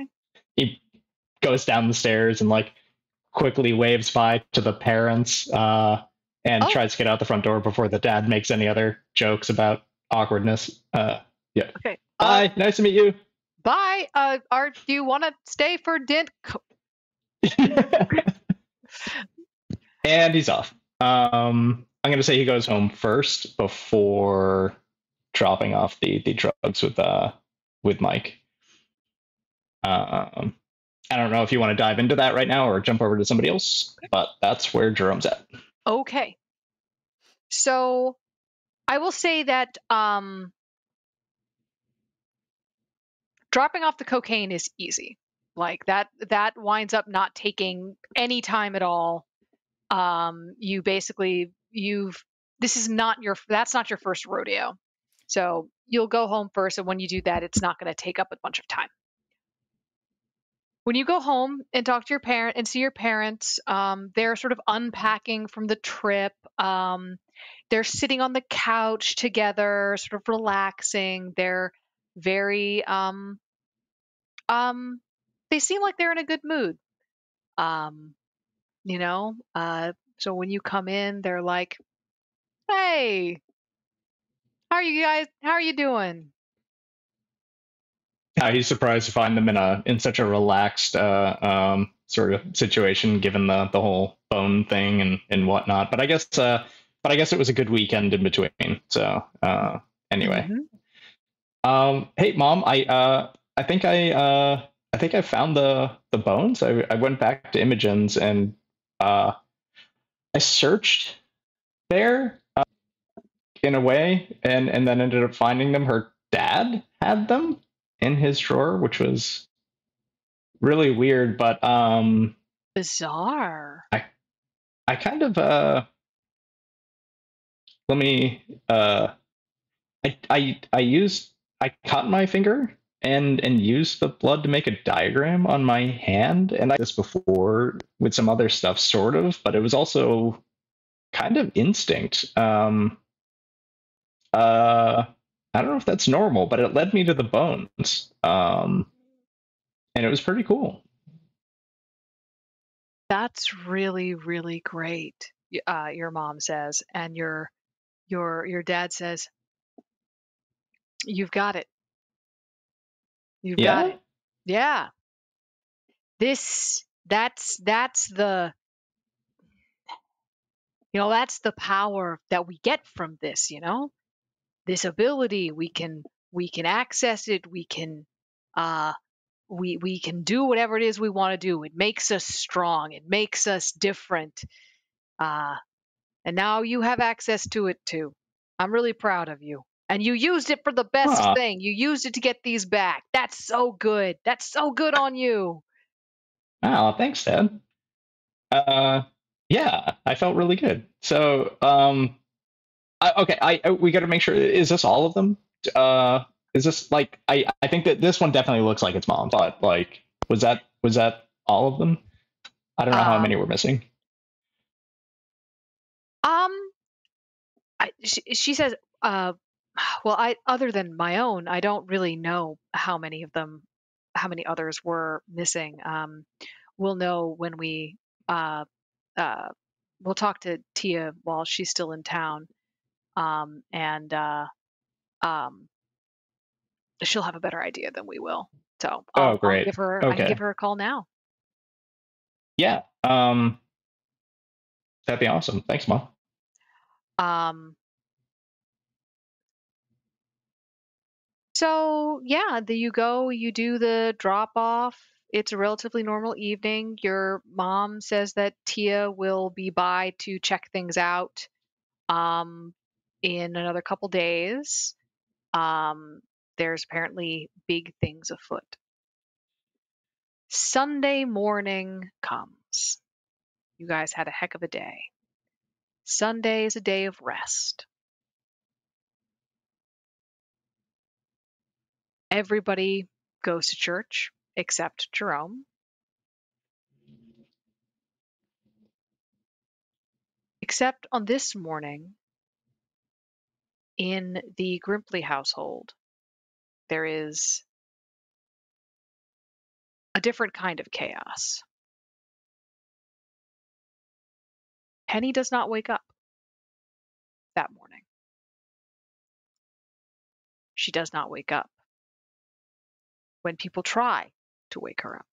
Okay. He goes down the stairs and like quickly waves bye to the parents and tries to get out the front door before the dad makes any other jokes about awkwardness. Okay. Bye. Nice to meet you. Bye. Do you want to stay for dinner? And he's off. I'm gonna say he goes home first before dropping off the drugs with Mike. I don't know if you want to dive into that right now or jump over to somebody else, but that's where Jerome's at. Okay. So I will say that dropping off the cocaine is easy. Like that winds up not taking any time at all. That's not your first rodeo. So you'll go home first. And when you do that, it's not going to take up a bunch of time. When you go home and talk to your parent and see your parents, they're sort of unpacking from the trip. They're sitting on the couch together, sort of relaxing. They're very, they seem like they're in a good mood. So when you come in, they're like, "Hey, how are you guys? How are you doing?" He's surprised to find them in such a relaxed sort of situation, given the whole phone thing and whatnot. But I guess it was a good weekend in between. So anyway, hey Mom, I think I found the bones. I went back to Imogen's and I searched there in a way and then ended up finding them. Her dad had them in his drawer, which was really weird, but bizarre. I kind of I cut my finger and used the blood to make a diagram on my hand. And I did this before with some other stuff, sort of, but it was also kind of instinct. I don't know if that's normal, but it led me to the bones. And it was pretty cool. That's really, really great, your mom says. And your dad says, "You've got it. You've got it. Yeah. That's the power that we get from this, this ability. We can access it. We can We can do whatever it is we want to do. It makes us strong. It makes us different. And now you have access to it too. I'm really proud of you. And you used it for the best thing. You used it to get these back. That's so good. That's so good on you. Oh, thanks, Dad. Yeah, I felt really good. So, we got to make sure, is this all of them? Is this like, I think that this one definitely looks like it's mom, but like, was that all of them? I don't know how many we're missing. She says, well, other than my own, I don't really know how many others were missing. We'll know when we'll talk to Tia while she's still in town. She'll have a better idea than we will. So I'll give her, I can give her a call now. Yeah. That'd be awesome. Thanks, Mom. So yeah, you go, you do the drop off. It's a relatively normal evening. Your mom says that Tia will be by to check things out in another couple days. There's apparently big things afoot. Sunday morning comes. You guys had a heck of a day. Sunday is a day of rest. Everybody goes to church except Jerome. Except on this morning, in the Grimpley household, there is a different kind of chaos. Penny does not wake up that morning. She does not wake up when people try to wake her up.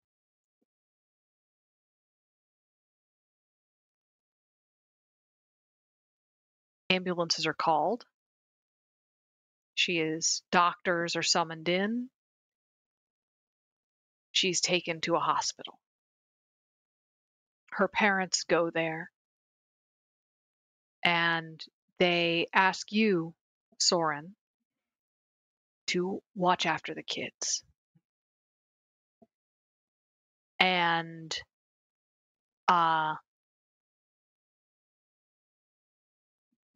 Ambulances are called. Doctors are summoned in. She's taken to a hospital. Her parents go there. And they ask you, Soren, to watch after the kids. And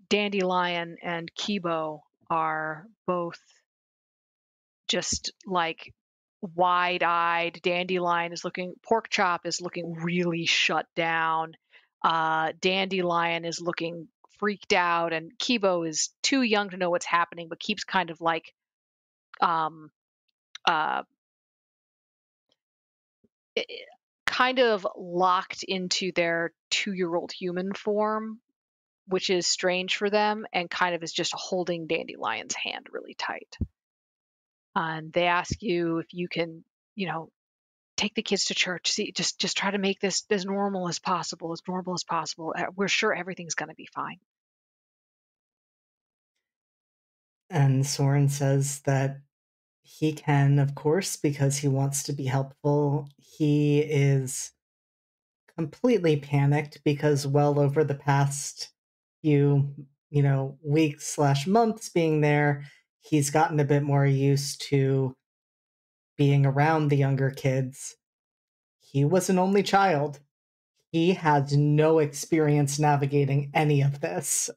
Dandelion and Kibo are both just like wide-eyed. Dandelion is looking, Porkchop is looking really shut down. Dandelion is looking freaked out, and Kibo is too young to know what's happening, but keeps kind of like kind of locked into their 2-year-old human form, which is strange for them, and kind of is just holding Dandelion's hand really tight. And they ask you if you can, take the kids to church. See, just try to make this as normal as possible, We're sure everything's going to be fine. And Soren says that he can, of course, because he wants to be helpful. He is completely panicked because well over the past few, weeks / months being there, he's gotten a bit more used to being around the younger kids. He was an only child. He had no experience navigating any of this.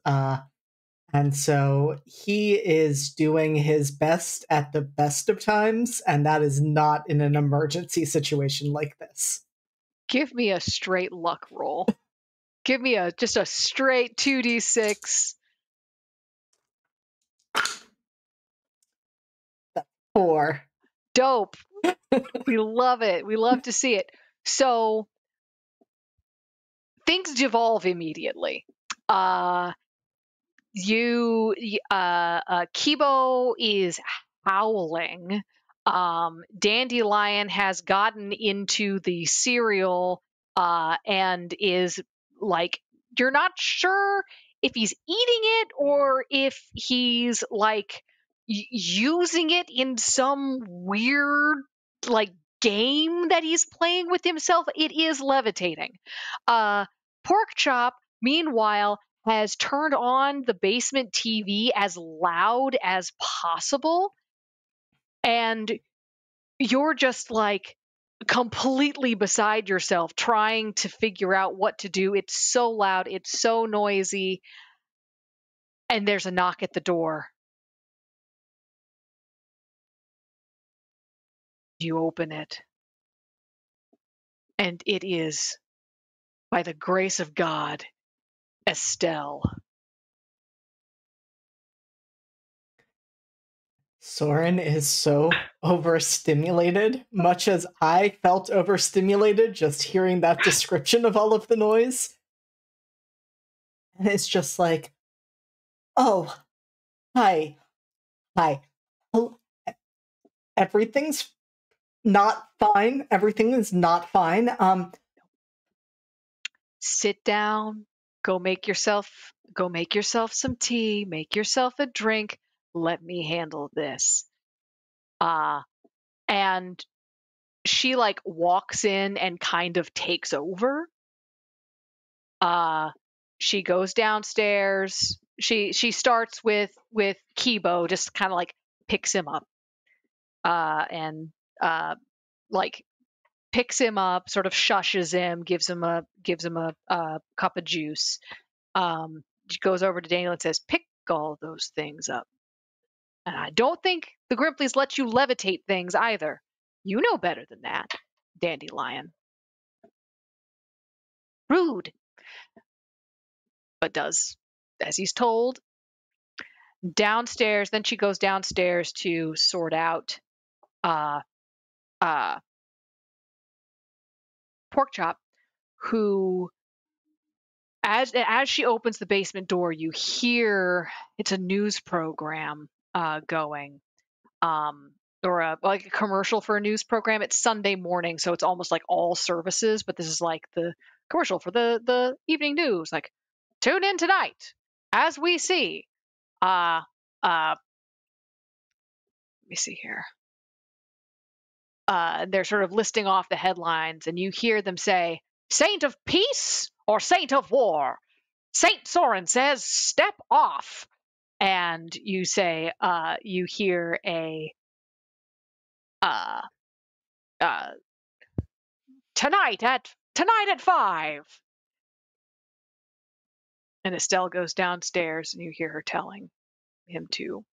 And so he is doing his best at the best of times, and that is not in an emergency situation like this. Give me a straight luck roll. Give me just a straight 2d6. That's 4. Dope. We love it. We love to see it. So things devolve immediately. Kibo is howling. Dandelion has gotten into the cereal and is like, you're not sure if he's eating it or if he's like using it in some weird like game that he's playing with himself, it is levitating. Porkchop, meanwhile, has turned on the basement TV as loud as possible, and you're just like completely beside yourself trying to figure out what to do. It's so loud, it's so noisy, and there's a knock at the door. You open it, and it is, by the grace of God, Estelle. Soren is so overstimulated, much as I felt overstimulated just hearing that description of all of the noise. And it's just like, oh, hi, everything's not fine. Everything is not fine. Sit down. Go make yourself some tea, make yourself a drink. Let me handle this. And she like walks in and kind of takes over. She goes downstairs. She starts with Kibo, just kind of like picks him up. Like picks him up, sort of shushes him, gives him a cup of juice. She goes over to Daniel and says, "Pick all those things up. And I don't think the Grimpleys let you levitate things either. You know better than that, Dandelion." Rude. But does as he's told. Downstairs, then she goes downstairs to sort out Porkchop, who, as she opens the basement door, you hear it's a news program going, or a commercial for a news program. It's Sunday morning, so it's almost like all services, but this is like the commercial for the evening news. Like, tune in tonight as we see. Let me see here. They're sort of listing off the headlines, and you hear them say, "Saint of peace or saint of war? Saint Soren says, step off." And you say, you hear a, tonight at 5. And Estelle goes downstairs, and you hear her telling him to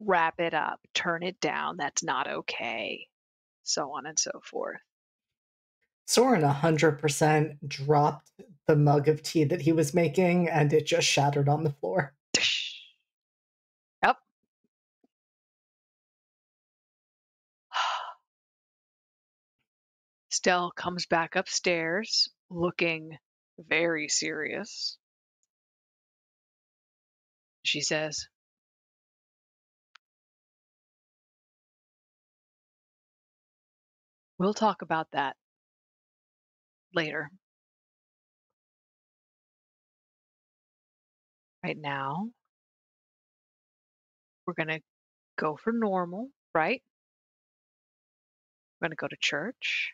wrap it up, turn it down, that's not okay, so on and so forth. Soren 100% dropped the mug of tea that he was making, and it just shattered on the floor. Yep. Estelle comes back upstairs, looking very serious. She says, "We'll talk about that later. Right now, we're going to go for normal, right? We're going to go to church.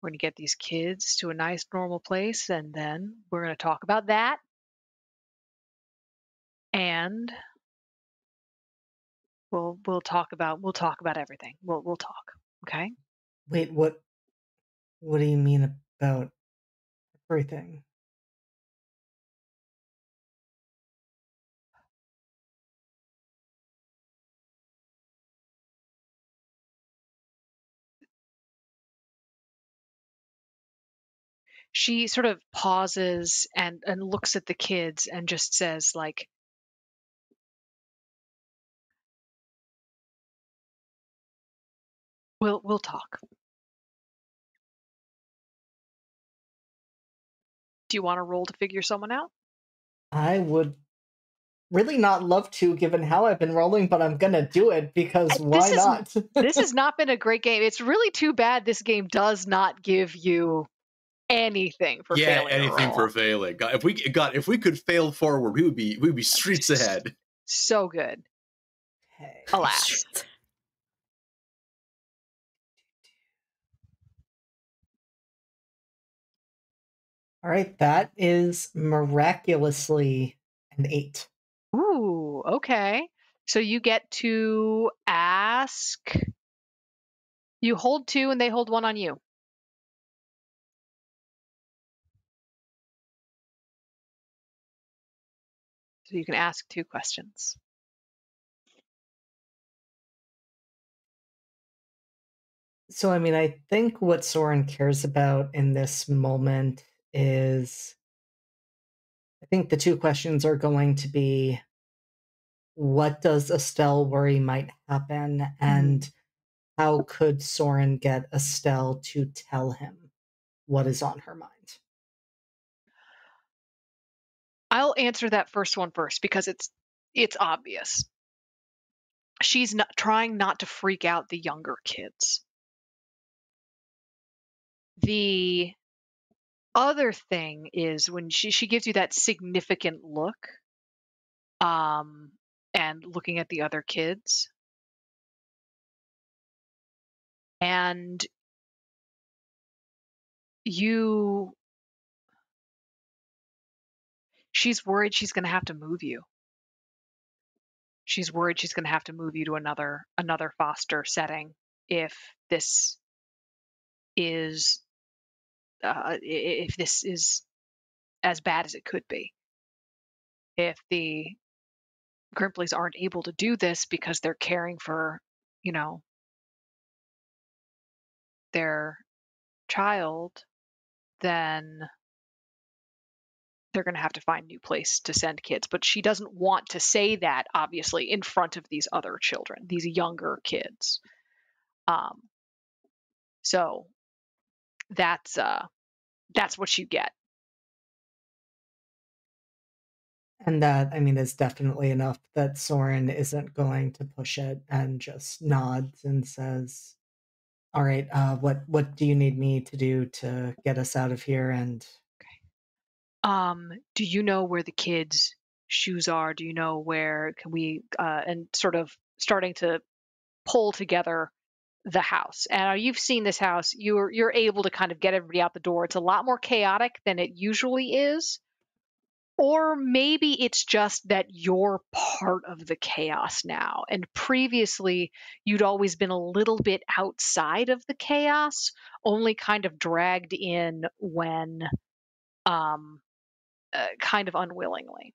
We're going to get these kids to a nice, normal place, and then we're going to talk about that. And We'll talk about everything. We'll talk, okay?" Wait, what do you mean about everything? She sort of pauses and looks at the kids and just says, like, We'll talk. Do you want to roll to figure someone out? I would really not love to, given how I've been rolling, but I'm going to do it because why not? This has not been a great game. It's really too bad this game does not give you anything for failing. Yeah, anything for failing. God, if we could fail forward, we would be streets ahead. So good. Alas. All right, that is miraculously an 8. Ooh, okay. So you get to ask. You hold 2 and they hold 1 on you. So you can ask 2 questions. So, I mean, I think what Soren cares about in this moment is, I think the 2 questions are going to be, what does Estelle worry might happen, and how could Soren get Estelle to tell him what is on her mind? I'll answer that first one first, because it's obvious. She's not trying not to freak out the younger kids. The other thing is when she gives you that significant look, and looking at the other kids, and she's worried she's going to have to move you. She's worried she's going to have to move you to another foster setting if this is as bad as it could be. If the Grimplies aren't able to do this because they're caring for, you know, their child, then they're going to have to find a new place to send kids. But she doesn't want to say that, obviously, in front of these other children, these younger kids. So that's what you get. And that, I mean, is definitely enough that Soren isn't going to push it and just nods and says, all right, what do you need me to do to get us out of here? And okay. Do you know where the kids' shoes are? Do you know where can we, and sort of starting to pull together the house. And you've seen this house. You're able to kind of get everybody out the door. It's a lot more chaotic than it usually is. Or maybe it's just that you're part of the chaos now. And previously, you'd always been a little bit outside of the chaos, only kind of dragged in when kind of unwillingly.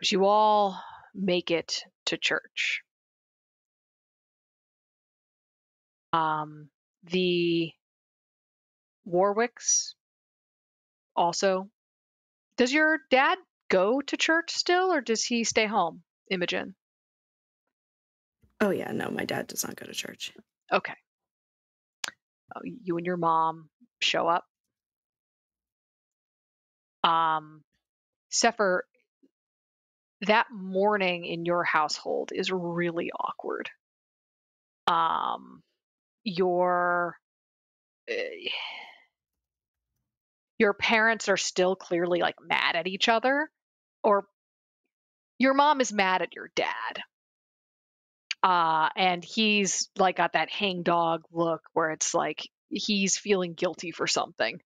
But you all make it to church. The Warwicks. Also, does your dad go to church still, or does he stay home, Imogen? Oh, yeah, no, my dad does not go to church. Okay. Oh, you and your mom show up. Sefer, that morning in your household is really awkward. Your parents are still clearly like mad at each other, or your mom is mad at your dad. And he's like got that hang dog look where it's like he's feeling guilty for something.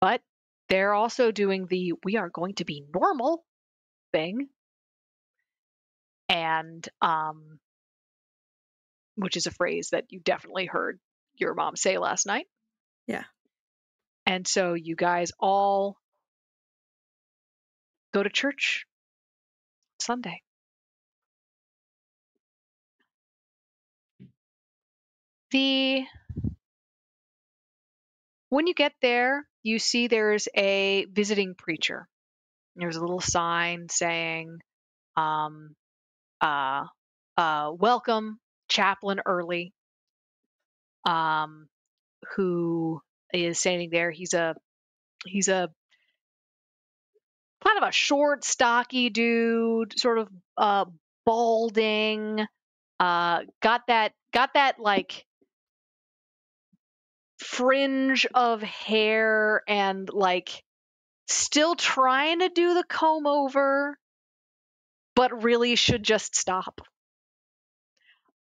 But they're also doing the we are going to be normal thing. And which is a phrase that you definitely heard your mom say last night. Yeah. And so you guys all go to church Sunday. When you get there, you see there's a visiting preacher. There's a little sign saying, welcome, Chaplain Early, who is standing there. He's a kind of a short, stocky dude, sort of balding, got that like fringe of hair and like still trying to do the comb over, but really should just stop.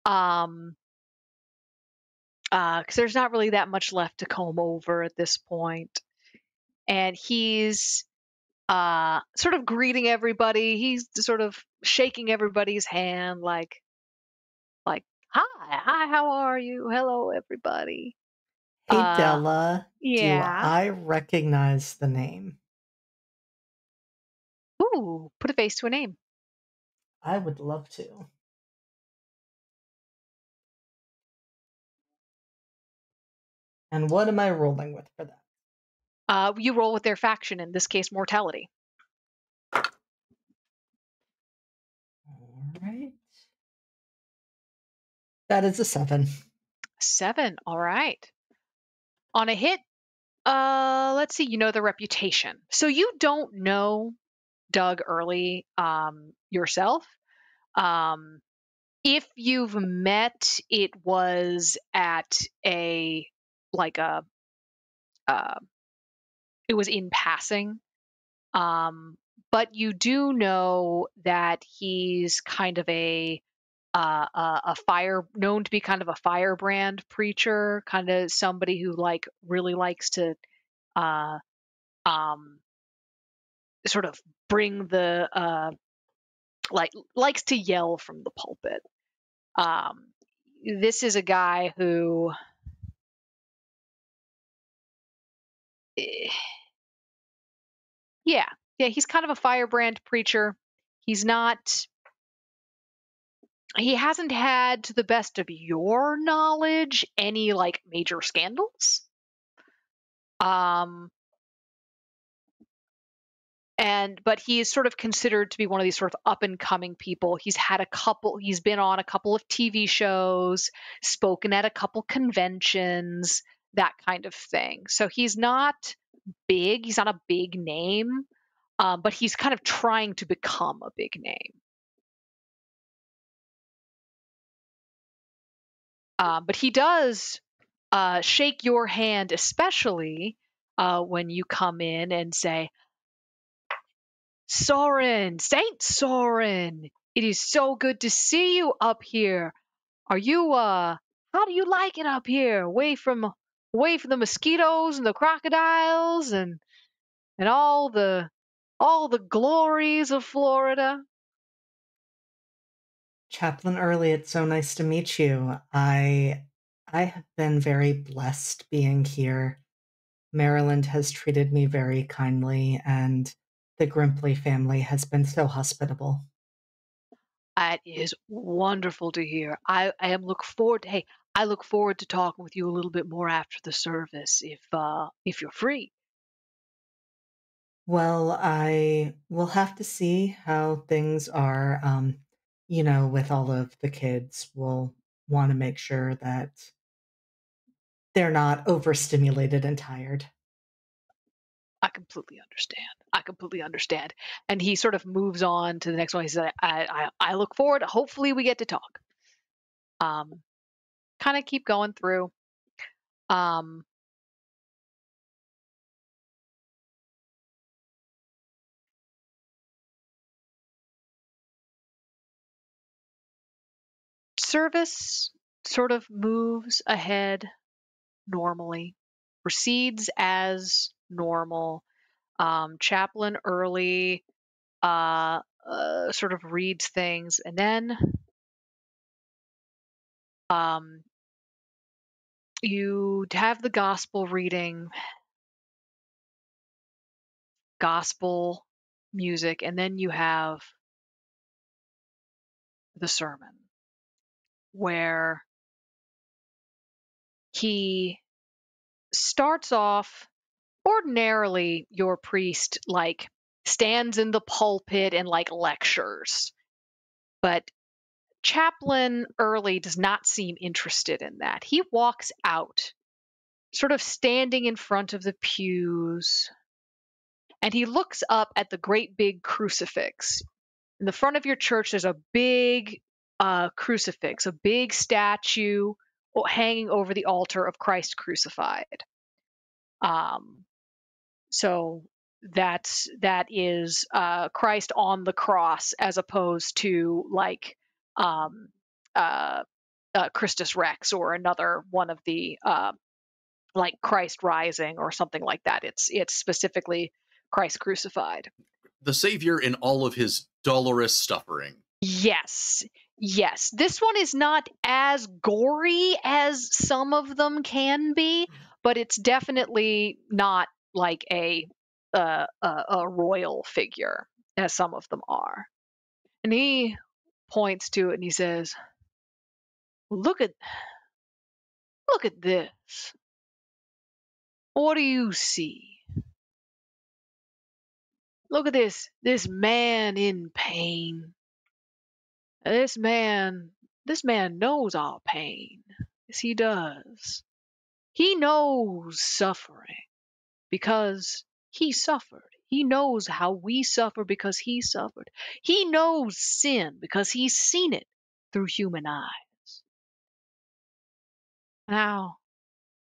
because there's not really that much left to comb over at this point. And he's sort of greeting everybody. He's sort of shaking everybody's hand, like, hi, how are you? Hello, everybody. Hey, Della. Yeah. Do I recognize the name? Ooh, put a face to a name. I would love to. And what am I rolling with for that? You roll with their faction, in this case, mortality. All right. That is a 7. 7, all right. On a hit, let's see, you know the reputation. So you don't know Doug Early yourself. If you've met, it was at a... like a it was in passing, but you do know that he's kind of a known to be kind of a firebrand preacher, kind of somebody who like really likes to sort of bring the likes to yell from the pulpit. This is a guy who yeah, he's kind of a firebrand preacher. He's not, he hasn't had, to the best of your knowledge, any like major scandals. But he is sort of considered to be one of these sort of up and coming people. He's been on a couple of TV shows, spoken at a couple conventions, that kind of thing. So he's not big. He's not a big name, but he's kind of trying to become a big name. But he does shake your hand, especially when you come in and say, Soren, Saint Soren, it is so good to see you up here. Are you, how do you like it up here? Away from the mosquitoes and the crocodiles and all the glories of Florida. Chaplain Early, it's so nice to meet you. I have been very blessed being here. Maryland has treated me very kindly, and the Grimpley family has been so hospitable. It is wonderful to hear. I am look forward to, hey, I look forward to talking with you a little bit more after the service, if you're free. Well, I will have to see how things are, you know, with all of the kids. We'll want to make sure that they're not overstimulated and tired. I completely understand. I completely understand. And he sort of moves on to the next one. He says, I look forward. Hopefully we get to talk. Kind of keep going through. Service sort of moves ahead normally, proceeds as normal. Chaplain Early sort of reads things, and then you have the gospel reading, gospel music, and then you have the sermon where he starts off. Ordinarily, your priest like stands in the pulpit and like lectures, but Chaplain Early does not seem interested in that. He walks out, sort of standing in front of the pews, and he looks up at the great big crucifix. In the front of your church, there's a big crucifix, a big statue hanging over the altar of Christ crucified. So that is Christ on the cross, as opposed to like Christus Rex or another one of the like Christ Rising or something like that. It's specifically Christ crucified. The Savior in all of his dolorous suffering. Yes. Yes. This one is not as gory as some of them can be, but it's definitely not like a royal figure as some of them are. And he points to it and he says, look at this. What do you see? Look at this man in pain. This man knows our pain. Yes, he does. He knows suffering because he suffered. He knows how we suffer because he suffered. He knows sin because he's seen it through human eyes. Now,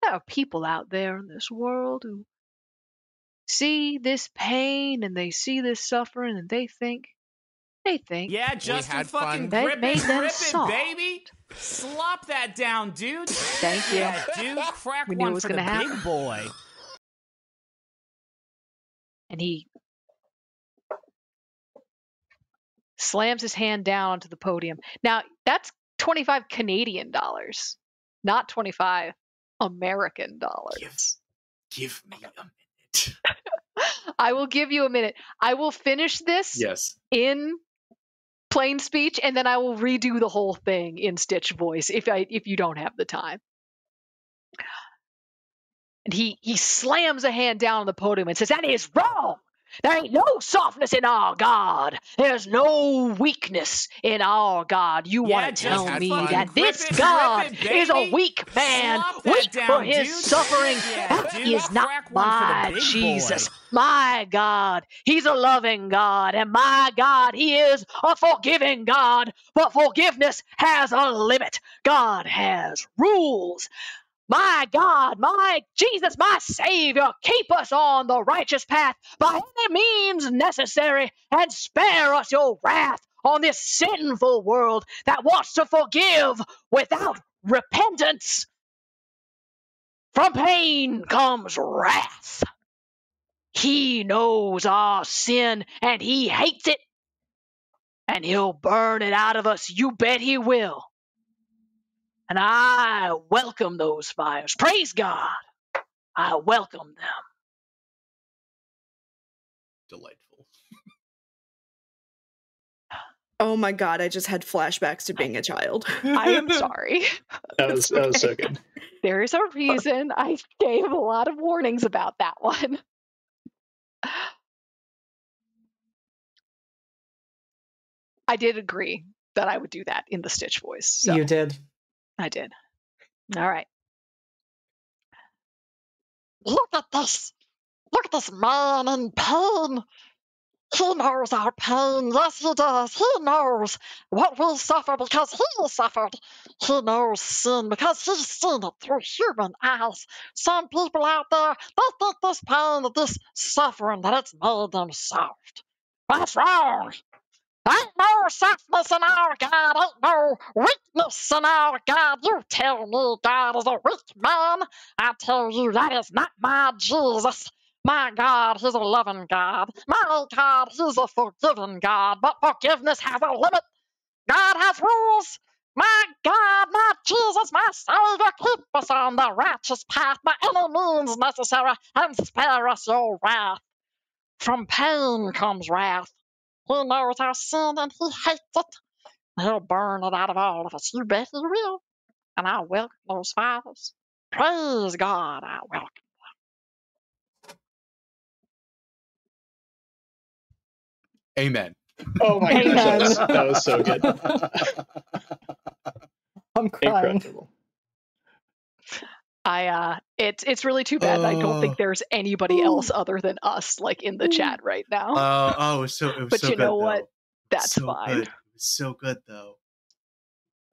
there are people out there in this world who see this pain and they see this suffering and they think. Yeah, Justin fucking grip it, baby. Slop that down, dude. Thank you. Yeah, dude, crack one for the big boy. And he slams his hand down onto the podium. Now, that's 25 Canadian dollars, not 25 American dollars. Give me a minute. I will give you a minute. I will finish this in plain speech, and then I will redo the whole thing in Stitch voice if you don't have the time. And he slams a hand down on the podium and says, "That is wrong. There ain't no softness in our God. There's no weakness in our God. You want to tell me that this God is a weak man, weak for his suffering? That is not my Jesus. My God, he's a loving God, and my God, he is a forgiving God. But forgiveness has a limit. God has rules. My God, my Jesus, my Savior, keep us on the righteous path by any means necessary and spare us your wrath on this sinful world that wants to forgive without repentance. From pain comes wrath. He knows our sin and he hates it, and he'll burn it out of us. You bet he will. And I welcome those fires. Praise God. I welcome them." Delightful. Oh my God, I just had flashbacks to being a child. I am sorry. That was so good. There is a reason I gave a lot of warnings about that one. I did agree that I would do that in the Stitch voice. So. You did. I did. All right. "Look at this. Look at this man in pain. He knows our pain. Yes, he does. He knows what we suffer because he suffered. He knows sin because he's seen it through human eyes. Some people out there, they think this pain, that this suffering, that it's made them soft. That's wrong. Ain't no softness in our God. Ain't no weakness in our God. You tell me God is a weak man. I tell you that is not my Jesus. My God, he's a loving God. My God, he's a forgiving God. But forgiveness has a limit. God has rules. My God, my Jesus, my Savior, keep us on the righteous path by any means necessary and spare us your wrath. From pain comes wrath. He knows our sin and he hates it. He'll burn it out of all of us. You bet he will. And I welcome those fires. Praise God, I welcome them." Amen. Oh my gosh, that was so good. I'm crying. Incredible. It's really too bad. I don't think there's anybody else other than us like in the chat right now. It was so good. But you know what? That's so fine. Good. So good though.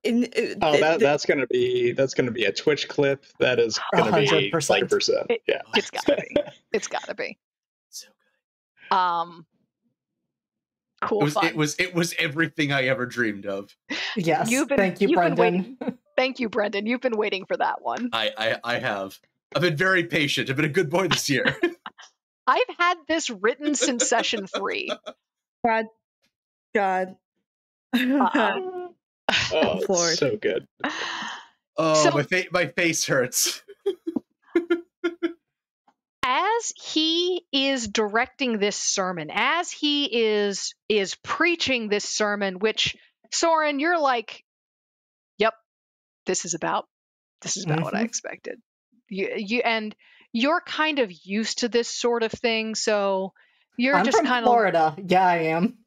That's gonna be a Twitch clip. That is gonna 100%. Be 100%. Yeah, it's gotta be. It's gotta be. So good. Cool. It was everything I ever dreamed of. Yes. Thank you, Brendan. Thank you, Brendan. You've been waiting for that one. I have. I've been very patient. I've been a good boy this year. I've had this written since session 3. God. Oh, it's so good. Oh, so, my face hurts. As he is directing this sermon, as he is preaching this sermon, which, Soren, you're like, yep, this is about what I expected. You and you're kind of used to this sort of thing, so you're just kind of Florida. Yeah, I am.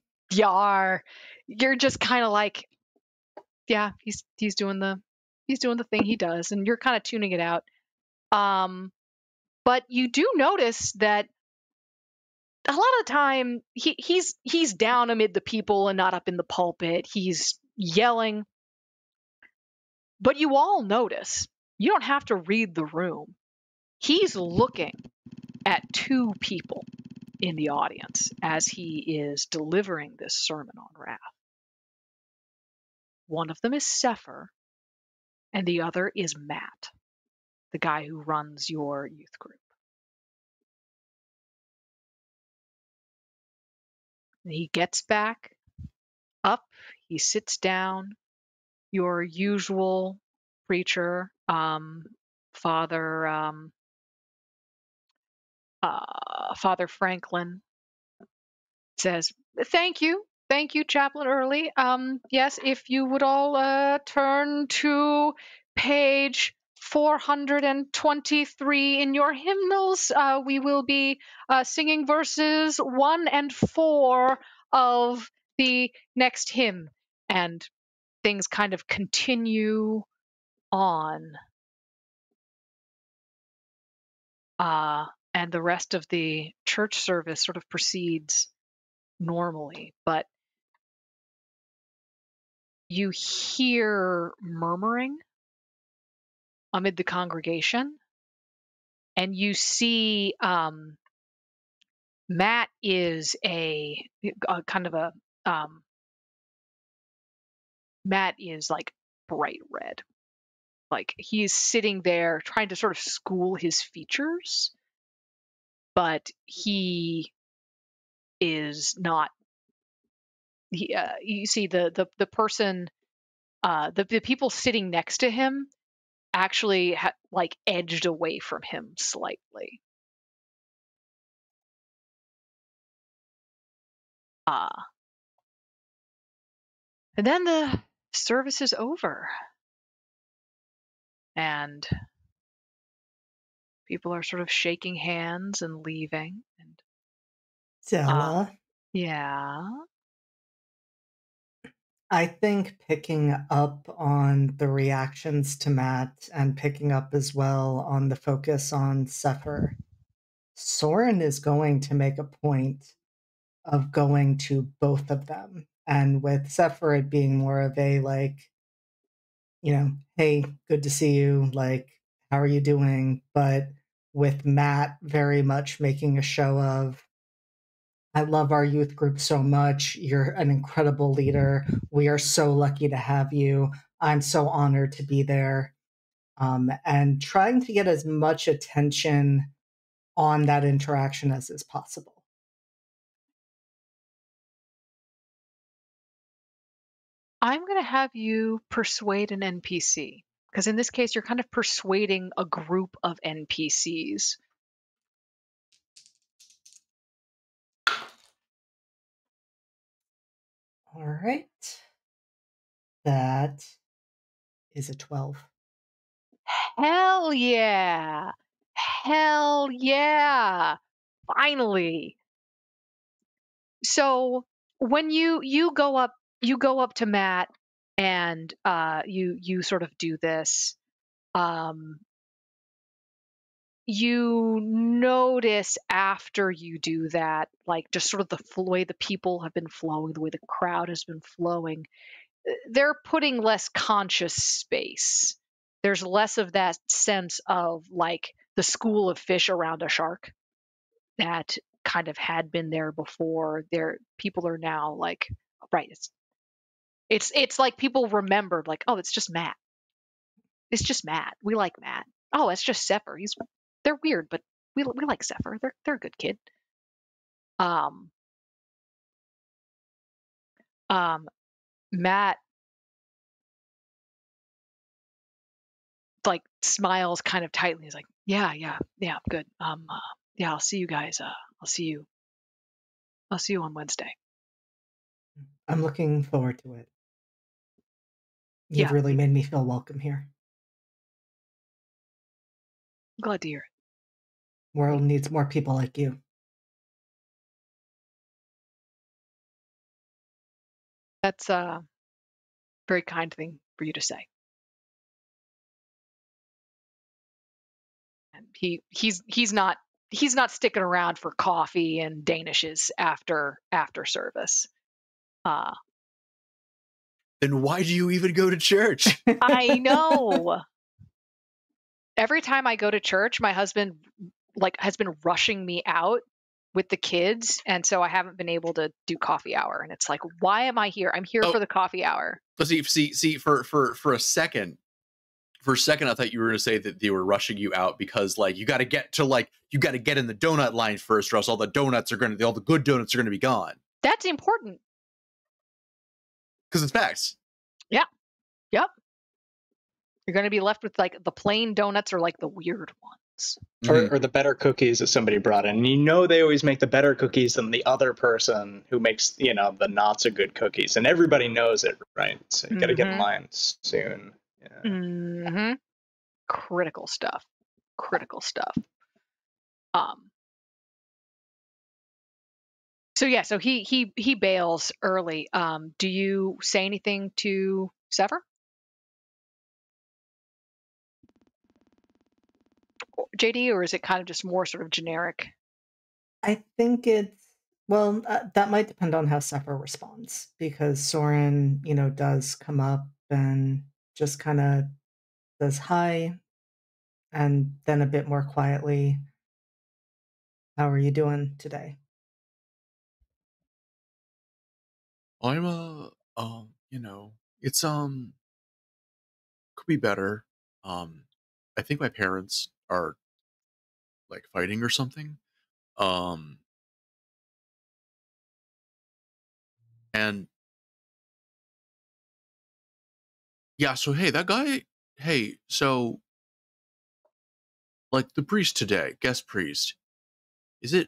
You're just kind of like, yeah, he's doing the thing he does, and you're kind of tuning it out. But you do notice that a lot of the time he's down amid the people and not up in the pulpit. He's yelling. But you all notice, you don't have to read the room. He's looking at 2 people in the audience as he is delivering this sermon on wrath. One of them is Sefer, and the other is Matt, the guy who runs your youth group. And he gets back up, he sits down, your usual preacher, Father Franklin says, Thank you, Chaplain Early. Yes, if you would all turn to page 423 in your hymnals, we will be singing verses 1 and 4 of the next hymn. And things kind of continue on. And the rest of the church service sort of proceeds normally, but you hear murmuring amid the congregation, and you see Matt is a kind of a Matt is like bright red, like he is sitting there trying to sort of school his features, but he is not. You see the person, the people sitting next to him actually like edged away from him slightly. And then the service is over, and people are sort of shaking hands and leaving. And Della? Yeah? I think picking up on the reactions to Matt and picking up as well on the focus on Sefer, Soren is going to make a point of going to both of them. And with Sefer, it being more of a like, you know, hey, good to see you. Like, how are you doing? But with Matt very much making a show of, I love our youth group so much. You're an incredible leader. We are so lucky to have you. I'm so honored to be there. And trying to get as much attention on that interaction as is possible. I'm going to have you persuade an NPC, because in this case, you're kind of persuading a group of NPCs. All right. That is a 12. Hell yeah. Hell yeah. Finally. So when you go up to Matt and you sort of do this, you notice after you do that, like just sort of the way the people have been flowing, the way the crowd has been flowing, they're putting less conscious space. There's less of that sense of like the school of fish around a shark that kind of had been there before. People are now like, right, it's like people remembered, like, oh, it's just Matt. It's just Matt. We like Matt. Oh, it's just Sefer. They're weird, but we like Sefer. They're a good kid. Matt like smiles kind of tightly. He's like, yeah, I'm good. Yeah, I'll see you guys. I'll see you on Wednesday. I'm looking forward to it. You've really made me feel welcome here. I'm glad to hear it. World needs more people like you. That's a very kind thing for you to say. And he's not sticking around for coffee and danishes after service. Then why do you even go to church? I know. Every time I go to church, my husband has been rushing me out with the kids, and so I haven't been able to do coffee hour. And it's like, why am I here? I'm here for the coffee hour. See, for a second, I thought you were going to say that they were rushing you out because you got to get in the donut line first, or else all the good donuts are going to be gone. That's important. Because it's facts. Yeah. Yep. You're going to be left with the plain donuts or the weird ones. Mm-hmm. Or the better cookies that somebody brought in. You know, they always make the better cookies than the other person who makes, the not so good cookies. And everybody knows it, right? So you got to get in line soon. Yeah. Mm-hmm. Critical stuff. So yeah, so he bails early. Do you say anything to Sefer? JD, or is it kind of just more sort of generic? I think it's, that might depend on how Sefer responds, because Soren, does come up and just kind of says hi, and then a bit more quietly, how are you doing today? I'm it's could be better. I think my parents are fighting or something. And yeah, so hey, the priest today, guest priest. Am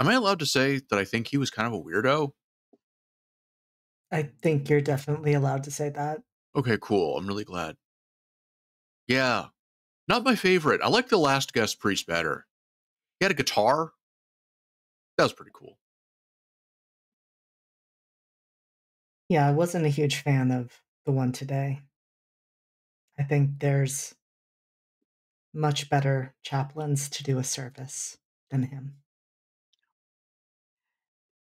I allowed to say that I think he was kind of a weirdo? I think you're definitely allowed to say that. Okay, cool. I'm really glad. Yeah. Not my favorite. I like the last guest priest better. He had a guitar. That was pretty cool. Yeah, I wasn't a huge fan of the one today. I think there's much better chaplains to do a service than him.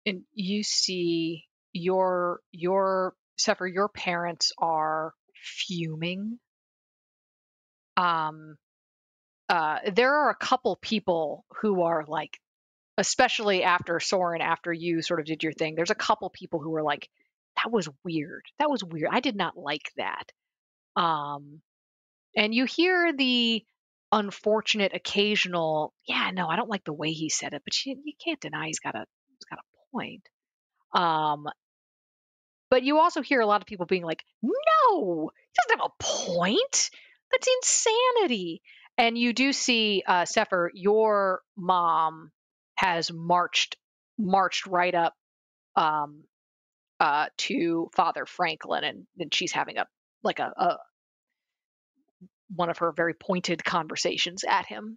And you see... Sefer, your parents are fuming. There are a couple people who are especially after Soren, after you sort of did your thing, there's a couple people who are like, that was weird. That was weird. I did not like that. And you hear the unfortunate occasional, yeah, no, I don't like the way he said it, but you can't deny he's got a point. But you also hear a lot of people being like, no, he doesn't have a point. That's insanity. And you do see, Sefer, your mom has marched right up, to Father Franklin, and she's having one of her very pointed conversations at him.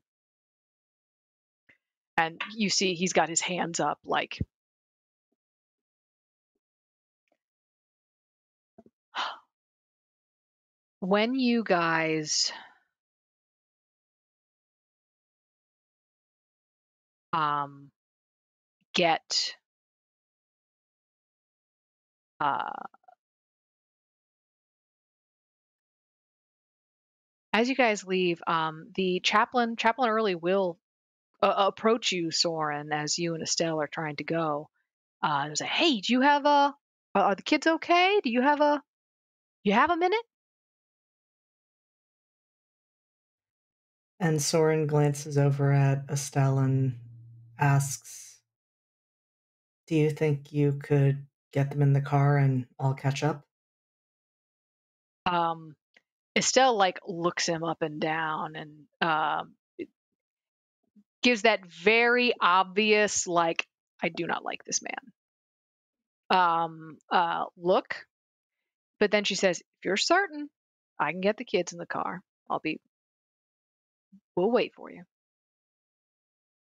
And you see, he's got his hands up, when you guys get as you guys leave, the Chaplain Early will approach you, Soren, as you and Estelle are trying to go. And say, "Hey, do you have a? Are the kids okay? Do you have a? You have a minute?" And Soren glances over at Estelle and asks, "Do you think you could get them in the car and I'll catch up?" Estelle looks him up and down and gives that very obvious "I do not like this man" look, but then she says, "If you're certain, I can get the kids in the car. We'll wait for you."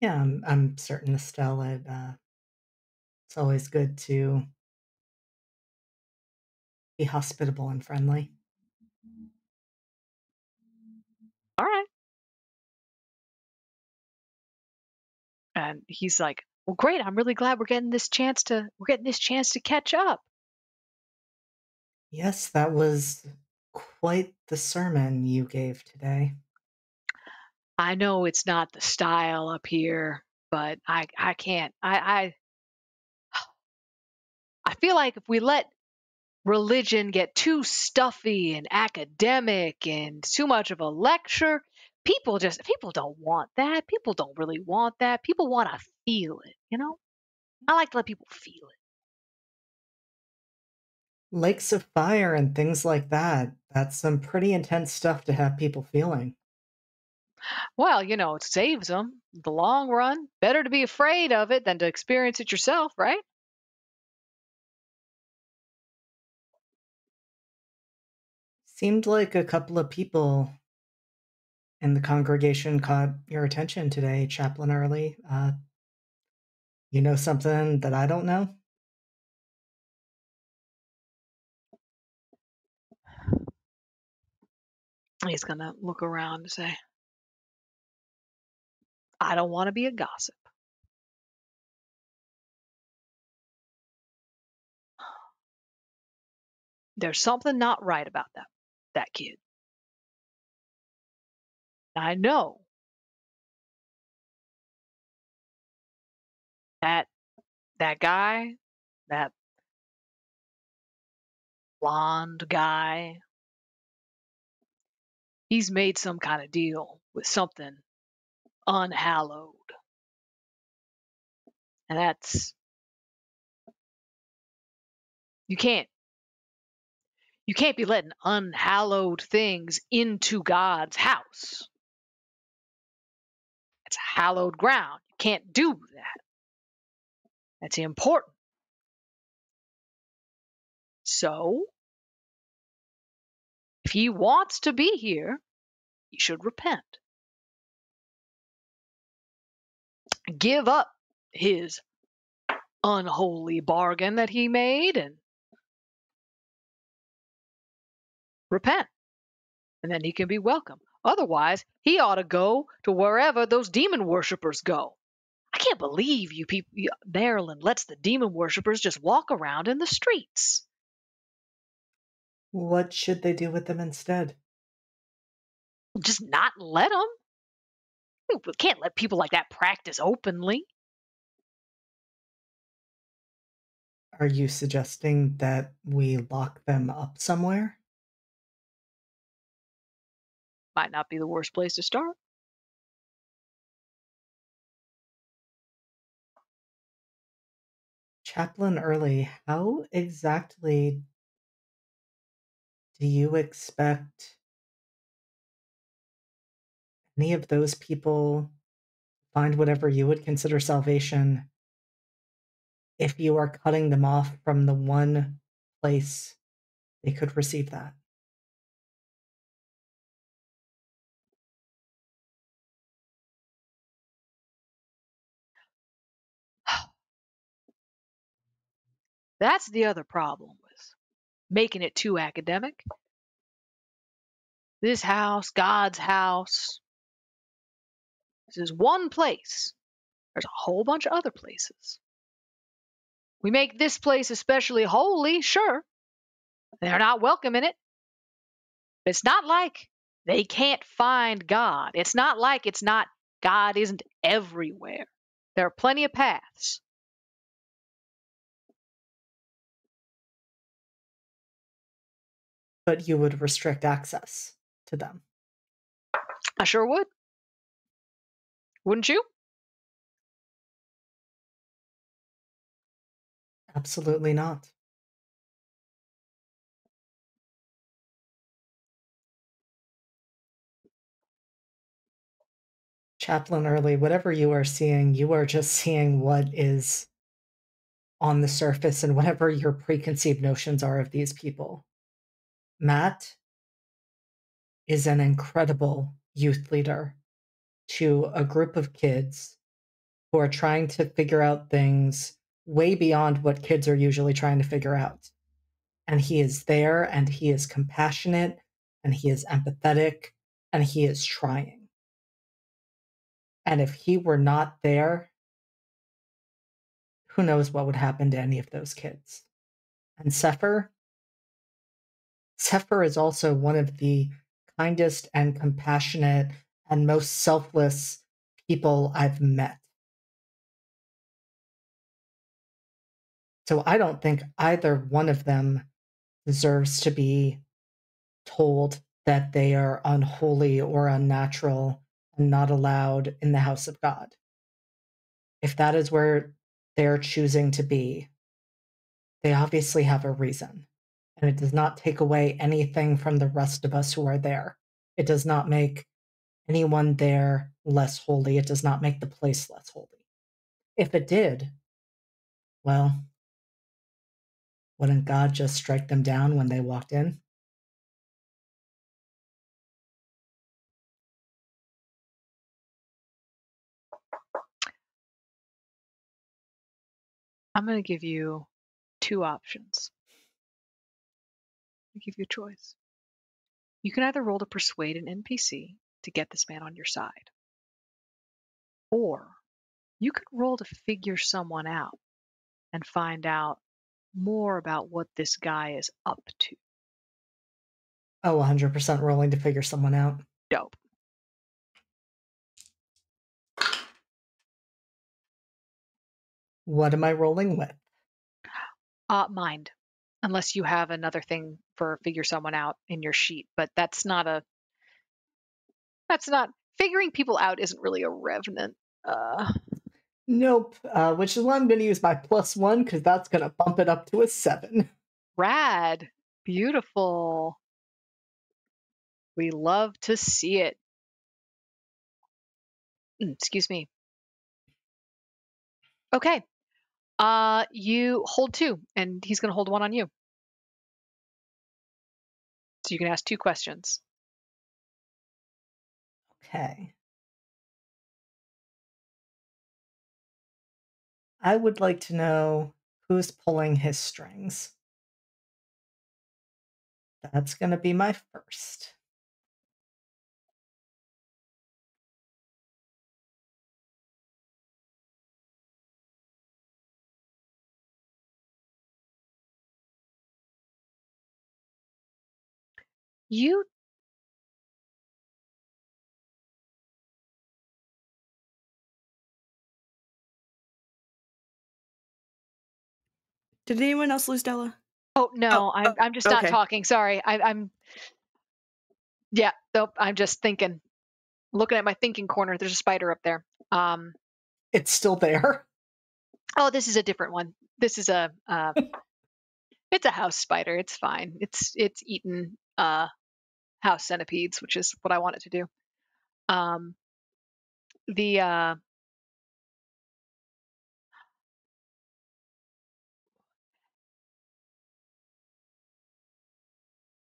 Yeah, I'm certain, Estelle. It's always good to be hospitable and friendly. All right. And he's like, "Well, great! I'm really glad we're getting this chance to catch up." Yes, that was quite the sermon you gave today. I know it's not the style up here, but I can't. I feel like if we let religion get too stuffy and academic and too much of a lecture, people don't want that. People don't really want that. People want to feel it, you know? I like to let people feel it. Lakes of fire and things like that. That's some pretty intense stuff to have people feeling. Well, it saves them in the long run. Better to be afraid of it than to experience it yourself, right? Seemed like a couple of people in the congregation caught your attention today, Chaplain Early. You know something that I don't know? He's going to look around and say, "I don't want to be a gossip." There's something not right about that kid. I know that guy, that blonde guy, he's made some kind of deal with something unhallowed. And you can't be letting unhallowed things into God's house. It's hallowed ground. You can't do that. That's important. So, if he wants to be here, he should repent. Give up his unholy bargain that he made and repent. And then he can be welcome. Otherwise, he ought to go to wherever those demon worshippers go. I can't believe you people, Maryland lets the demon worshippers just walk around in the streets. What should they do with them instead? Just not let them. We can't let people like that practice openly. Are you suggesting that we lock them up somewhere? Might not be the worst place to start. Chaplain Early, how exactly do you expect any of those people find whatever you would consider salvation if you are cutting them off from the one place they could receive that? That's the other problem with making it too academic. This house, God's house, this is one place. There's a whole bunch of other places. We make this place especially holy, sure. They're not welcome in it. But it's not like they can't find God. It's not like God isn't everywhere. There are plenty of paths. But you would restrict access to them. I sure would. Wouldn't you? Absolutely not. Chaplain Early, whatever you are seeing, you are just seeing what is on the surface and whatever your preconceived notions are of these people. Matt is an incredible youth leader to a group of kids who are trying to figure out things way beyond what kids are usually trying to figure out. And he is there, and he is compassionate, and he is empathetic, and he is trying. And if he were not there, who knows what would happen to any of those kids. And Sefer? Sefer is also one of the kindest and compassionate and most selfless people I've met. So I don't think either one of them deserves to be told that they are unholy or unnatural, not allowed in the house of God. If that is where they're choosing to be, they obviously have a reason. And it does not take away anything from the rest of us who are there. It does not make anyone there less holy. It does not make the place less holy. If it did, well, wouldn't God just strike them down when they walked in? I'm going to give you two options. I'll give you a choice. You can either roll to persuade an NPC to get this man on your side, or you could roll to figure someone out and find out more about what this guy is up to. Oh, 100% rolling to figure someone out. Dope. What am I rolling with? Mind. Unless you have another thing for figure someone out in your sheet, but that's not figuring people out isn't really a revenant. Nope. Which is why I'm going to use my +1 because that's going to bump it up to a 7. Rad. Beautiful. We love to see it. Excuse me. Okay. You hold 2, and he's going to hold 1 on you. So you can ask 2 questions. Okay. I would like to know who's pulling his strings. That's going to be my first. Did anyone else lose Della? Oh no, I'm just okay. Not talking. Sorry, yeah, nope. I'm just thinking, looking at my thinking corner. There's a spider up there. It's still there. Oh, this is a different one. This is a it's a house spider. It's fine. It's eaten house centipedes, which is what I want it to do.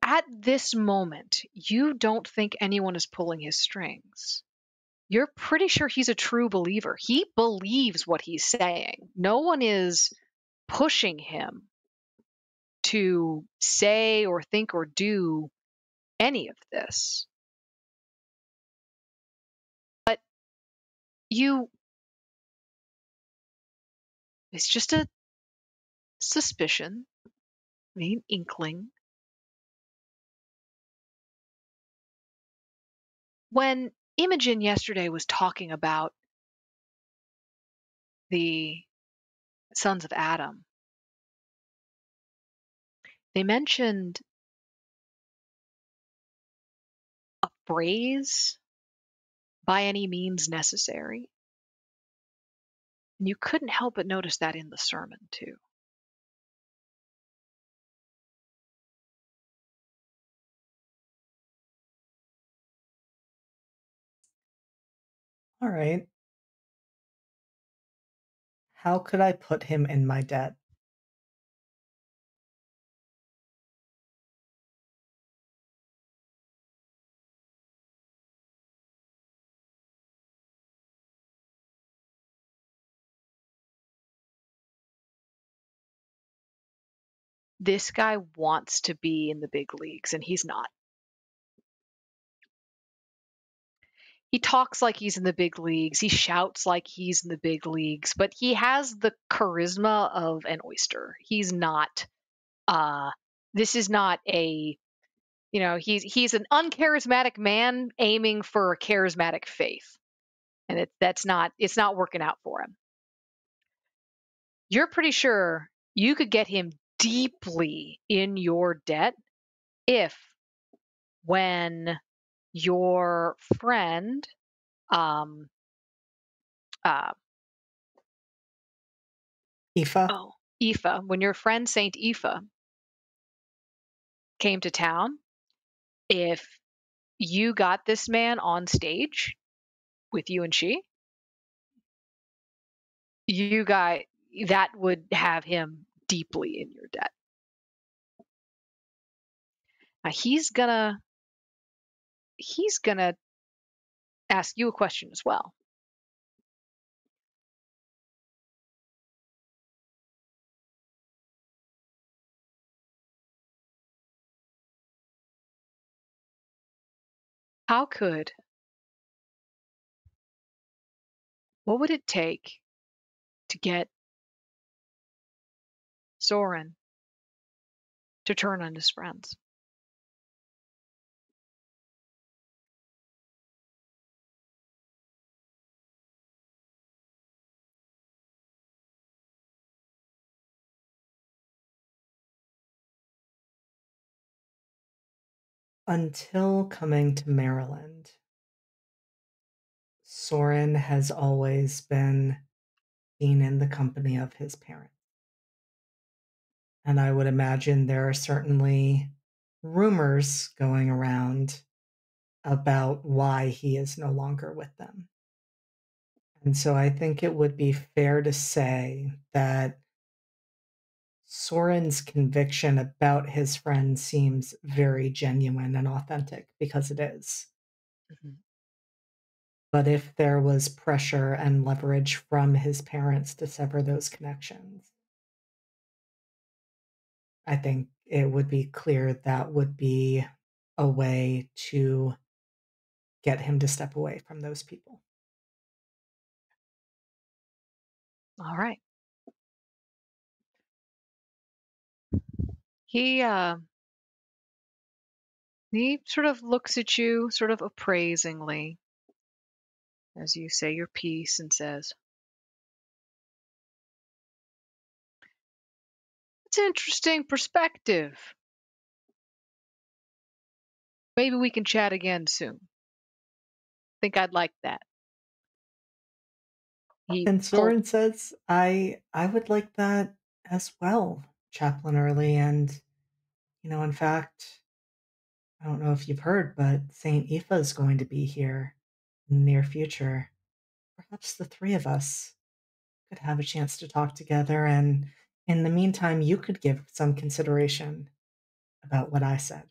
At this moment, you don't think anyone is pulling his strings. You're pretty sure he's a true believer. He believes what he's saying. No one is pushing him to say or think or do any of this. But you, it's just a suspicion, an inkling. When Imogen yesterday was talking about the Sons of Adam, they mentioned a phrase by any means necessary. And you couldn't help but notice that in the sermon, too. All right. How could I put him in my debt? This guy wants to be in the big leagues, and he's not. He talks like he's in the big leagues. He shouts like he's in the big leagues, but he has the charisma of an oyster. He's not, this is not a, you know, he's an uncharismatic man aiming for a charismatic faith. And it's not working out for him. You're pretty sure you could get him deeply in your debt if, when your friend, Aoife, when your friend Saint Aoife came to town, if you got this man on stage with you and she, you got, that would have him deeply in your debt. Now he's gonna ask you a question as well. What would it take to get Soren to turn on his friends? Until coming to Maryland, Soren has always been seen in the company of his parents. And I would imagine there are certainly rumors going around about why he is no longer with them. And so I think it would be fair to say that Soren's conviction about his friend seems very genuine and authentic, because it is. Mm-hmm. But if there was pressure and leverage from his parents to sever those connections, I think it would be clear that would be a way to get him to step away from those people. All right. He sort of looks at you sort of appraisingly as you say your piece and says, "It's an interesting perspective. Maybe we can chat again soon. I think I'd like that." And Soren says, I would like that as well, Chaplain Early. And, you know, in fact, I don't know if you've heard, but Saint Aoife is going to be here in the near future. Perhaps the three of us could have a chance to talk together, and in the meantime, you could give some consideration about what I said.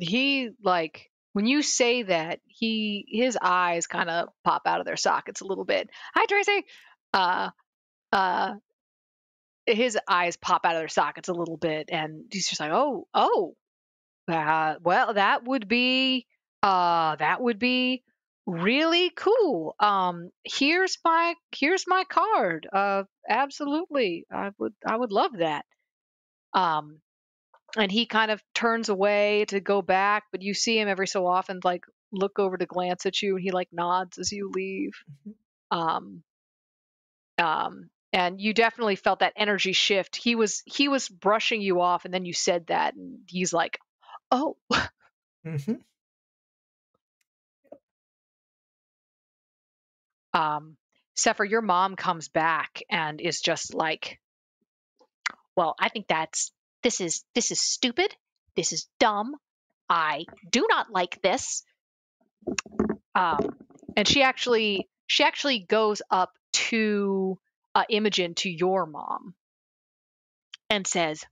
He, like, when you say that, his eyes kind of pop out of their sockets a little bit. Hi, Tracy. His eyes pop out of their sockets a little bit, and he's just like, well, that would be really cool. Here's my card. Absolutely. I would love that. And he kind of turns away to go back, but you see him every so often, like, look over to glance at you, and he, like, nods as you leave. Mm-hmm. And you definitely felt that energy shift. He was brushing you off, and then you said that, and he's like, "Oh." Mm-hmm. Sefer, your mom comes back and is just like, well, I think this is stupid. This is dumb. I do not like this. And she actually goes up to Imogen, to your mom, and says,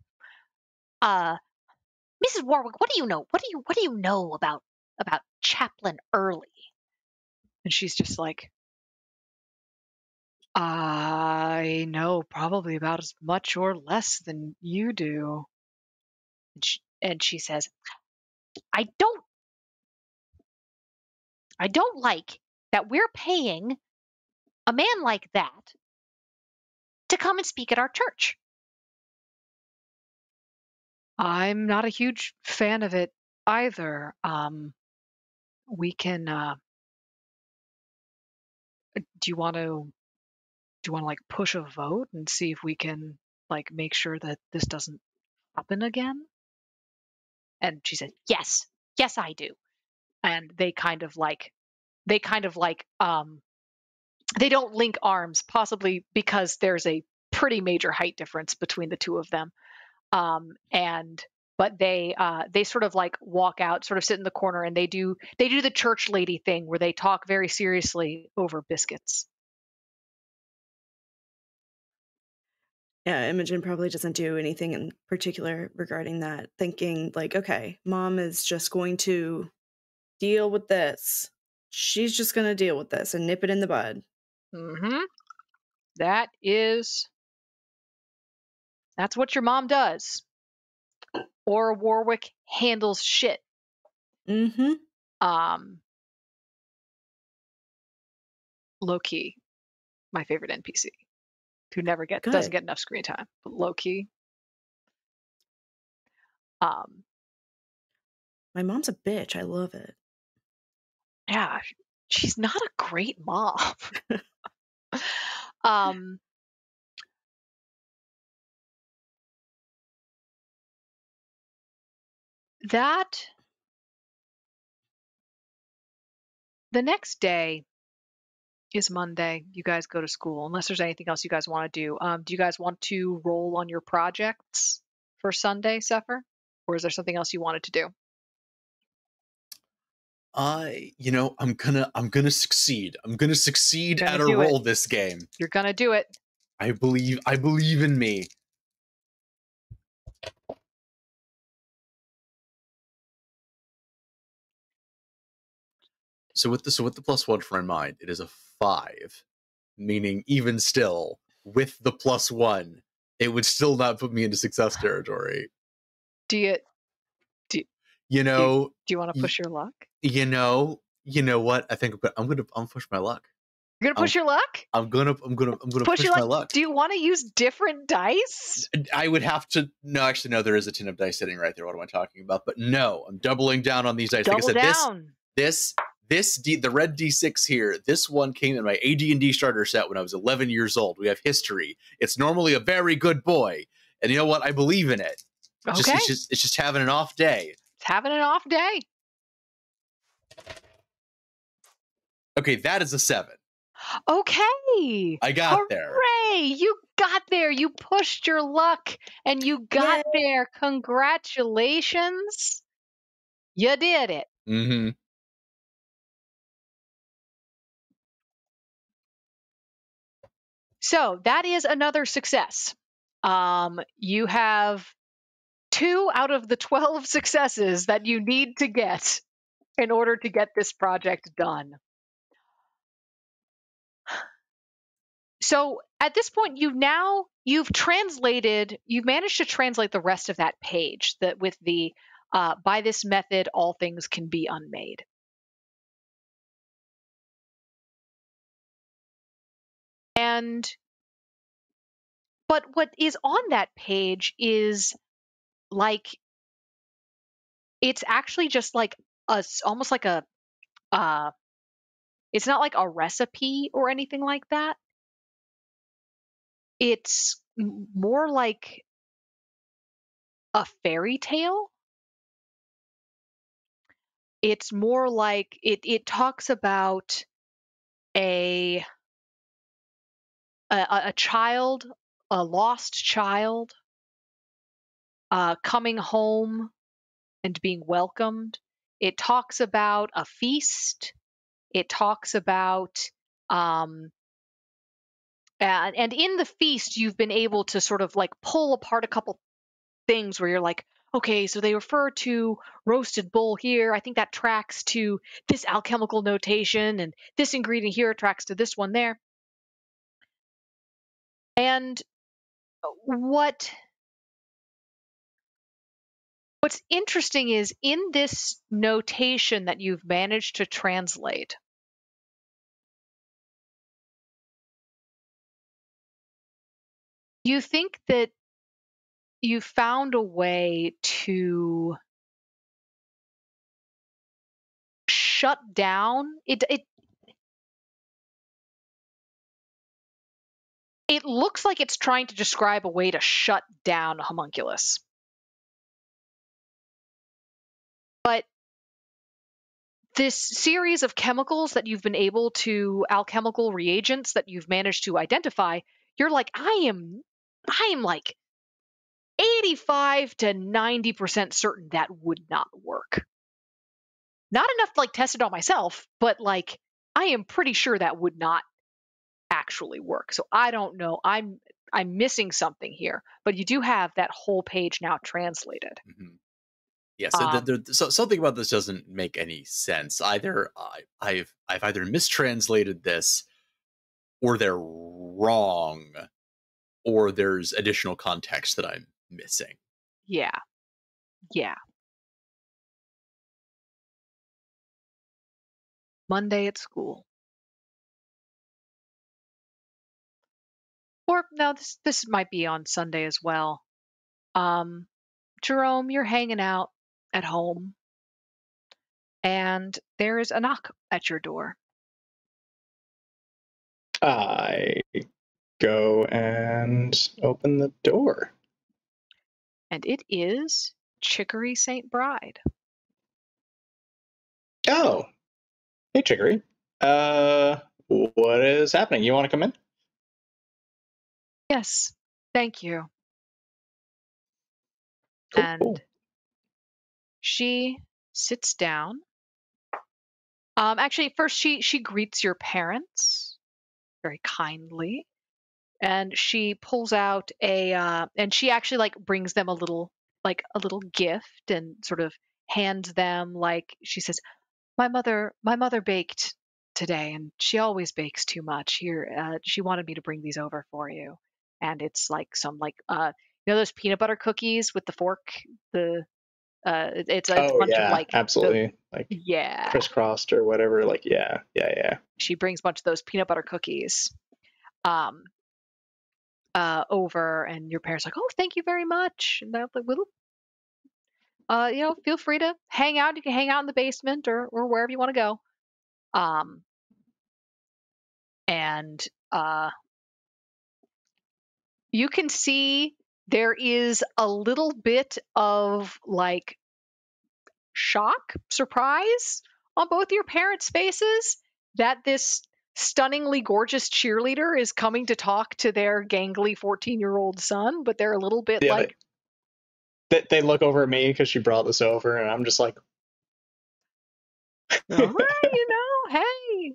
Mrs. Warwick, what do you know about Chaplain Early? And she's just like, I know probably about as much or less than you do. And she says, I don't like that we're paying a man like that to come and speak at our church. I'm not a huge fan of it either. Do you want to like push a vote and see if we can like make sure that this doesn't happen again? And she said, yes, I do. And they kind of like they don't link arms, possibly because there's a pretty major height difference between the two of them. But they sort of like walk out, sort of sit in the corner, and they do the church lady thing where they talk very seriously over biscuits. Yeah, Imogen probably doesn't do anything in particular regarding that, thinking like, okay, mom is just going to deal with this. She's just going to deal with this and nip it in the bud. Mm-hmm. That's what your mom does. Or Warwick handles shit. Mm-hmm. Low-key, my favorite NPC. Who never doesn't get enough screen time, but low key. My mom's a bitch. I love it. Yeah, she's not a great mom. The next day is Monday. You guys go to school, unless there's anything else you guys want to do. Do you guys want to roll on your projects for Sunday, Sefer? Or is there something else you wanted to do? I'm gonna succeed. I'm gonna succeed at a roll this game. You're gonna do it. I believe in me. So with the +1 for my mind, it is a 5, meaning even still, with the +1, it would still not put me into success territory. Do you want to push your luck? You know what? I think I'm gonna push my luck. You're gonna push your luck? I'm gonna push my luck. Do you want to use different dice? I would have to. No, actually, no. There is a tin of dice sitting right there. What am I talking about? But no, I'm doubling down on these dice. The red D6 here, this one came in my AD&D starter set when I was 11 years old. We have history. It's normally a very good boy. And you know what? I believe in it. It's okay. It's just having an off day. It's having an off day. Okay, that is a 7. Okay. I got there. Hooray! You got there. You pushed your luck and you got there. Congratulations. You did it. Mm-hmm. So that is another success. You have 2 out of the 12 successes that you need to get in order to get this project done. So at this point, you've managed to translate the rest of that page that with the by this method, all things can be unmade. But what is on that page is like, it's actually just like almost like a, it's not like a recipe or anything like that. It's more like a fairy tale. It's more like it talks about a child, a lost child, coming home and being welcomed. It talks about a feast. It talks about, and in the feast, you've been able to sort of like pull apart a couple things where you're like, okay, so they refer to roasted bull here. I think that tracks to this alchemical notation, and this ingredient here tracks to this one there. And what's interesting is in this notation that you've managed to translate, you think that you found a way to shut down. It looks like it's trying to describe a way to shut down a homunculus. But this series of chemicals that you've been able to, alchemical reagents that you've managed to identify, you're like, I am like 85 to 90% certain that would not work. Not enough to like test it on myself, but like I am pretty sure that would not actually work. So I don't know. I'm missing something here, but you do have that whole page now translated. Mm-hmm. Yeah, so, so something about this doesn't make any sense. Either I've either mistranslated this, or they're wrong, or there's additional context that I'm missing. Yeah. Yeah. Monday at school. Or no, this might be on Sunday as well. Jerome, you're hanging out at home, and there is a knock at your door. I go and open the door. And it is Chicory St. Bride. Oh, hey, Chicory. What is happening? You want to come in? Yes, thank you. Cool. And she sits down. Actually, first she greets your parents very kindly, and she pulls out a and she actually like brings them a little gift and sort of hands them, like she says, my mother baked today, and she always bakes too much. Here, she wanted me to bring these over for you, and it's like some you know those peanut butter cookies with the fork, it's a bunch of like absolutely crisscrossed or whatever, yeah. She brings a bunch of those peanut butter cookies over, and your parents are like, oh, thank you very much. And they're like, well, you know, feel free to hang out. You can hang out in the basement or wherever you want to go. And you can see there is a little bit of like shock, surprise on both your parents' faces that this stunningly gorgeous cheerleader is coming to talk to their gangly 14-year-old son, but they're a little bit like... They look over at me because she brought this over, and I'm just like... All right, you know, hey!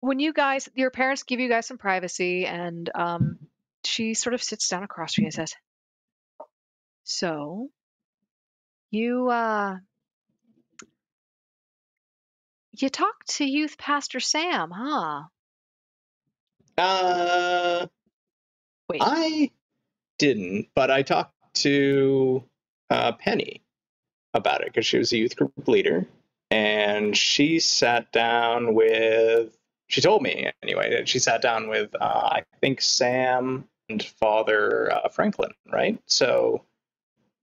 When you guys, your parents give you guys some privacy, and she sort of sits down across from you and says, so, you talked to youth pastor Sam, huh? Wait. I didn't, but I talked to Penny about it, because she was a youth group leader, and she sat down with, she told me anyway, that she sat down with, I think, Sam and Father Franklin, right? So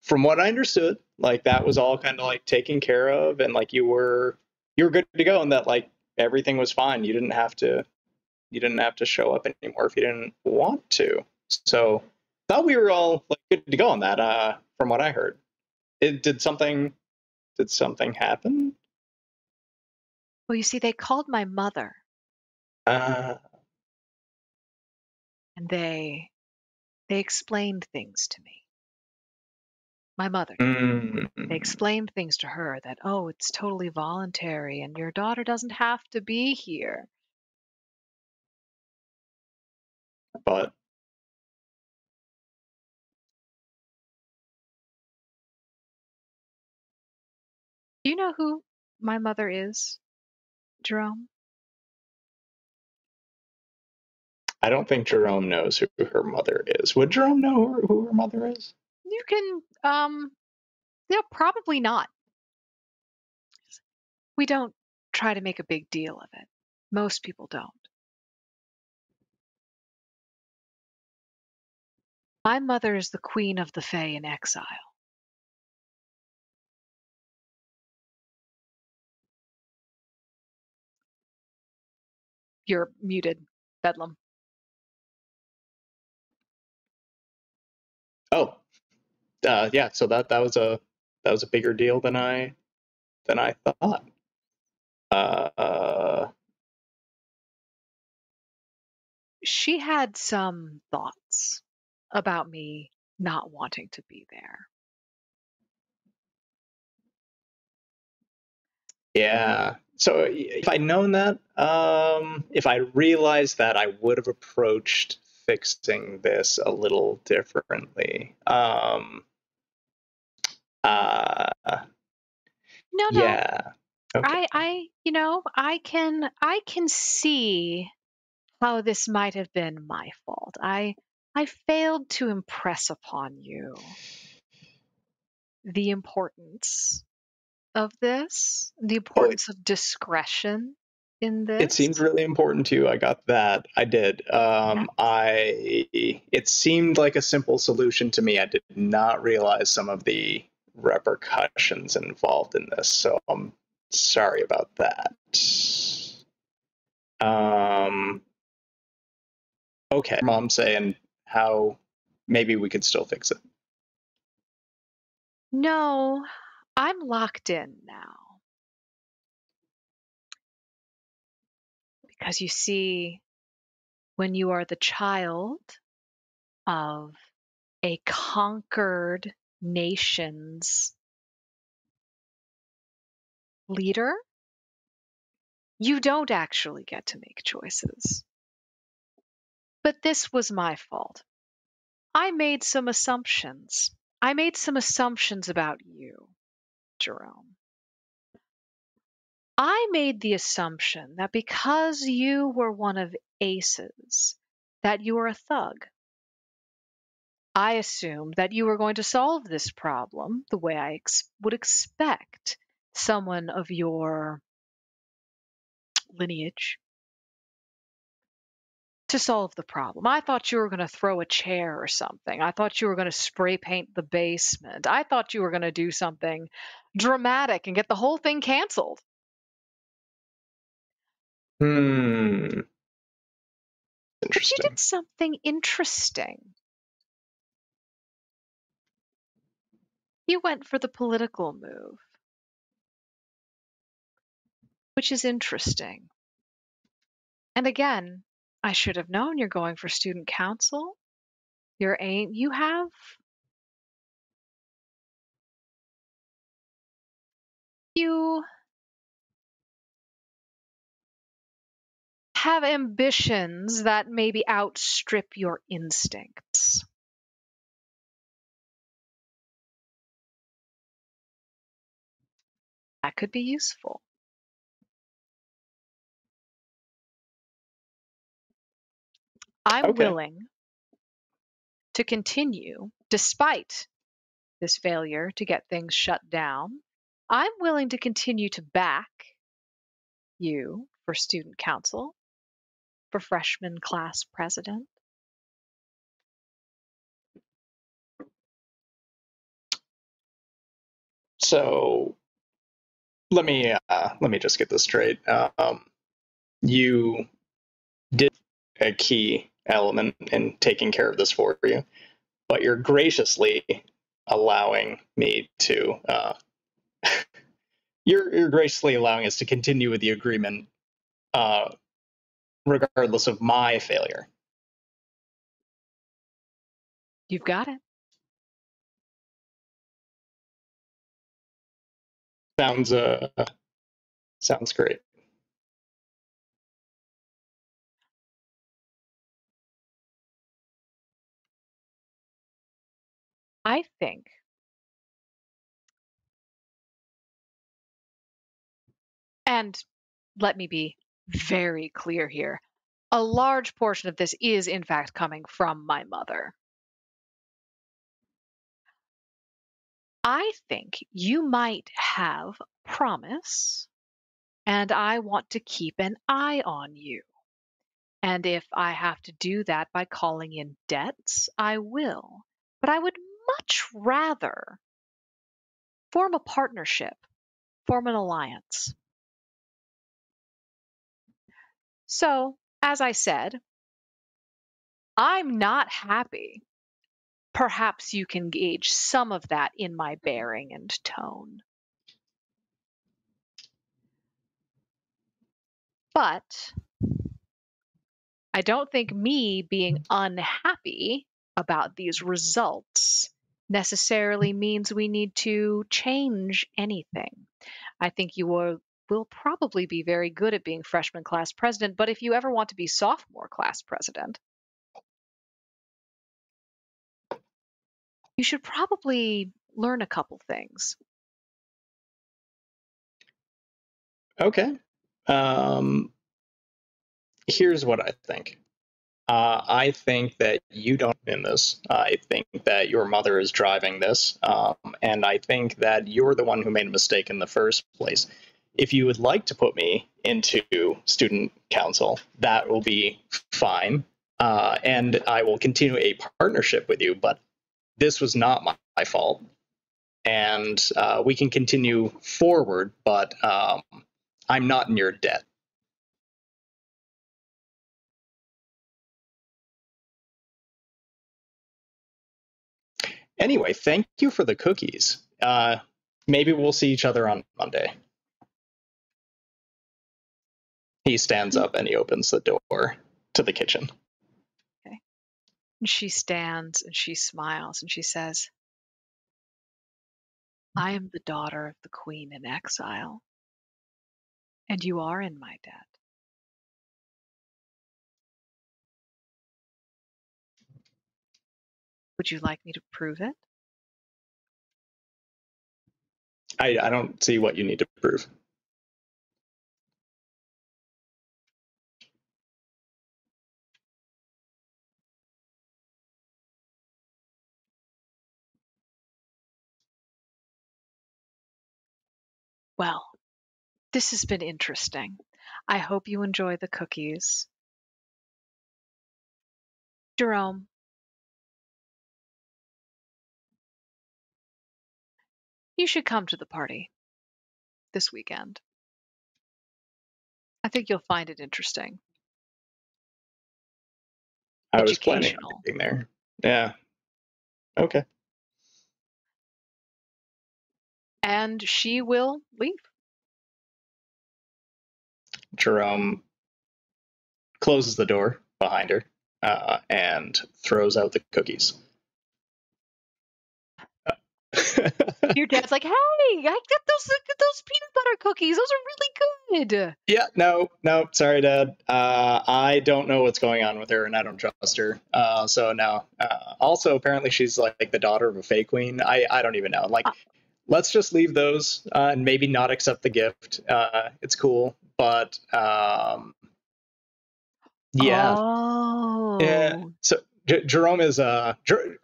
from what I understood, like, that was all kind of like taken care of, and like you were good to go, and that like everything was fine. You didn't have to show up anymore if you didn't want to. So I thought we were all like good to go on that, from what I heard. Did something happen? Well, you see, they called my mother. And they explained things to me. My mother. They explained things to her that, oh, it's totally voluntary and your daughter doesn't have to be here. But do you know who my mother is, Jerome? I don't think Jerome knows who her mother is. Would Jerome know who her mother is? You can, yeah, probably not. We don't try to make a big deal of it. Most people don't. My mother is the queen of the Fae in exile. You're muted, Bedlam. Oh, yeah. So that was a bigger deal than I thought. She had some thoughts about me not wanting to be there. Yeah. So if I'd known that, if I realized that, I would have approached fixing this a little differently. No. Yeah. Okay. I, you know, I can see how this might have been my fault. I failed to impress upon you the importance of this, the importance of discretion in this. It seems really important to you. I got that. I did. It seemed like a simple solution to me. I did not realize some of the repercussions involved in this, so I'm sorry about that. Okay. Mom's saying how maybe we could still fix it. No. I'm locked in now. Because you see, when you are the child of a conquered nation's leader, you don't actually get to make choices. But this was my fault. I made some assumptions. I made some assumptions about you, Jerome. I made the assumption that because you were one of Ace's, that you were a thug. I assumed that you were going to solve this problem the way I would expect someone of your lineage to solve the problem. I thought you were going to throw a chair or something. I thought you were going to spray paint the basement. I thought you were going to do something dramatic and get the whole thing canceled. But you did something interesting. You went for the political move, which is interesting. And again, I should have known you're going for student council. Your aim, you have ambitions that maybe outstrip your instincts. That could be useful. I'm willing to continue, despite this failure to get things shut down, I'm willing to continue to back you for student council, for freshman class president. So let me just get this straight. You did a key element in taking care of this for you, but you're graciously allowing me to you're graciously allowing us to continue with the agreement regardless of my failure. You've got it. Sounds great. I think and let me be very clear here, a large portion of this is in fact coming from my mother. I think you might have promise, and I want to keep an eye on you. And if I have to do that by calling in debts, I will. But I would much rather form a partnership, form an alliance. So, as I said, I'm not happy. Perhaps you can gauge some of that in my bearing and tone. But I don't think me being unhappy about these results necessarily means we need to change anything. I think you will probably be very good at being freshman class president, but if you ever want to be sophomore class president, you should probably learn a couple things. Okay. Here's what I think. I think that you don't in this. I think that your mother is driving this. And I think that you're the one who made a mistake in the first place. If you would like to put me into student council, that will be fine. And I will continue a partnership with you, but this was not my fault. And we can continue forward, but I'm not in your debt. Anyway, thank you for the cookies. Maybe we'll see each other on Monday. He stands up and he opens the door to the kitchen. Okay. And she stands and she smiles and she says, I am the daughter of the queen in exile, and you are in my debt. Would you like me to prove it? I don't see what you need to prove. Well, this has been interesting. I hope you enjoy the cookies. Jerome, you should come to the party this weekend. I think you'll find it interesting. I was planning on being there. Yeah. Okay. And she will leave. Jerome closes the door behind her and throws out the cookies. Your dad's like, hey, I get those peanut butter cookies. Those are really good. Yeah, no, sorry, Dad. I don't know what's going on with her, and I don't trust her. So no. Also, apparently, she's like the daughter of a fake queen. I don't even know. Like, let's just leave those and maybe not accept the gift. It's cool, but yeah. Oh. Yeah. So Jerome is okay.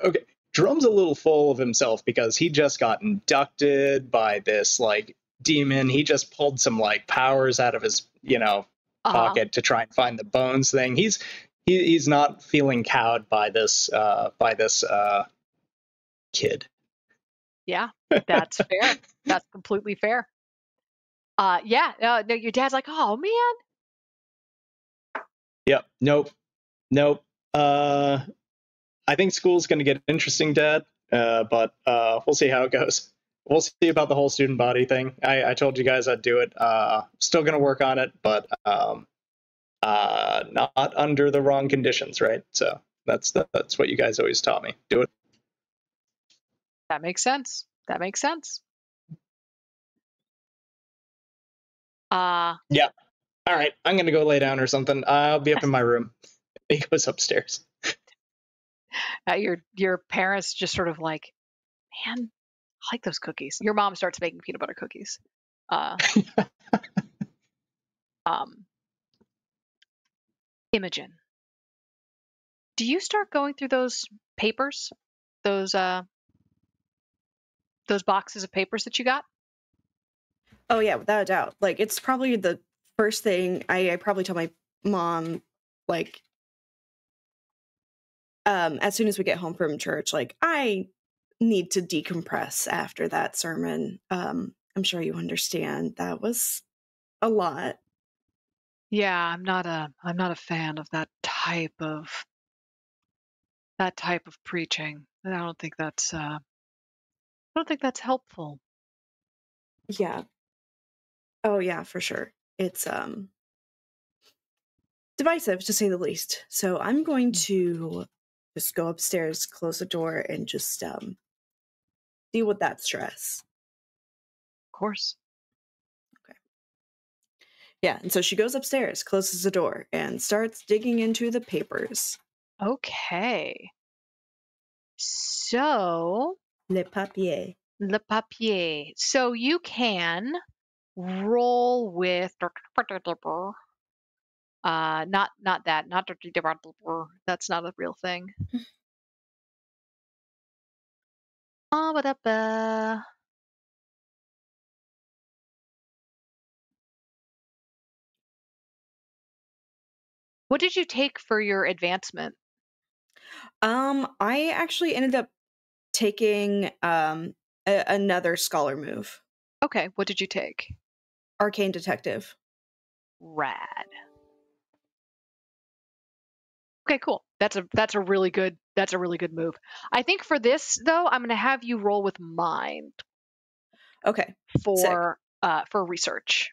Jerome's a little full of himself because he just got inducted by this like demon. He just pulled some like powers out of his, pocket to try and find the bones thing. He's not feeling cowed by this kid. Yeah, that's fair. That's completely fair. No, your dad's like, oh man. Yep. Nope. I think school's going to get interesting, Dad, but we'll see how it goes. We'll see about the whole student body thing. I told you guys I'd do it. Still going to work on it, but not under the wrong conditions, right? So that's what you guys always taught me. Do it. That makes sense. That makes sense. Yeah. All right. I'm going to go lay down or something. I'll be up in my room. He goes upstairs. Your parents just sort of like, man, I like those cookies. Your mom starts making peanut butter cookies. Imogen, do you start going through those papers, those boxes of papers that you got? Oh yeah, without a doubt. Like, it's probably the first thing I probably tell my mom, like, as soon as we get home from church, like, I need to decompress after that sermon. I'm sure you understand that was a lot. Yeah, I'm not a fan of that type of preaching. I don't think that's helpful. Yeah. Oh yeah, for sure. It's divisive, to say the least. So I'm going to just go upstairs, close the door, and just deal with that stress. Of course. Okay. Yeah, and so she goes upstairs, closes the door, and starts digging into the papers. Okay. So Le papier. So you can roll with not that's not a real thing. What did you take for your advancement? I actually ended up taking another scholar move. Okay, what did you take? Arcane Detective. Rad. Okay, cool. That's a really good move. I think for this though, I'm gonna have you roll with mind. Okay. For research.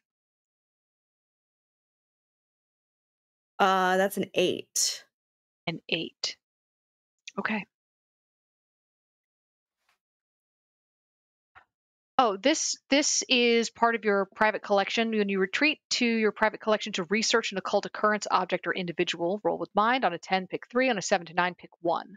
That's an 8. An 8. Okay. Oh, this is part of your private collection. When you retreat to your private collection to research an occult occurrence, object, or individual, roll with mind. On a 10, pick 3. On a 7 to 9, pick 1.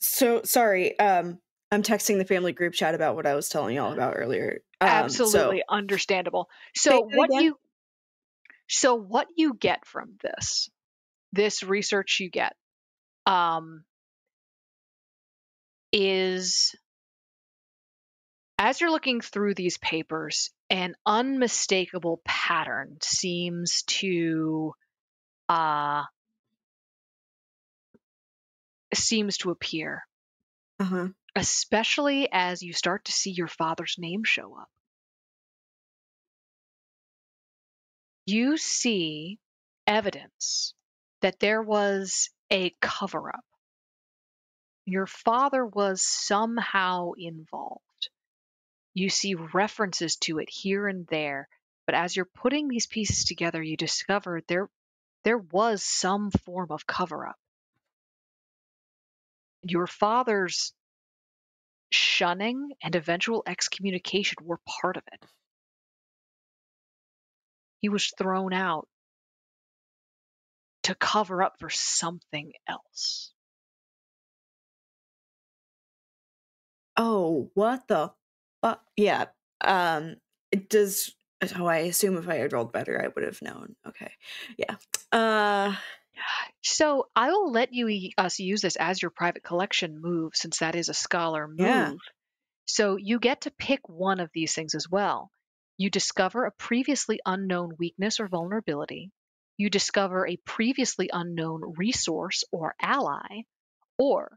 So sorry. I'm texting the family group chat about what I was telling y'all about earlier. Absolutely understandable. So what you get from this research you get. Is as you're looking through these papers, an unmistakable pattern seems to appear, especially as you start to see your father's name show up. You see evidence that there was a cover-up. Your father was somehow involved. You see references to it here and there, but as you're putting these pieces together, you discover there was some form of cover-up. Your father's shunning and eventual excommunication were part of it. He was thrown out to cover up for something else. Oh, what the fuck? Yeah. It does. Oh, I assume if I had rolled better, I would have known. Okay. Yeah. So I will let us use this as your private collection move, since that is a scholar move. Yeah. So you get to pick one of these things as well. You discover a previously unknown weakness or vulnerability. You discover a previously unknown resource or ally, or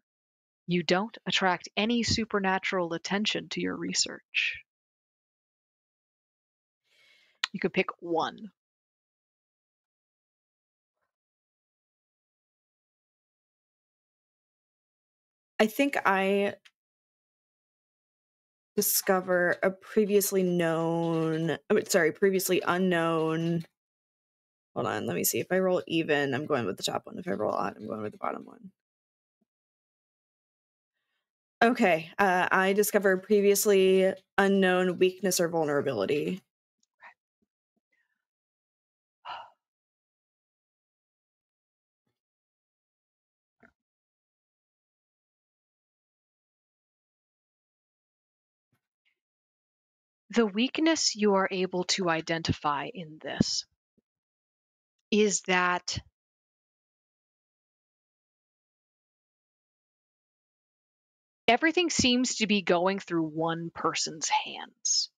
you don't attract any supernatural attention to your research. You can pick one. I think I discover a previously unknown. Hold on, let me see. If I roll even, I'm going with the top one. If I roll odd, I'm going with the bottom one. Okay, I discover a previously unknown weakness or vulnerability. The weakness you are able to identify in this is that everything seems to be going through one person's hands.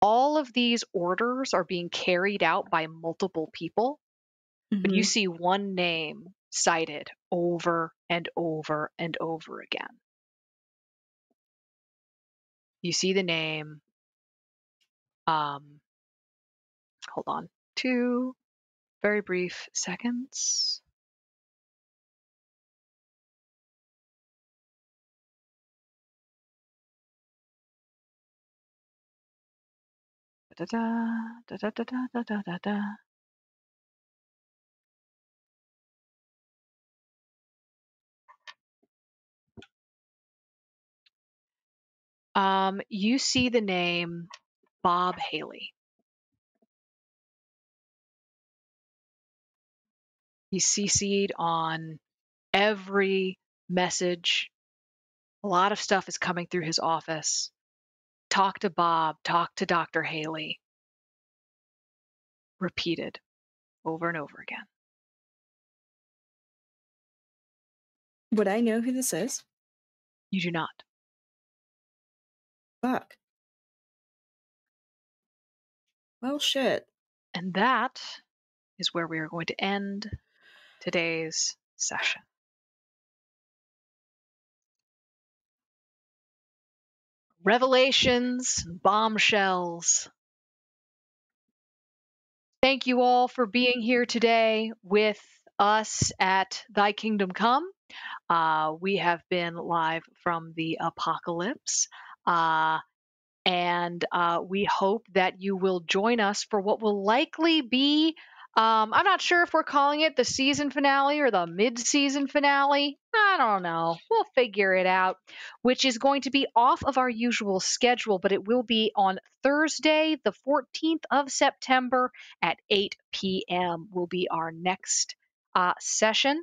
All of these orders are being carried out by multiple people, mm-hmm. but you see one name cited over and over and over again. You see the name, hold on, 2 very brief seconds. Da-da-da. You see the name Bob Haley. He's CC'd on every message. A lot of stuff is coming through his office. Talk to Bob, talk to Dr. Haley. Repeated over and over again. Would I know who this is? You do not. Fuck. Well, shit. And that is where we are going to end today's session. Revelations, bombshells. Thank you all for being here today with us at Thy Kingdom Come. We have been live from the apocalypse. And we hope that you will join us for what will likely be, I'm not sure if we're calling it the season finale or the mid-season finale. I don't know. We'll figure it out, which is going to be off of our usual schedule, but it will be on Thursday, the 14th of September at 8 p.m. will be our next session.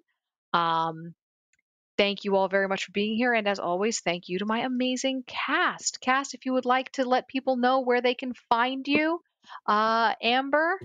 Thank you all very much for being here. And as always, thank you to my amazing cast. Cast, if you would like to let people know where they can find you. Amber?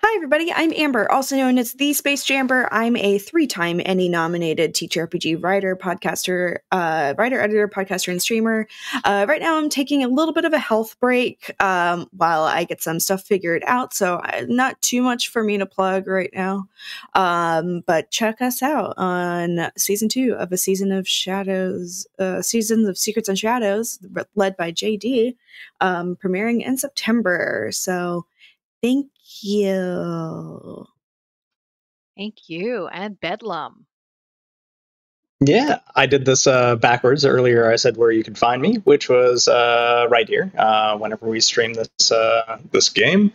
Hi, everybody. I'm Amber, also known as The Space Jamber. I'm a 3-time Ennie-nominated TTRPG writer, podcaster, writer, editor, and streamer. Right now, I'm taking a little bit of a health break while I get some stuff figured out, so not too much for me to plug right now. But check us out on Season 2 of A Season of Shadows, Seasons of Secrets and Shadows, led by JD, premiering in September. So thank you. Thank you. And Bedlam. Yeah, I did this backwards earlier. I said where you can find me, which was right here whenever we stream this this game.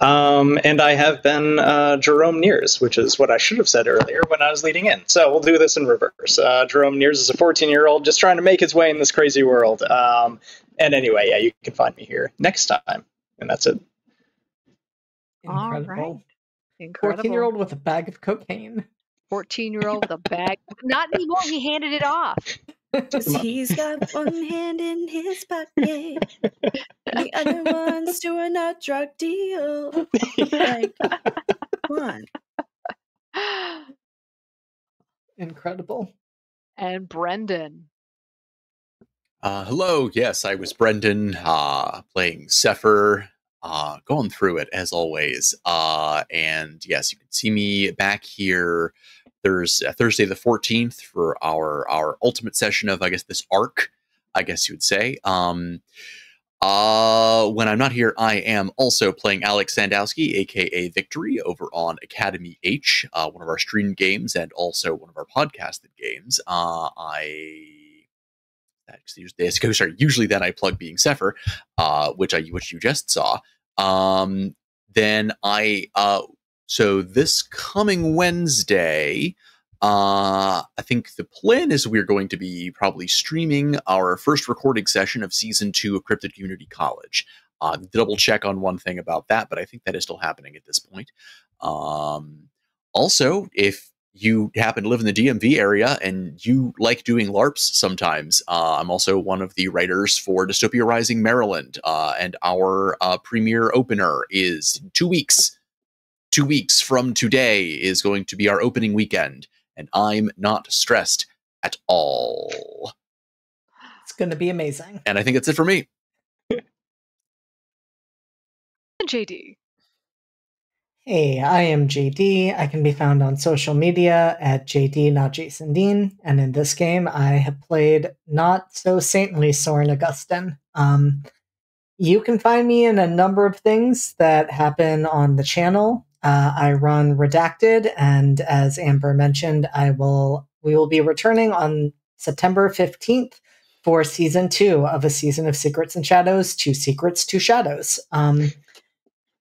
And I have been Jerome Nears, which is what I should have said earlier when I was leading in. So we'll do this in reverse. Jerome Nears is a 14-year-old just trying to make his way in this crazy world. And anyway, yeah, you can find me here next time. And that's it. Incredible. All right. Incredible. 14-year-old with a bag of cocaine. 14-year-old with a bag. Not anymore. He handed it off. He's got one hand in his pocket. The other one's doing a drug deal. Like, one. Incredible. And Brendan. Hello. Yes, I was Brendan, playing Sefer. Going through it as always. And yes, you can see me back here Thursday the 14th for our ultimate session of, I guess, this arc, I guess you would say. When I'm not here, I am also playing Alex Sandowski, aka Victory, over on Academy H, one of our stream games and also one of our podcasted games. Usually then I plug being Sefer, which you just saw. So this coming Wednesday, I think the plan is we're going to be probably streaming our first recording session of season 2 of Cryptid Community College. Double check on one thing about that, but I think that is still happening at this point. Also, if you happen to live in the DMV area and you like doing LARPs sometimes, I'm also one of the writers for Dystopia Rising Maryland, and our premiere opener is 2 weeks. 2 weeks from today is going to be our opening weekend, and I'm not stressed at all. It's going to be amazing. And I think that's it for me. And JD. Hey, I am JD. I can be found on social media at JD, not Jason Dean. And in this game, I have played not so saintly Soren Augustine. You can find me in a number of things that happen on the channel. I run Redacted, and as Amber mentioned, we will be returning on September 15th for season 2 of A Season of Secrets and Shadows, 2 Secrets, 2 Shadows.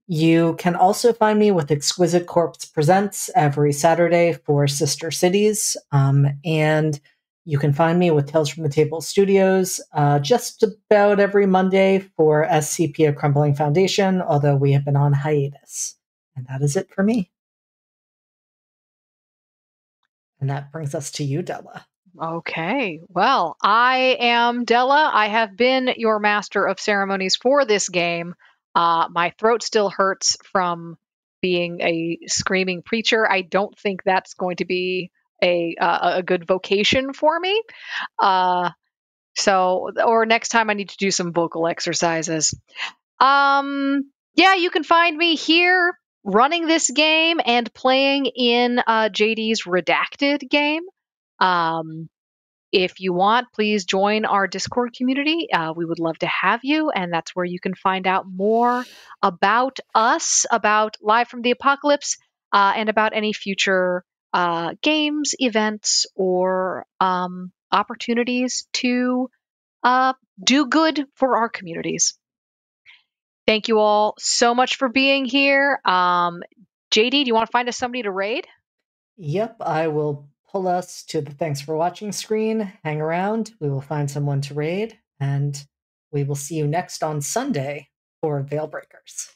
You can also find me with Exquisite Corpse Presents every Saturday for Sister Cities. And you can find me with Tales from the Table Studios just about every Monday for SCP A Crumbling Foundation, although we have been on hiatus. And that is it for me. And that brings us to you, Della. Okay, well, I am Della. I have been your master of ceremonies for this game. My throat still hurts from being a screaming preacher. I don't think that's going to be a good vocation for me. Or next time I need to do some vocal exercises. Yeah, you can find me here running this game and playing in JD's Redacted game. If you want, please join our Discord community. We would love to have you, and that's where you can find out more about us, about Live from the Apocalypse, and about any future games, events, or opportunities to do good for our communities. Thank you all so much for being here. JD, do you want to find us somebody to raid? Yep, I will pull us to the thanks for watching screen. Hang around. We will find someone to raid, and we will see you next on Sunday for Veilbreakers.